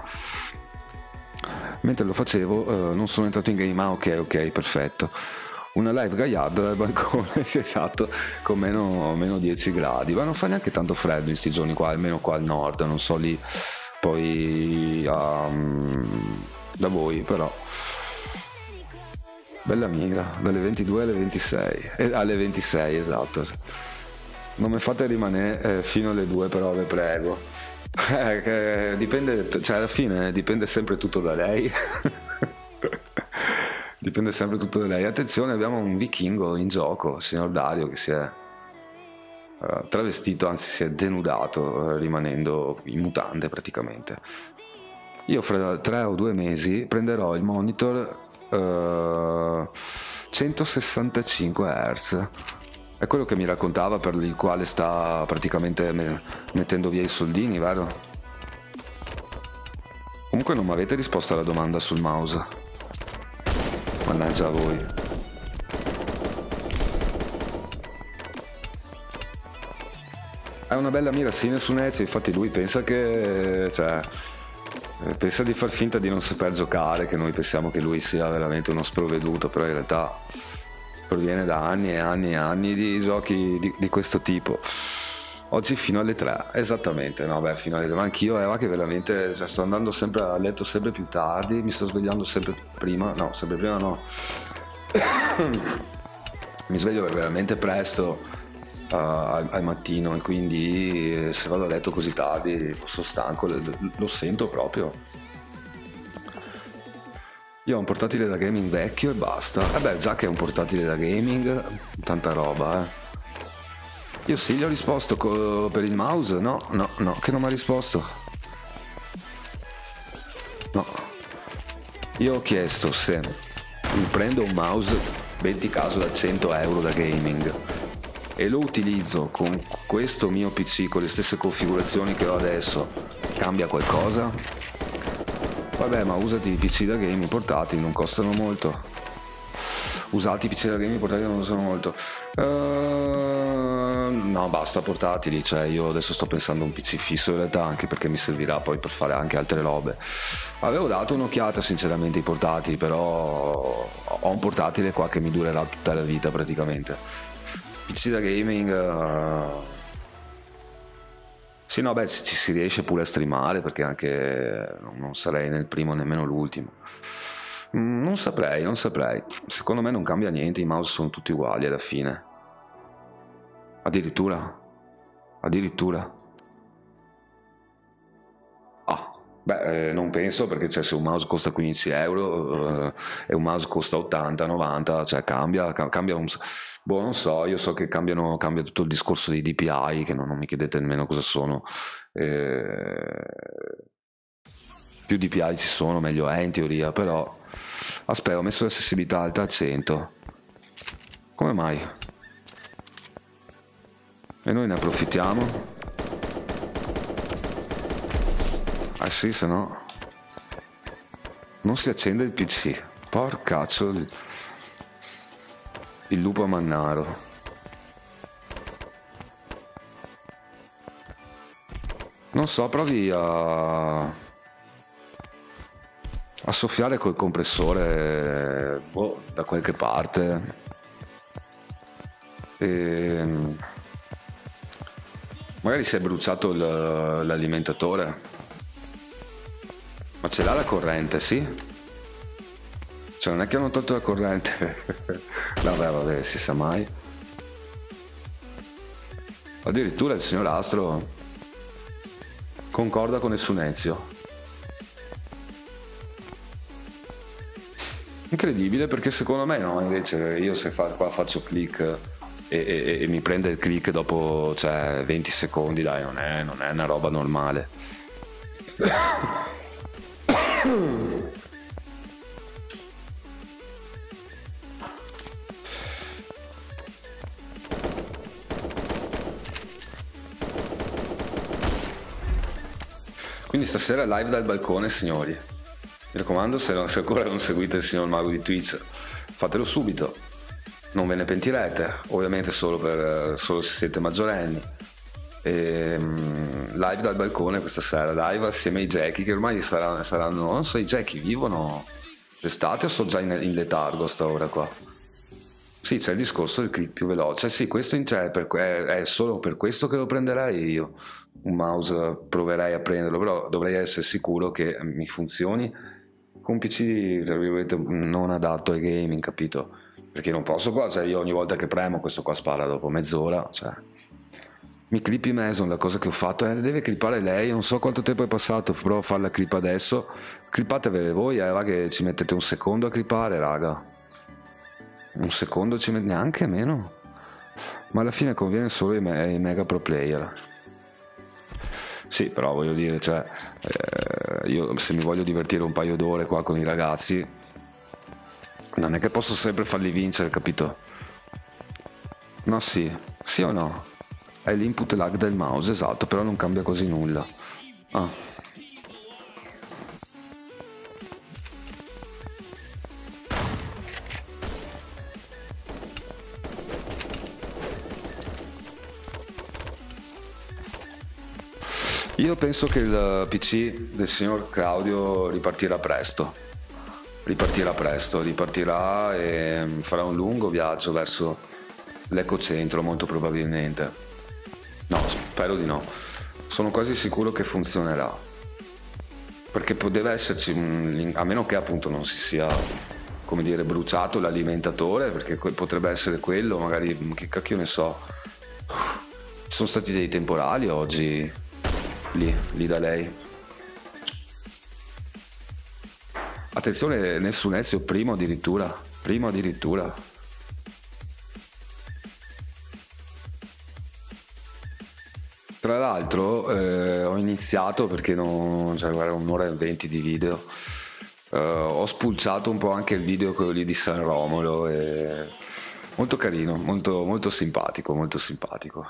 Mentre lo facevo eh, non sono entrato in game. Ah ok, ok, perfetto. Una live gagliarda dal balcone, sì esatto, con meno, meno dieci gradi, ma non fa neanche tanto freddo in sti giorni qua, almeno qua al nord, non so lì poi um, da voi, però bella migra dalle ventidue alle ventisei, eh, alle ventisei esatto. Non mi fate rimanere eh, fino alle due però, ve prego. Eh, che dipende, cioè alla fine dipende sempre tutto da lei. Dipende sempre tutto da lei. Attenzione, abbiamo un vichingo in gioco, signor Dario, che si è travestito, anzi si è denudato, rimanendo in mutande praticamente. Io fra tre o due mesi prenderò il monitor eh, centosessantacinque hertz È quello che mi raccontava, per il quale sta praticamente mettendo via i soldini, vero? Comunque non mi avete risposto alla domanda sul mouse. Mannaggia a voi. È una bella mira, sì, nessuno è, infatti lui pensa che... cioè... pensa di far finta di non saper giocare, che noi pensiamo che lui sia veramente uno sprovveduto, però in realtà proviene da anni e anni e anni di giochi di, di questo tipo. Oggi fino alle tre, esattamente, no beh, fino alle tre, ma anch'io era che veramente, cioè, sto andando sempre a letto sempre più tardi, mi sto svegliando sempre prima, no, sempre prima no, mi sveglio veramente presto. Uh, al, al mattino, e quindi eh, se vado a letto così tardi sono stanco, lo, lo sento proprio. Io ho un portatile da gaming vecchio e basta. Vabbè, già che è un portatile da gaming, tanta roba, eh. Io sì, gli ho risposto per il mouse. No, no, no, che non mi ha risposto. No, io ho chiesto se mi prendo un mouse, metti caso da cento euro da gaming, e lo utilizzo con questo mio P C con le stesse configurazioni che ho adesso, cambia qualcosa? Vabbè, ma usati i P C da gaming portatili, non costano molto. Usati i P C da gaming portatili non costano molto. Ehm, no, basta portatili, cioè io adesso sto pensando a un P C fisso in realtà, anche perché mi servirà poi per fare anche altre robe. Avevo dato un'occhiata sinceramente ai portatili, però ho un portatile qua che mi durerà tutta la vita praticamente. P C da gaming, uh... sì, no, beh, ci si riesce pure a streamare, perché anche non sarei nel primo nemmeno l'ultimo. Mm, non saprei, non saprei. Secondo me non cambia niente, i mouse sono tutti uguali alla fine. Addirittura, addirittura. Ah, beh, eh, non penso, perché cioè, se un mouse costa quindici euro eh, e un mouse costa ottanta, novanta, cioè cambia, cambia un... Boh, non so, io so che cambiano, cambia tutto il discorso dei D P I, che non, non mi chiedete nemmeno cosa sono. Eh, più D P I ci sono, meglio è in teoria, però... Aspetta, ho messo la sensibilità alta a cento. Come mai? E noi ne approfittiamo. Ah sì, se no... Non si accende il P C. Porcaccio... Il lupo a mannaro. Non so, provi a... a soffiare col compressore, boh, da qualche parte. E... magari si è bruciato l'alimentatore. Ma ce l'ha la corrente, sì? Cioè, non è che hanno tolto la corrente. Vabbè, vabbè, si sa mai. Addirittura il signor Astro concorda con il Sunezio. Incredibile, perché secondo me no, invece io se fa, qua faccio click e, e, e mi prende il click dopo, cioè, venti secondi, dai, non è, non è una roba normale. Quindi stasera live dal balcone, signori. Mi raccomando, se, non, se ancora non seguite il signor Mago di Twitch, fatelo subito. Non ve ne pentirete, ovviamente solo, per, solo se siete maggiorenni. E, um, live dal balcone questa sera, live assieme ai Jackie, che ormai saranno, saranno non so, i Jackie vivono l'estate o sono già in, in letargo sta ora qua? Sì, c'è il discorso del click più veloce. Sì, questo in c'è, per, è, è solo per questo che lo prenderei io. Un mouse proverei a prenderlo, però dovrei essere sicuro che mi funzioni con P C, tra virgolette, non adatto ai gaming, capito? Perché non posso qua, cioè io ogni volta che premo questo qua spara dopo mezz'ora, cioè. Mi clippi Mason, la cosa che ho fatto, eh, deve clippare lei, non so quanto tempo è passato, provo a fare la clip adesso, clippatevele voi, eh, raga, che ci mettete un secondo a clippare, raga. Un secondo ci mette, neanche meno, ma alla fine conviene solo ai me mega pro player. Sì, però voglio dire, cioè, eh, io se mi voglio divertire un paio d'ore qua con i ragazzi, non è che posso sempre farli vincere, capito? No, sì. Sì o no? È l'input lag del mouse, esatto, però non cambia così nulla. Ah. Io penso che il P C del signor Claudio ripartirà presto. Ripartirà presto, ripartirà e farà un lungo viaggio verso l'ecocentro, molto probabilmente. No, spero di no. Sono quasi sicuro che funzionerà, perché poteva esserci un, a meno che appunto non si sia, come dire, bruciato l'alimentatore, perché potrebbe essere quello, magari, che cacchio ne so. Ci sono stati dei temporali oggi lì, lì da lei. Attenzione, nessun Ezio, primo addirittura, primo addirittura. Tra l'altro eh, ho iniziato, perché non, cioè, guarda, un'ora e venti di video, eh, ho spulciato un po' anche il video quello lì di San Romolo, e... molto carino, molto, molto simpatico, molto simpatico.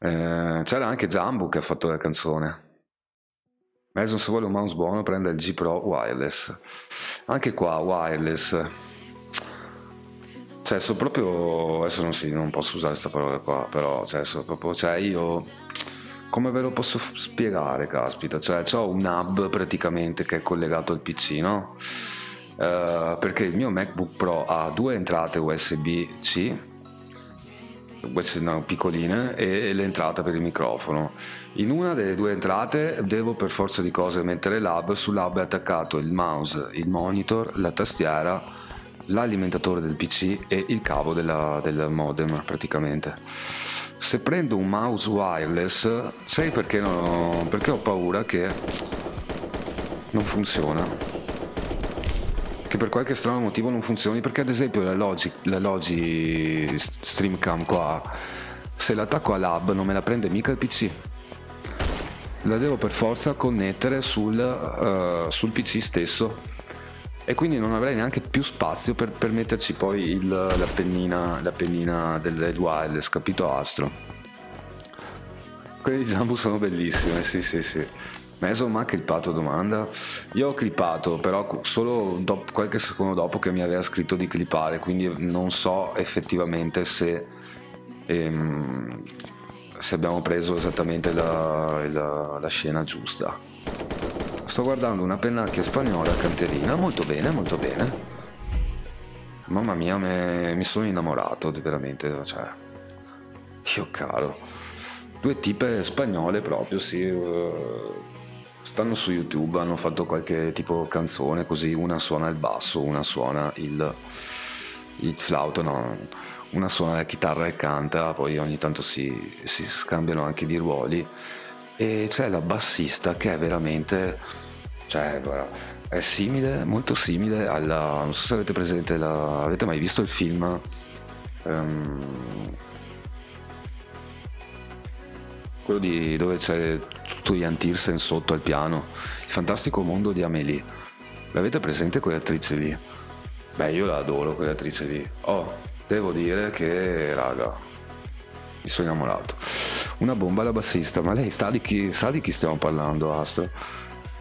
Eh, c'era anche Jambu che ha fatto la canzone. Mason, se vuole un mouse buono prenda il G Pro wireless. Anche qua wireless, cioè so proprio, adesso non, si, non posso usare questa parola qua, però cioè, so proprio, cioè io come ve lo posso spiegare, caspita, cioè ho un hub praticamente che è collegato al P C, no? Eh, perché il mio MacBook Pro ha due entrate U S B C, queste no, piccoline, e l'entrata per il microfono. In una delle due entrate devo per forza di cose mettere l'hub, sull'hub è attaccato il mouse, il monitor, la tastiera, l'alimentatore del P C e il cavo della, del modem praticamente. Se prendo un mouse wireless, sai perché no? Perché ho paura che non funziona, che per qualche strano motivo non funzioni, perché ad esempio la Logi, la Logi Streamcam qua, se l'attacco all'hub non me la prende mica il P C, la devo per forza connettere sul, uh, sul P C stesso, e quindi non avrei neanche più spazio per, per metterci poi il, la pennina, la pennina del wireless, capito Astro? Quelli di Jambu sono bellissime, sì sì sì. Mason, ma ha clippato domanda? Io ho clippato, però solo dopo, qualche secondo dopo che mi aveva scritto di clippare, quindi non so effettivamente se, ehm, se abbiamo preso esattamente la, la, la scena giusta. Sto guardando una pennacchia spagnola canterina, molto bene, molto bene. Mamma mia, me, mi sono innamorato, veramente, cioè... Dio caro. Due tipe spagnole proprio, sì. Uh, stanno su YouTube, hanno fatto qualche tipo canzone, così una suona il basso, una suona il, il flauto, no. Una suona la chitarra e canta, poi ogni tanto si, si scambiano anche di ruoli. E c'è la bassista che è veramente, cioè è simile, molto simile alla, non so se avete presente la, avete mai visto il film um, quello di dove c'è tutto Ian Tiersen sotto al piano, Il fantastico mondo di Amélie? L'avete presente quell'attrice lì? Beh, io la adoro quell'attrice lì. Oh, devo dire che raga, mi sono innamorato. Una bomba alla bassista, ma lei sa di chi, sa di chi stiamo parlando, Astro?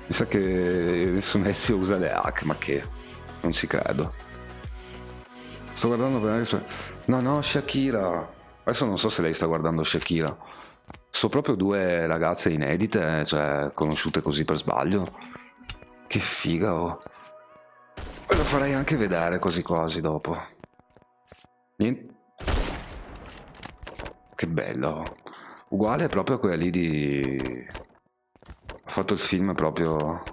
Mi sa che nessun Ezio usa le hack, ma che? Non ci credo. Sto guardando per... No, no, Shakira. Adesso non so se lei sta guardando Shakira. Sono proprio due ragazze inedite, cioè conosciute così per sbaglio. Che figa, oh. Lo farei anche vedere così quasi dopo. Niente. Che bello, oh. Uguale proprio a quella lì di... Ho fatto il film proprio...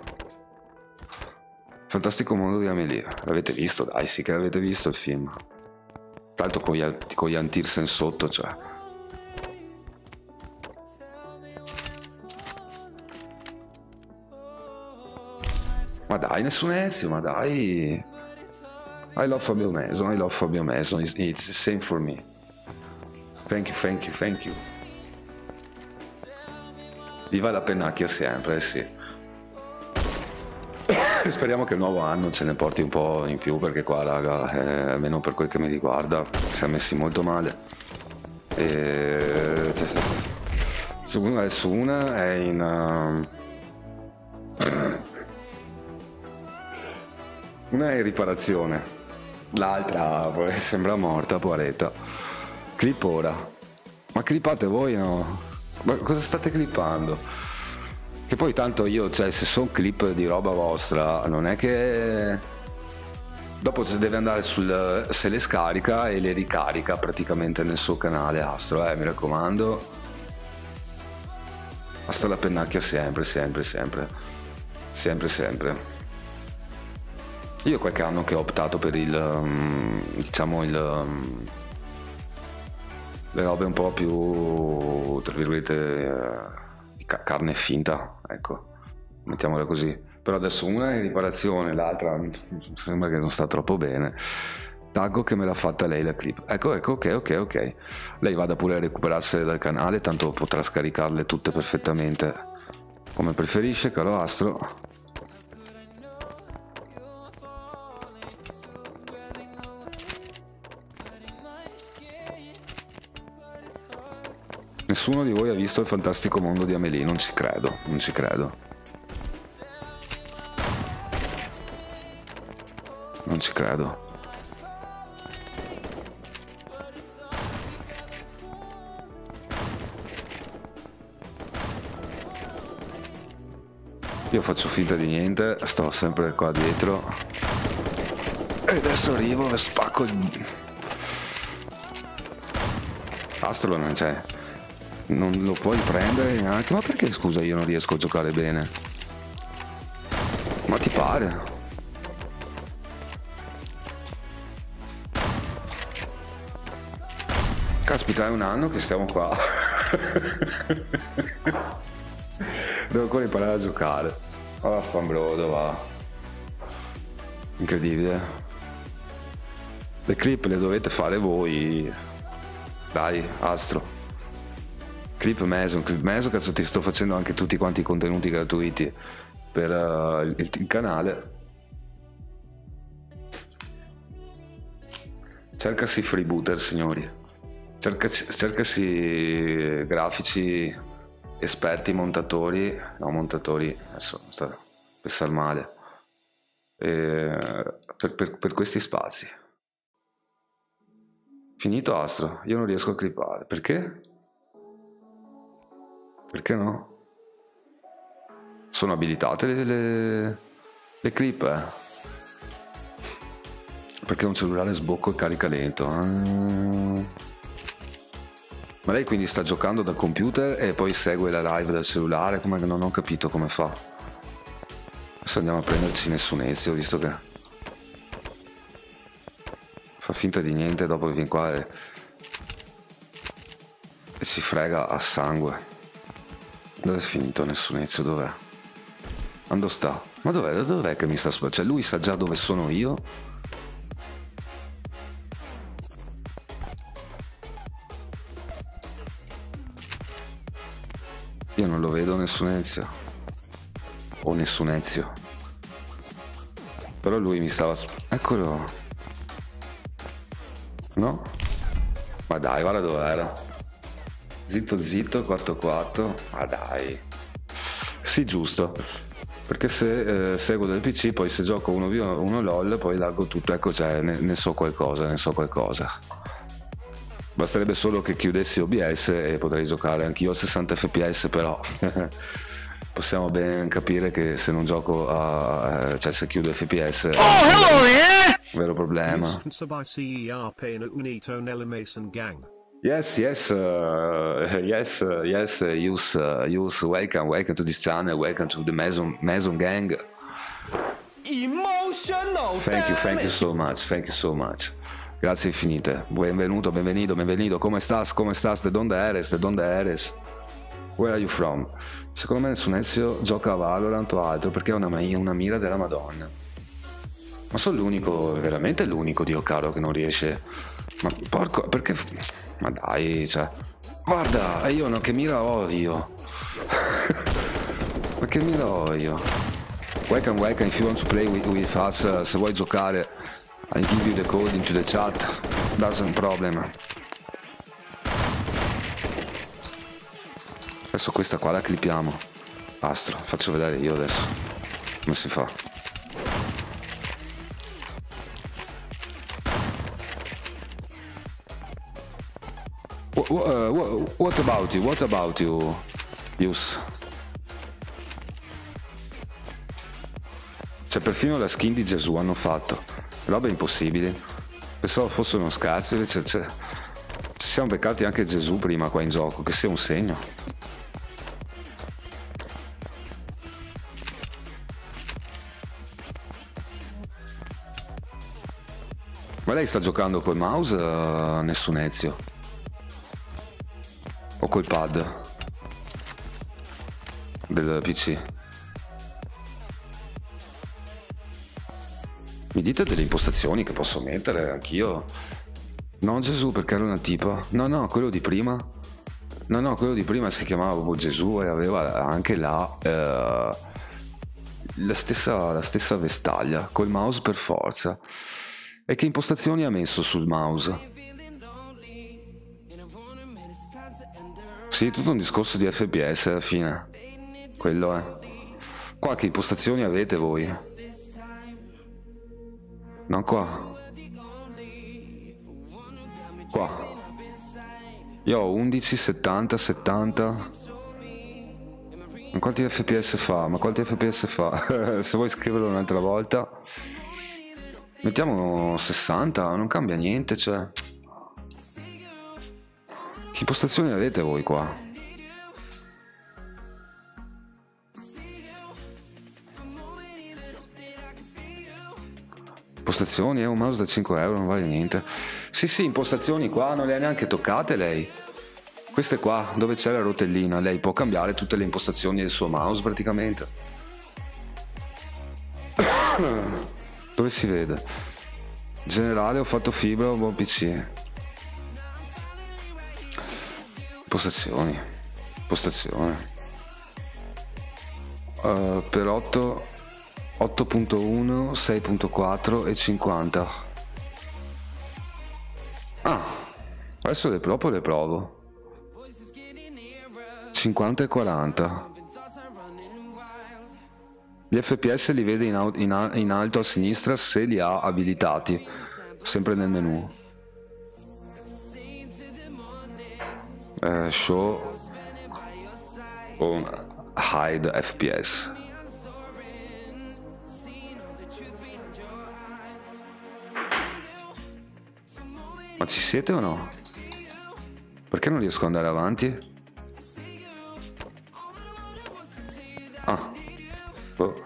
Fantastico mondo di Amélie. L'avete visto? Dai, sì che l'avete visto il film. Tanto con Ian Tiersen sotto, cioè... Ma dai, nessun Ezio, ma dai... I love Fabio Mason, I love Fabio Mason, it's, it's the same for me. Thank you, thank you, thank you. Viva la pennacchia sempre, sì. Speriamo che il nuovo anno ce ne porti un po' in più, perché qua, raga, eh, almeno per quel che mi riguarda, siamo messi molto male. E... adesso una è in... Uh... Una è in riparazione, l'altra sembra morta, poveretta. Clip ora. Ma clippate voi, no? Ma cosa state clippando? Che poi tanto io, cioè, se sono clip di roba vostra, non è che... Dopo si deve andare sul... se le scarica e le ricarica praticamente nel suo canale Astro, eh, mi raccomando. Basta la pennacchia sempre, sempre, sempre. Sempre, sempre. Io qualche anno che ho optato per il, diciamo, il, le robe un po' più, tra virgolette, eh, carne finta, ecco, mettiamola così. Però adesso una è in riparazione, l'altra sembra che non sta troppo bene. Taggo che me l'ha fatta lei la clip. Ecco, ecco, ok, ok, ok. Lei vada pure a recuperarsele dal canale, tanto potrà scaricarle tutte perfettamente come preferisce, caro Astro. Nessuno di voi ha visto Il fantastico mondo di Amélie, non ci credo, non ci credo. Non ci credo. Io faccio finta di niente, sto sempre qua dietro. E adesso arrivo e spacco il... Astro non c'è. Non lo puoi prendere neanche. Ma perché, scusa, io non riesco a giocare bene? Ma ti pare? Caspita, è un anno che stiamo qua. Devo ancora imparare a giocare. Vaffanbrodo, va. Incredibile. Le clip le dovete fare voi. Dai, Astro. Clip Mason, Clip Mason, cazzo, ti sto facendo anche tutti quanti i contenuti gratuiti per uh, il, il canale. Cercasi freebooter, signori. Cercasi, cercasi grafici esperti, montatori. No, montatori, adesso sto a pensare male. E, per, per, per questi spazi. Finito Astro, io non riesco a clippare. Perché? Perché no? Sono abilitate le, le, le clip, eh? Perché un cellulare sbocco e carica lento. Ah. Ma lei quindi sta giocando dal computer e poi segue la live dal cellulare? Come, non ho capito come fa. Adesso andiamo a prenderci nessun ezio, visto che fa finta di niente, dopo che viene qua e, e si frega a sangue. Dove è finito nessun ezio? Dov'è? Quando sta? Ma dov'è? Dov'è che mi sta spacciando? Cioè lui sa già dove sono io? Io non lo vedo nessun ezio. O nessun ezio. Però lui mi stava... Eccolo. No? Ma dai, guarda dove era. Zitto zitto, quattro quattro, ma dai. Sì, giusto. Perché se eh, seguo del P C, poi se gioco uno v uno LOL, poi largo tutto. Ecco, cioè, ne, ne so qualcosa, ne so qualcosa. Basterebbe solo che chiudessi O B S e potrei giocare anch'io a sessanta F P S, però possiamo ben capire che se non gioco a... cioè, se chiudo F P S... Oh, hello, yeah! Vero problema. Mason Gang. Yes, yes, uh, yes, uh, yes, uh, use, uh, use, welcome, welcome to this channel, welcome to the Mason, Mason Gang. Emotional. Thank you, thank you so much, thank you so much. Grazie infinite. Benvenuto, benvenido, benvenido. Come stas, come stas, de donde eres, de donde eres. Where are you from? Secondo me nessun ezio gioca a Valorant o altro, perché è una, una mira della Madonna. Ma sono l'unico, veramente l'unico, Dio caro, che non riesce... Ma porco, perché... Ma dai, cioè... Guarda, e io no, che mira ho io. Ma che mira ho io? Welcome, welcome, if you want to play with, with us, uh, se vuoi giocare, I give you the code into the chat, doesn't problem. Adesso questa qua la clippiamo. Astro, faccio vedere io adesso come si fa. What, what, what about you? What about you? Yus. C'è perfino la skin di Gesù, hanno fatto. Roba impossibile. Pensavo fosse uno scherzo, invece ci siamo beccati anche Gesù prima qua in gioco, che sia un segno. Ma lei sta giocando col mouse uh, nessunezio? O col pad del P C? Mi dite delle impostazioni che posso mettere anch'io? Non Gesù perché era una tipa. No no, quello di prima. No no, quello di prima si chiamava proprio Gesù e aveva anche la eh, la stessa, la stessa vestaglia. Col mouse per forza. E che impostazioni ha messo sul mouse? Sì, tutto un discorso di F P S alla fine. Quello è. Qua che impostazioni avete voi? Non qua. Qua. Io ho undici, settanta, settanta. Ma quanti F P S fa? Ma quanti F P S fa? Se vuoi scriverlo un'altra volta. Mettiamo sessanta, non cambia niente, cioè. Che impostazioni avete voi qua? Impostazioni, è un mouse da cinque euro, non vale niente. Sì, sì, impostazioni qua, non le ha neanche toccate lei. Queste qua, dove c'è la rotellina, lei può cambiare tutte le impostazioni del suo mouse praticamente. Dove si vede? In generale ho fatto fibra o buon P C. Impostazioni. Impostazione. Uh, per otto, otto punto uno, sei punto quattro e cinquanta. Ah, adesso le provo, le provo. cinquanta e quaranta. Gli F P S li vede in, in, in alto a sinistra se li ha abilitati, sempre nel menu. Eh, show on hide F P S. Ma ci siete o no? Perché non riesco ad andare avanti? Ah. Oh.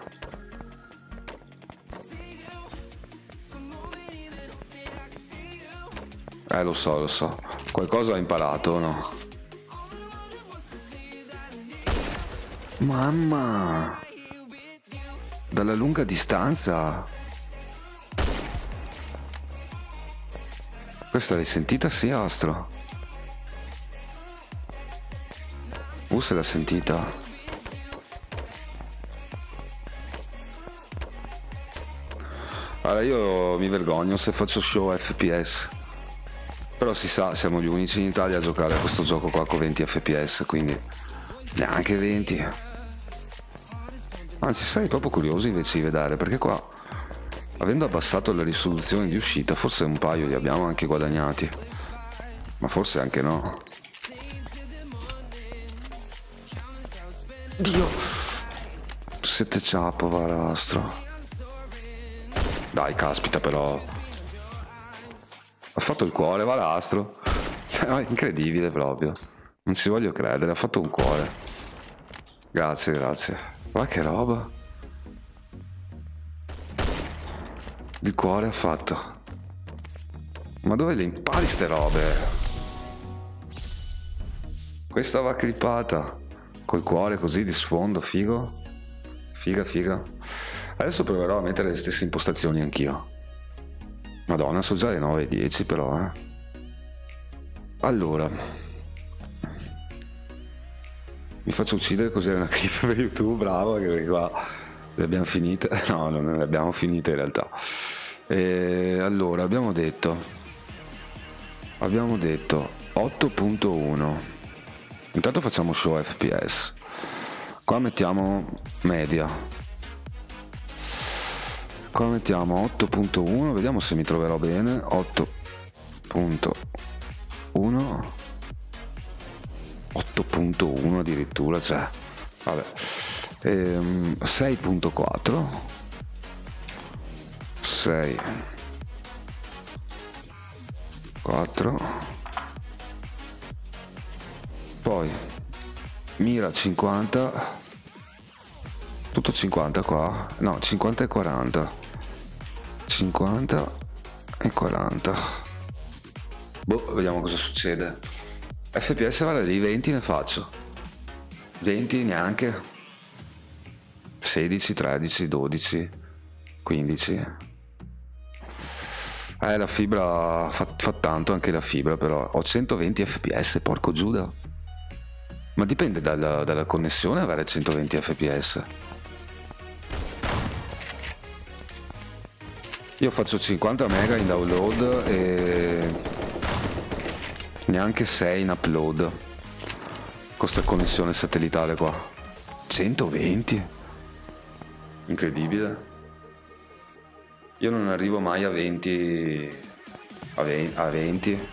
Eh lo so, lo so. Qualcosa ho imparato o no? Mamma! Dalla lunga distanza! Questa l'hai sentita? Sì, Astro. Uh, se l'ha sentita. Allora io mi vergogno se faccio show F P S. Però si sa, siamo gli unici in Italia a giocare a questo gioco qua con venti F P S, quindi neanche venti. Anzi, sarei proprio curioso invece di vedere, perché qua, avendo abbassato la risoluzione di uscita, forse un paio li abbiamo anche guadagnati. Ma forse anche no. Dio! Sette ciapo, varastro. Dai, caspita però. Ha fatto il cuore, va l'astro. È incredibile proprio. Non ci voglio credere, ha fatto un cuore. Grazie, grazie. Ma che roba. Il cuore ha fatto. Ma dove le impari ste robe? Questa va clippata. Col cuore così di sfondo, figo. Figa, figa. Adesso proverò a mettere le stesse impostazioni anch'io. Madonna, so già le nove e dieci però, eh. Allora. Mi faccio uccidere così, è una clip per YouTube, bravo, che qua Le abbiamo finite? No, non le abbiamo finite in realtà. E allora, abbiamo detto, abbiamo detto otto punto uno. Intanto facciamo show F P S. Qua mettiamo media. Qua mettiamo otto punto uno, vediamo se mi troverò bene. otto punto uno. otto punto uno addirittura, cioè. Vabbè. Ehm, sei punto quattro. sei quattro. Poi mira cinquanta. Tutto cinquanta qua. No, cinquanta e quaranta. cinquanta e quaranta. Boh, vediamo cosa succede. F P S vale di venti, ne faccio venti, neanche sedici, tredici, dodici, quindici. Eh, la fibra fa, fa tanto anche la fibra, però ho centoventi F P S, porco Giuda. Ma dipende dalla, dalla connessione avere centoventi F P S. Io faccio cinquanta mega in download e neanche sei in upload. Questa connessione satellitare qua. centoventi? Incredibile. Io non arrivo mai a venti. A venti. A venti.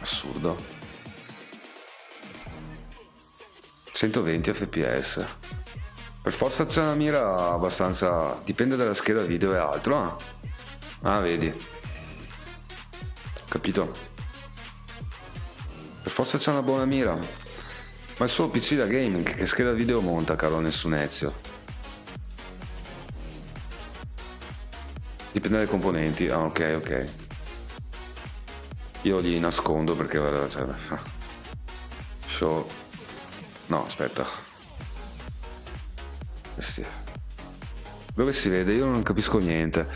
Assurdo. centoventi F P S. Per forza c'è una mira abbastanza. Dipende dalla scheda video e altro. Ah, ah vedi. Capito? Per forza c'è una buona mira. Ma il suo P C da gaming, che scheda video monta, caro Nessunezio? Dipende dai componenti. Ah, ok, ok. Io li nascondo perché guarda, cioè, show. No, aspetta. Questi. Dove si vede? Io non capisco niente.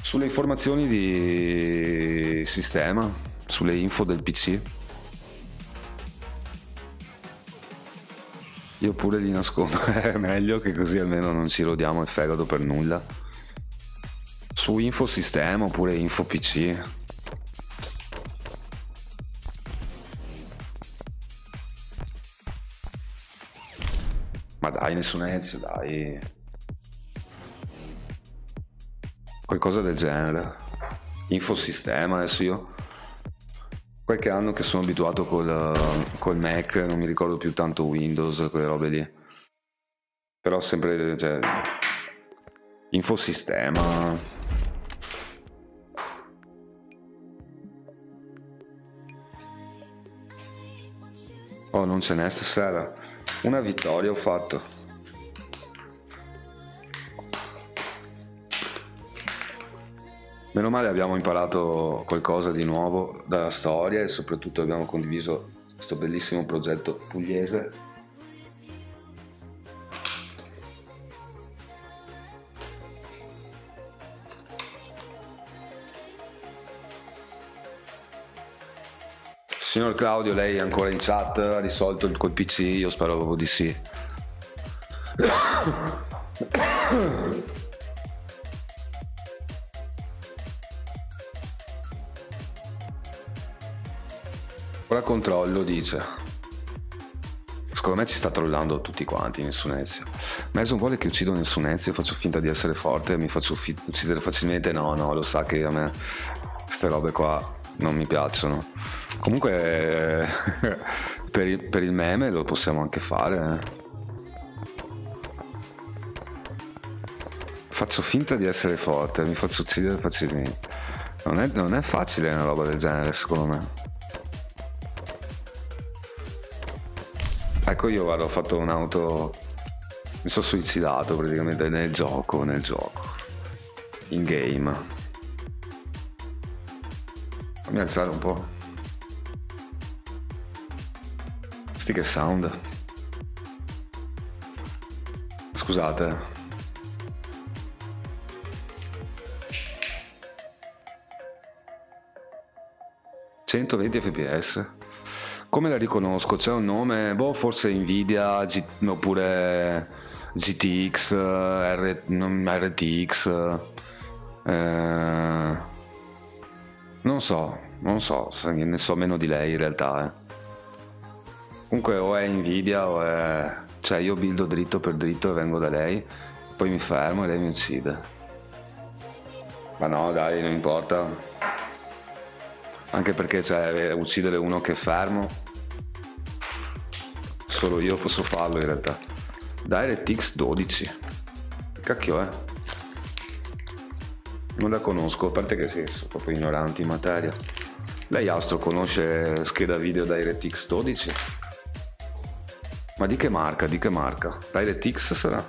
Sulle informazioni di sistema, sulle info del P C. Io pure li nascondo, è meglio che così almeno non ci rodiamo il fegato per nulla. Su info sistema oppure info P C. Ma dai, nessun ezio, dai. Qualcosa del genere. Infosistema, adesso io qualche anno che sono abituato col, col Mac, non mi ricordo più tanto Windows, quelle robe lì, però sempre, cioè, infosistema. Oh, non ce n'è stasera. Una vittoria ho fatto. Meno male abbiamo imparato qualcosa di nuovo dalla storia e soprattutto abbiamo condiviso questo bellissimo progetto pugliese. Signor Claudio, lei è ancora in chat? Ha risolto il col P C? Io spero proprio di sì. Ora controllo, dice. Secondo me ci sta trollando tutti quanti, Nessunezio. Mason vuole che uccido Nessunezio e faccio finta di essere forte e mi faccio uccidere facilmente. No, no, lo sa che a me queste robe qua non mi piacciono. Comunque per, il, per il meme lo possiamo anche fare. Faccio finta di essere forte e mi faccio uccidere facilmente. Non è, non è facile una roba del genere, secondo me. Ecco, io guarda, ho fatto un'auto, mi sono suicidato praticamente nel gioco, nel gioco, in game. Fammi alzare un po'. Sti che sound. Scusate. centoventi F P S. Come la riconosco? C'è un nome? Boh, forse Nvidia G- oppure G T X, R, non, R T X, eh, non so, non so, ne so meno di lei in realtà, eh. Comunque o è Nvidia o è... cioè io buildo dritto per dritto e vengo da lei, poi mi fermo e lei mi uccide. Ma no dai, non importa, anche perché cioè uccidere uno che è fermo solo io posso farlo in realtà. DirectX dodici, che cacchio è? Non la conosco, a parte che sì, sono proprio ignoranti in materia. Lei Astro conosce scheda video DirectX dodici? Ma di che marca, di che marca? DirectX sarà?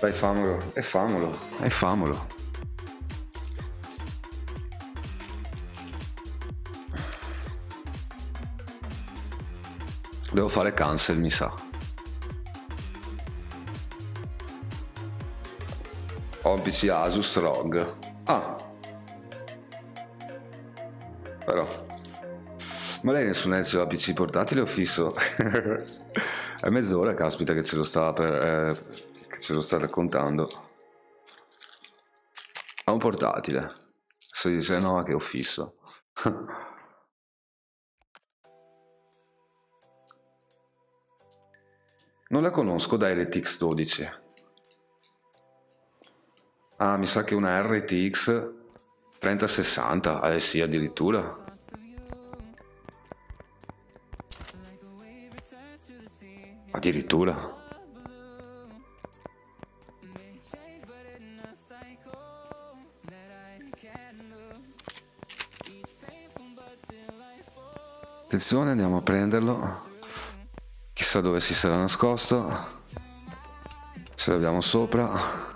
Dai, famolo, e famolo, e famolo. Devo fare cancel, mi sa. Ho un P C Asus R O G. Ah. Però. Ma lei nessun ezio ha P C portatile o fisso? È mezz'ora, caspita, che ce lo sta per... Eh... che ce lo sta raccontando. Ha un portatile, se dice no che ho fisso. Non la conosco DirectX dodici. Ah, mi sa che una R T X trenta sessanta, eh sì, addirittura. Addirittura. Attenzione, andiamo a prenderlo. Chissà dove si sarà nascosto. Ce l'abbiamo sopra.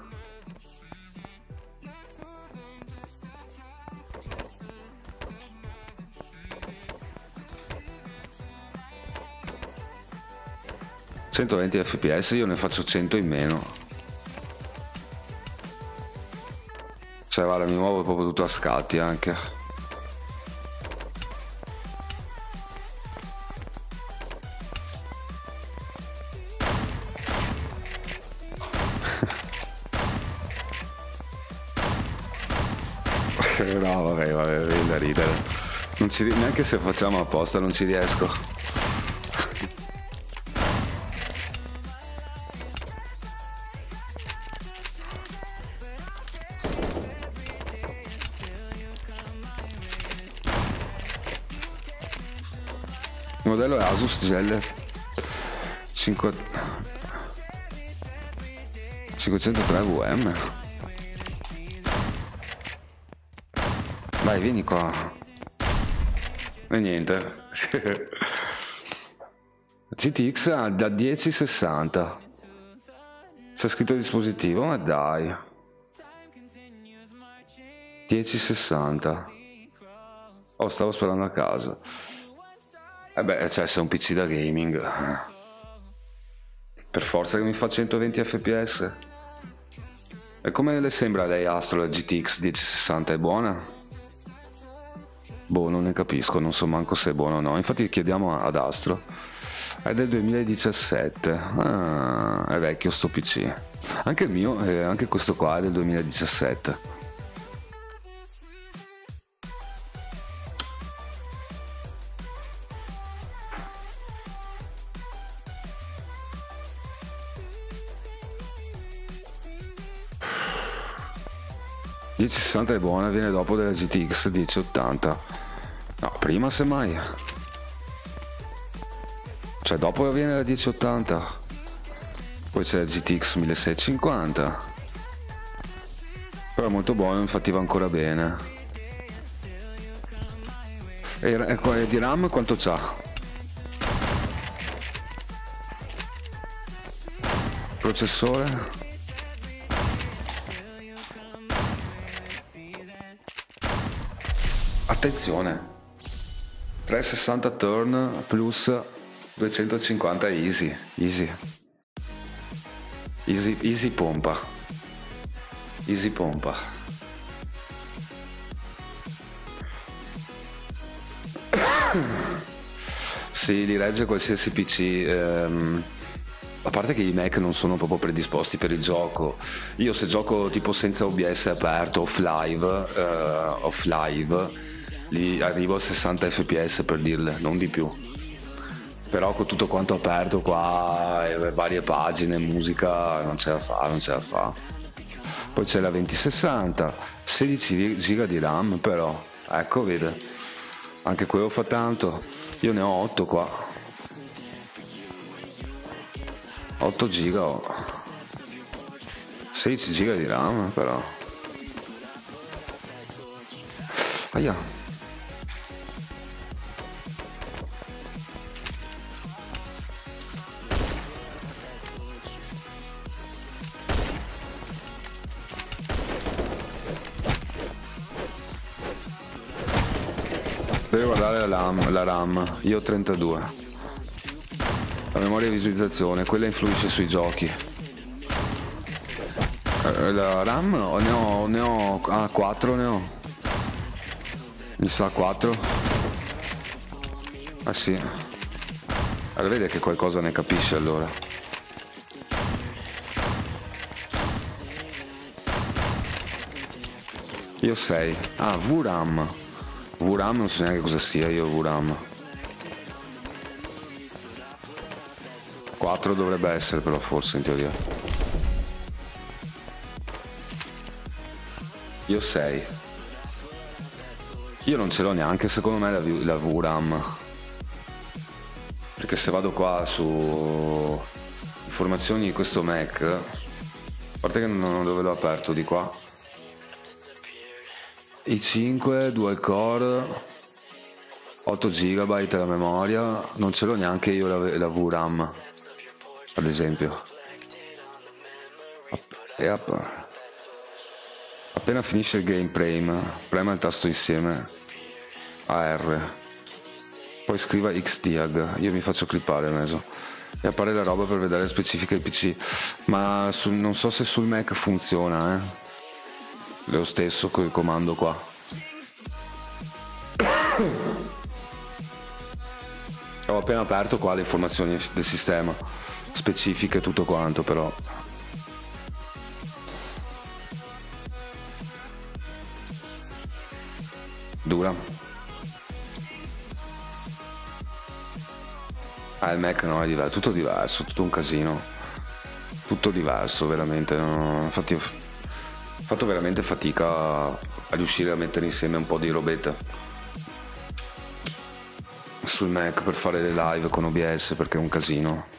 centoventi F P S, io ne faccio cento in meno. Cioè vale, mi muovo proprio tutto a scatti anche. No, vabbè, vabbè, vieni da ridere. Non ci, neanche se facciamo apposta non ci riesco. Il modello è Asus G L cinquecentotre V M. Dai, vieni qua. E niente. G T X ha da dieci sessanta. C'è scritto dispositivo, ma dai. dieci sessanta. Oh, stavo sperando a caso. E beh, cioè, se è un P C da gaming, per forza che mi fa centoventi F P S. E come le sembra a lei, Astro, la G T X dieci sessanta è buona? Boh, non ne capisco, non so manco se è buono o no. Infatti chiediamo ad Astro. È del duemiladiciassette. Ah, è vecchio sto P C. Anche il mio, eh, anche questo qua è del duemiladiciassette. dieci sessanta è buona, viene dopo della G T X dieci ottanta. No, prima semmai. Cioè dopo viene la dieci ottanta. Poi c'è la G T X milleseicentocinquanta. Però è molto buono, infatti va ancora bene. E, e di RAM quanto c'ha? Processore? Attenzione, trecentosessanta turn plus duecentocinquanta easy, easy, easy, easy pompa, easy pompa. Sì, li regge qualsiasi P C. Ehm, a parte che i Mac non sono proprio predisposti per il gioco. Io se gioco tipo senza O B S aperto, off live, eh, off live, li arrivo a sessanta F P S per dirle, non di più. Però con tutto quanto aperto qua, varie pagine, musica, non ce la fa, non ce la fa. Poi c'è la duemila sessanta, sedici giga di RAM però, ecco vede. Anche quello fa tanto, io ne ho otto qua, otto giga ho, sedici giga di RAM però. Aia. Devo guardare la RAM, la RAM, io ho trentadue. La memoria di visualizzazione, quella influisce sui giochi. La RAM ne ho, ne ho ah, quattro ne ho. Mi sa quattro. Ah sì. Allora vede che qualcosa ne capisce allora. Io sei. Ah, V RAM. V RAM non so neanche cosa sia, io V RAM quattro dovrebbe essere però, forse in teoria. Io sei. Io non ce l'ho neanche secondo me la, la V RAM, perché se vado qua su informazioni di questo Mac, a parte che non dove l'ho aperto di qua, i cinque, dual core, otto giga la memoria, non ce l'ho neanche io la, la V RAM, ad esempio. E appena finisce il game frame, prema il tasto insieme a R, poi scriva X T A G, io mi faccio clippare meso, e appare la roba per vedere le specifiche del P C, ma su, non so se sul Mac funziona, eh. Lo stesso con il comando qua. Ho appena aperto qua le informazioni del sistema, specifiche tutto quanto però. Dura. Ah, il Mac no, è diverso, tutto diverso, tutto un casino. Tutto diverso, veramente. No, infatti io... ho fatto veramente fatica a riuscire a mettere insieme un po' di robetta sul Mac per fare le live con O B S, perché è un casino.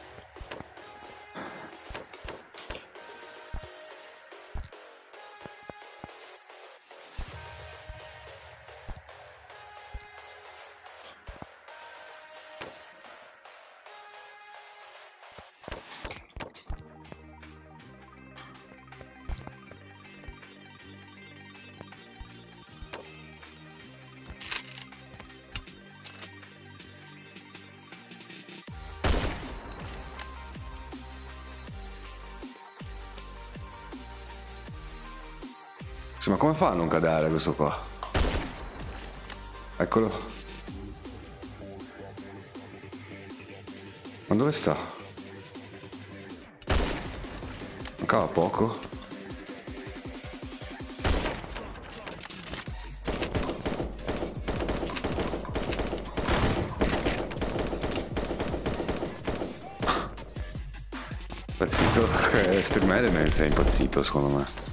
Ma come fa a non cadere questo qua? Eccolo. Ma dove sta? Mancava poco. Impazzito. Stream Elements è impazzito secondo me.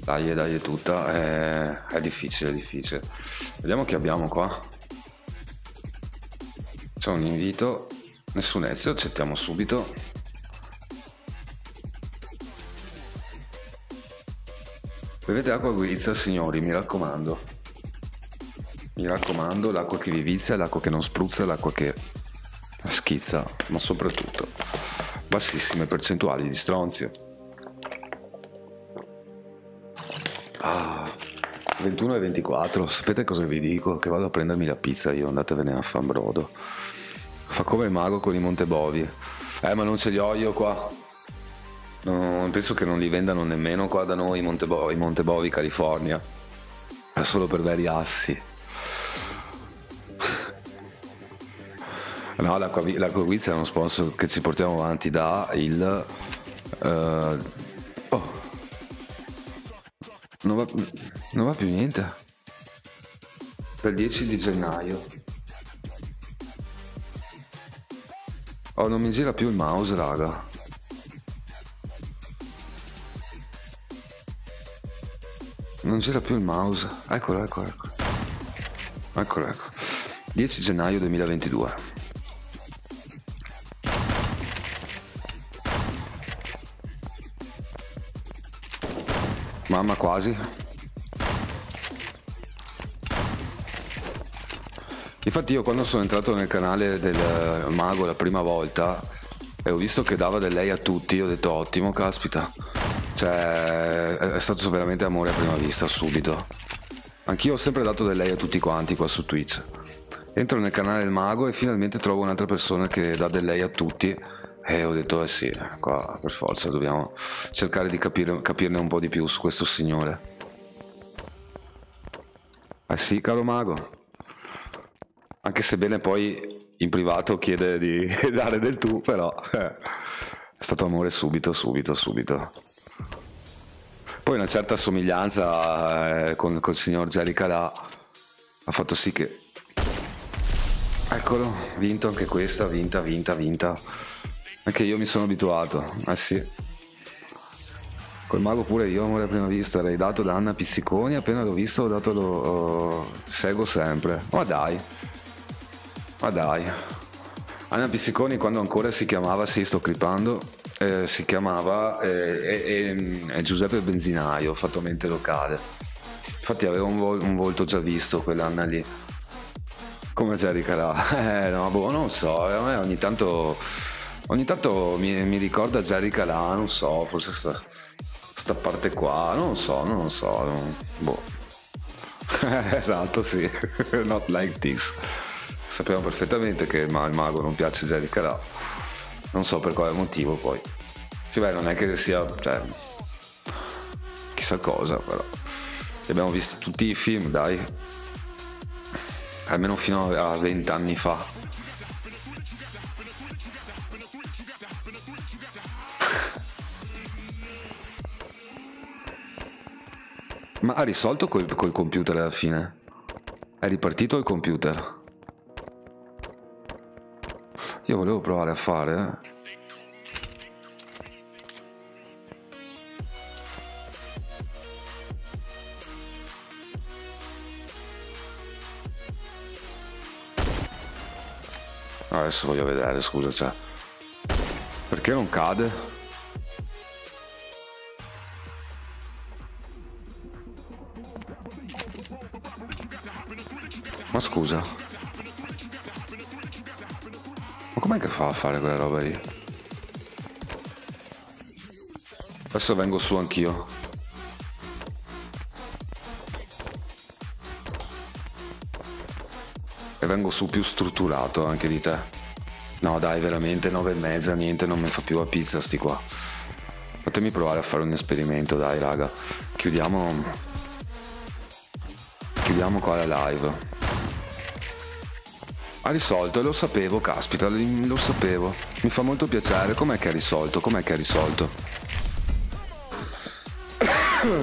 Dai, dai, è tutta, è, è difficile, è difficile. Vediamo che abbiamo qua. C'è un invito, nessun Ezio, accettiamo subito. Bevete acqua guizza, signori, mi raccomando. Mi raccomando, l'acqua che vi vizia, l'acqua che non spruzza, l'acqua che schizza, ma soprattutto bassissime percentuali di stronzio. ventuno e ventiquattro, sapete cosa vi dico? Che vado a prendermi la pizza io, andatevene a fan brodo. Fa come il mago con i Montebovi. Eh, ma non ce li ho io qua. No, penso che non li vendano nemmeno qua da noi, in Montebo- in Montebovi, California. È solo per veri assi. No, l'acqua guizza è uno sponsor che ci portiamo avanti da il... Uh, oh. Non va, non va più niente. Dal dieci di gennaio. Oh, non mi gira più il mouse, raga. Non gira più il mouse. Eccolo, eccolo, eccolo. Eccolo, eccolo. dieci gennaio duemilaventidue. Mamma, quasi. Infatti io quando sono entrato nel canale del mago la prima volta e ho visto che dava del lei a tutti, ho detto ottimo, caspita. Cioè è stato veramente amore a prima vista, subito. Anch'io ho sempre dato del lei a tutti quanti qua su Twitch. Entro nel canale del mago e finalmente trovo un'altra persona che dà del lei a tutti. E ho detto, eh sì, qua per forza dobbiamo cercare di capire, capirne un po' di più su questo signore. Eh sì, caro mago. Anche sebbene poi in privato chiede di dare del tu, però eh, è stato amore subito, subito, subito. Poi una certa somiglianza eh, con, con il signor Jerry Calà ha fatto sì che... Eccolo, vinto anche questa, vinta, vinta, vinta. Anche io mi sono abituato, eh sì. Col mago pure io, amore a prima vista, l'hai dato da Anna Pizziconi, appena l'ho visto ho dato, lo oh, seguo sempre. Ma dai, ma dai. Anna Pizziconi quando ancora si chiamava, sì sto clippando, eh, si chiamava eh, eh, eh, Giuseppe Benzinaio, fatto mente locale. Infatti aveva un, vol un volto già visto quell'Anna lì. Come Jerry Calà? Eh no, boh, non so, a me ogni tanto... Ogni tanto mi, mi ricorda Jerry Calà, non so, forse sta, sta parte qua, non so, non so, non, boh. Esatto, sì, not like this. Sappiamo perfettamente che il mago non piace Jerry Calà, non so per quale motivo poi. Sì, beh, non è che sia, cioè, chissà cosa, però. Li abbiamo visti tutti i film, dai, almeno fino a vent'anni fa. Ma ha risolto col, col computer alla fine? È ripartito il computer? Io volevo provare a fare eh. Adesso voglio vedere, scusa, cioè, perché non cade? Ma scusa, ma com'è che fa a fare quella roba lì? Adesso vengo su anch'io. E vengo su più strutturato anche di te. No dai, veramente nove e mezza, niente, non mi fa più la pizza sti qua. Fatemi provare a fare un esperimento, dai raga. Chiudiamo Chiudiamo qua la live. Ha risolto, e lo sapevo, caspita, lo sapevo. Mi fa molto piacere. Com'è che ha risolto? Com'è che ha risolto?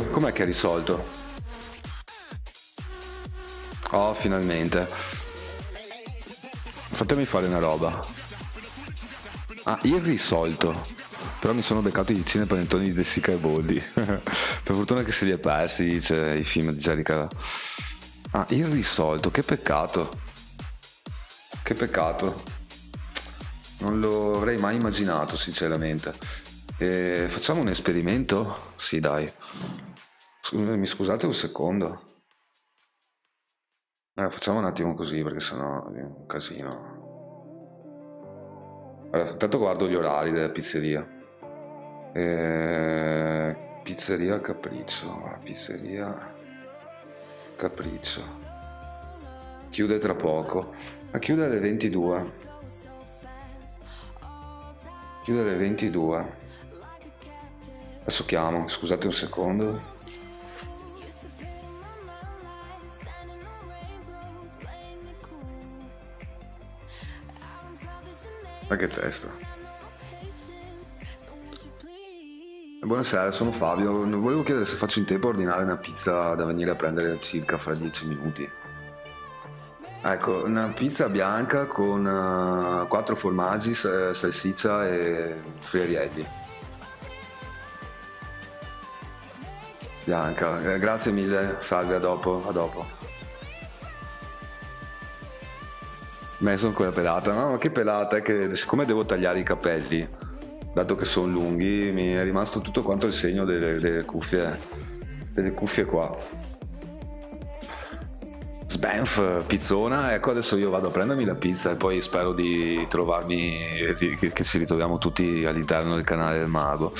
Com'è che ha risolto? Oh, finalmente. Fatemi fare una roba. Ah, il risolto. Però mi sono beccato i cine panettoni di De Sica e Boldi. Per fortuna che se li è persi, dice, i film di Jerry Calà. Ah, il risolto, che peccato. Che peccato, non lo avrei mai immaginato sinceramente. E facciamo un esperimento? Sì dai, mi scusate un secondo. Allora, facciamo un attimo così perché sennò è un casino. Allora, intanto guardo gli orari della pizzeria. E... Pizzeria Capriccio, pizzeria Capriccio. Chiude tra poco. Ma chiude alle ventidue. Chiudo alle ventidue. Adesso chiamo, scusate un secondo. Ma che testa. Buonasera, sono Fabio. Volevo chiedere se faccio in tempo a ordinare una pizza da venire a prendere circa fra dieci minuti. Ecco, una pizza bianca con uh, quattro formaggi, salsiccia e friarielli. Bianca, eh, grazie mille, salve, a dopo, a dopo. Mason con la pelata, no, ma che pelata, è che siccome devo tagliare i capelli, dato che sono lunghi, mi è rimasto tutto quanto il segno delle, delle cuffie, delle cuffie qua. Sbanf, pizzona, ecco adesso io vado a prendermi la pizza e poi spero di trovarmi, di, che, che ci ritroviamo tutti all'interno del canale del mago.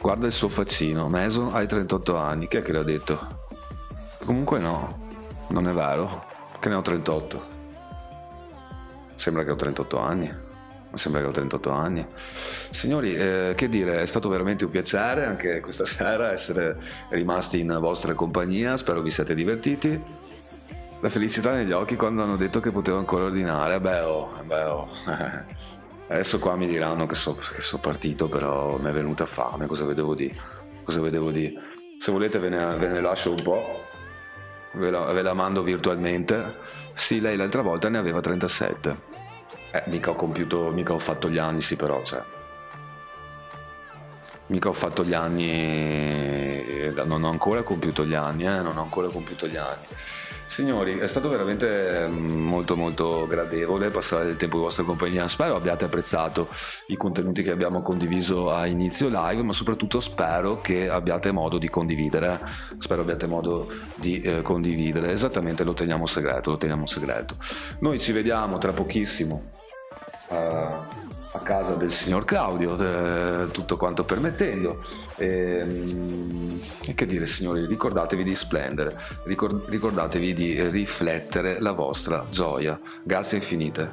Guarda il suo faccino, Mason hai trentotto anni, chi è che l'ha detto? Comunque no, non è vero, che ne ho trentotto. Sembra che ho trentotto anni, sembra che ho trentotto anni. Signori, eh, che dire, è stato veramente un piacere anche questa sera essere rimasti in vostra compagnia, spero vi siate divertiti. La felicità negli occhi quando hanno detto che potevo ancora ordinare, beh oh, beh oh. Adesso qua mi diranno che so, che so partito, però mi è venuta fame, cosa vedevo di, cosa vedevo di. Se volete ve ne, ve ne lascio un po', ve la, ve la mando virtualmente. Sì, lei l'altra volta ne aveva trentasette. Eh, mica ho compiuto, mica ho fatto gli anni, sì però, cioè. Mica ho fatto gli anni, non ho ancora compiuto gli anni, eh, non ho ancora compiuto gli anni. Signori, è stato veramente molto molto gradevole passare del tempo in vostra compagnia, spero abbiate apprezzato i contenuti che abbiamo condiviso a inizio live, ma soprattutto spero che abbiate modo di condividere, spero abbiate modo di eh, condividere, esattamente lo teniamo segreto, lo teniamo segreto. Noi ci vediamo tra pochissimo uh, a casa del signor Claudio, eh, tutto quanto permettendo. E, e che dire signori, ricordatevi di splendere, ricord, ricordatevi di riflettere la vostra gioia. Grazie infinite.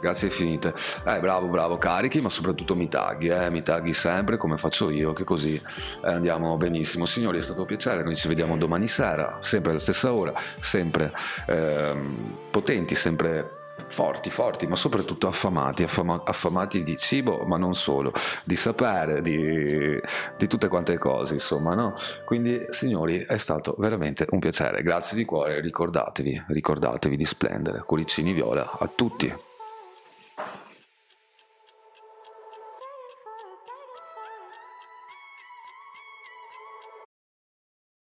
Grazie infinite. Eh, bravo, bravo, carichi, ma soprattutto mi tagli, eh, mi tagli sempre come faccio io, che così eh, andiamo benissimo. Signori, è stato un piacere, noi ci vediamo domani sera, sempre alla stessa ora, sempre eh, potenti, sempre forti, forti, ma soprattutto affamati, affama, affamati di cibo, ma non solo, di sapere, di, di tutte quante cose, insomma, no? Quindi, signori, è stato veramente un piacere, grazie di cuore, ricordatevi, ricordatevi di splendere, cuoricini viola a tutti.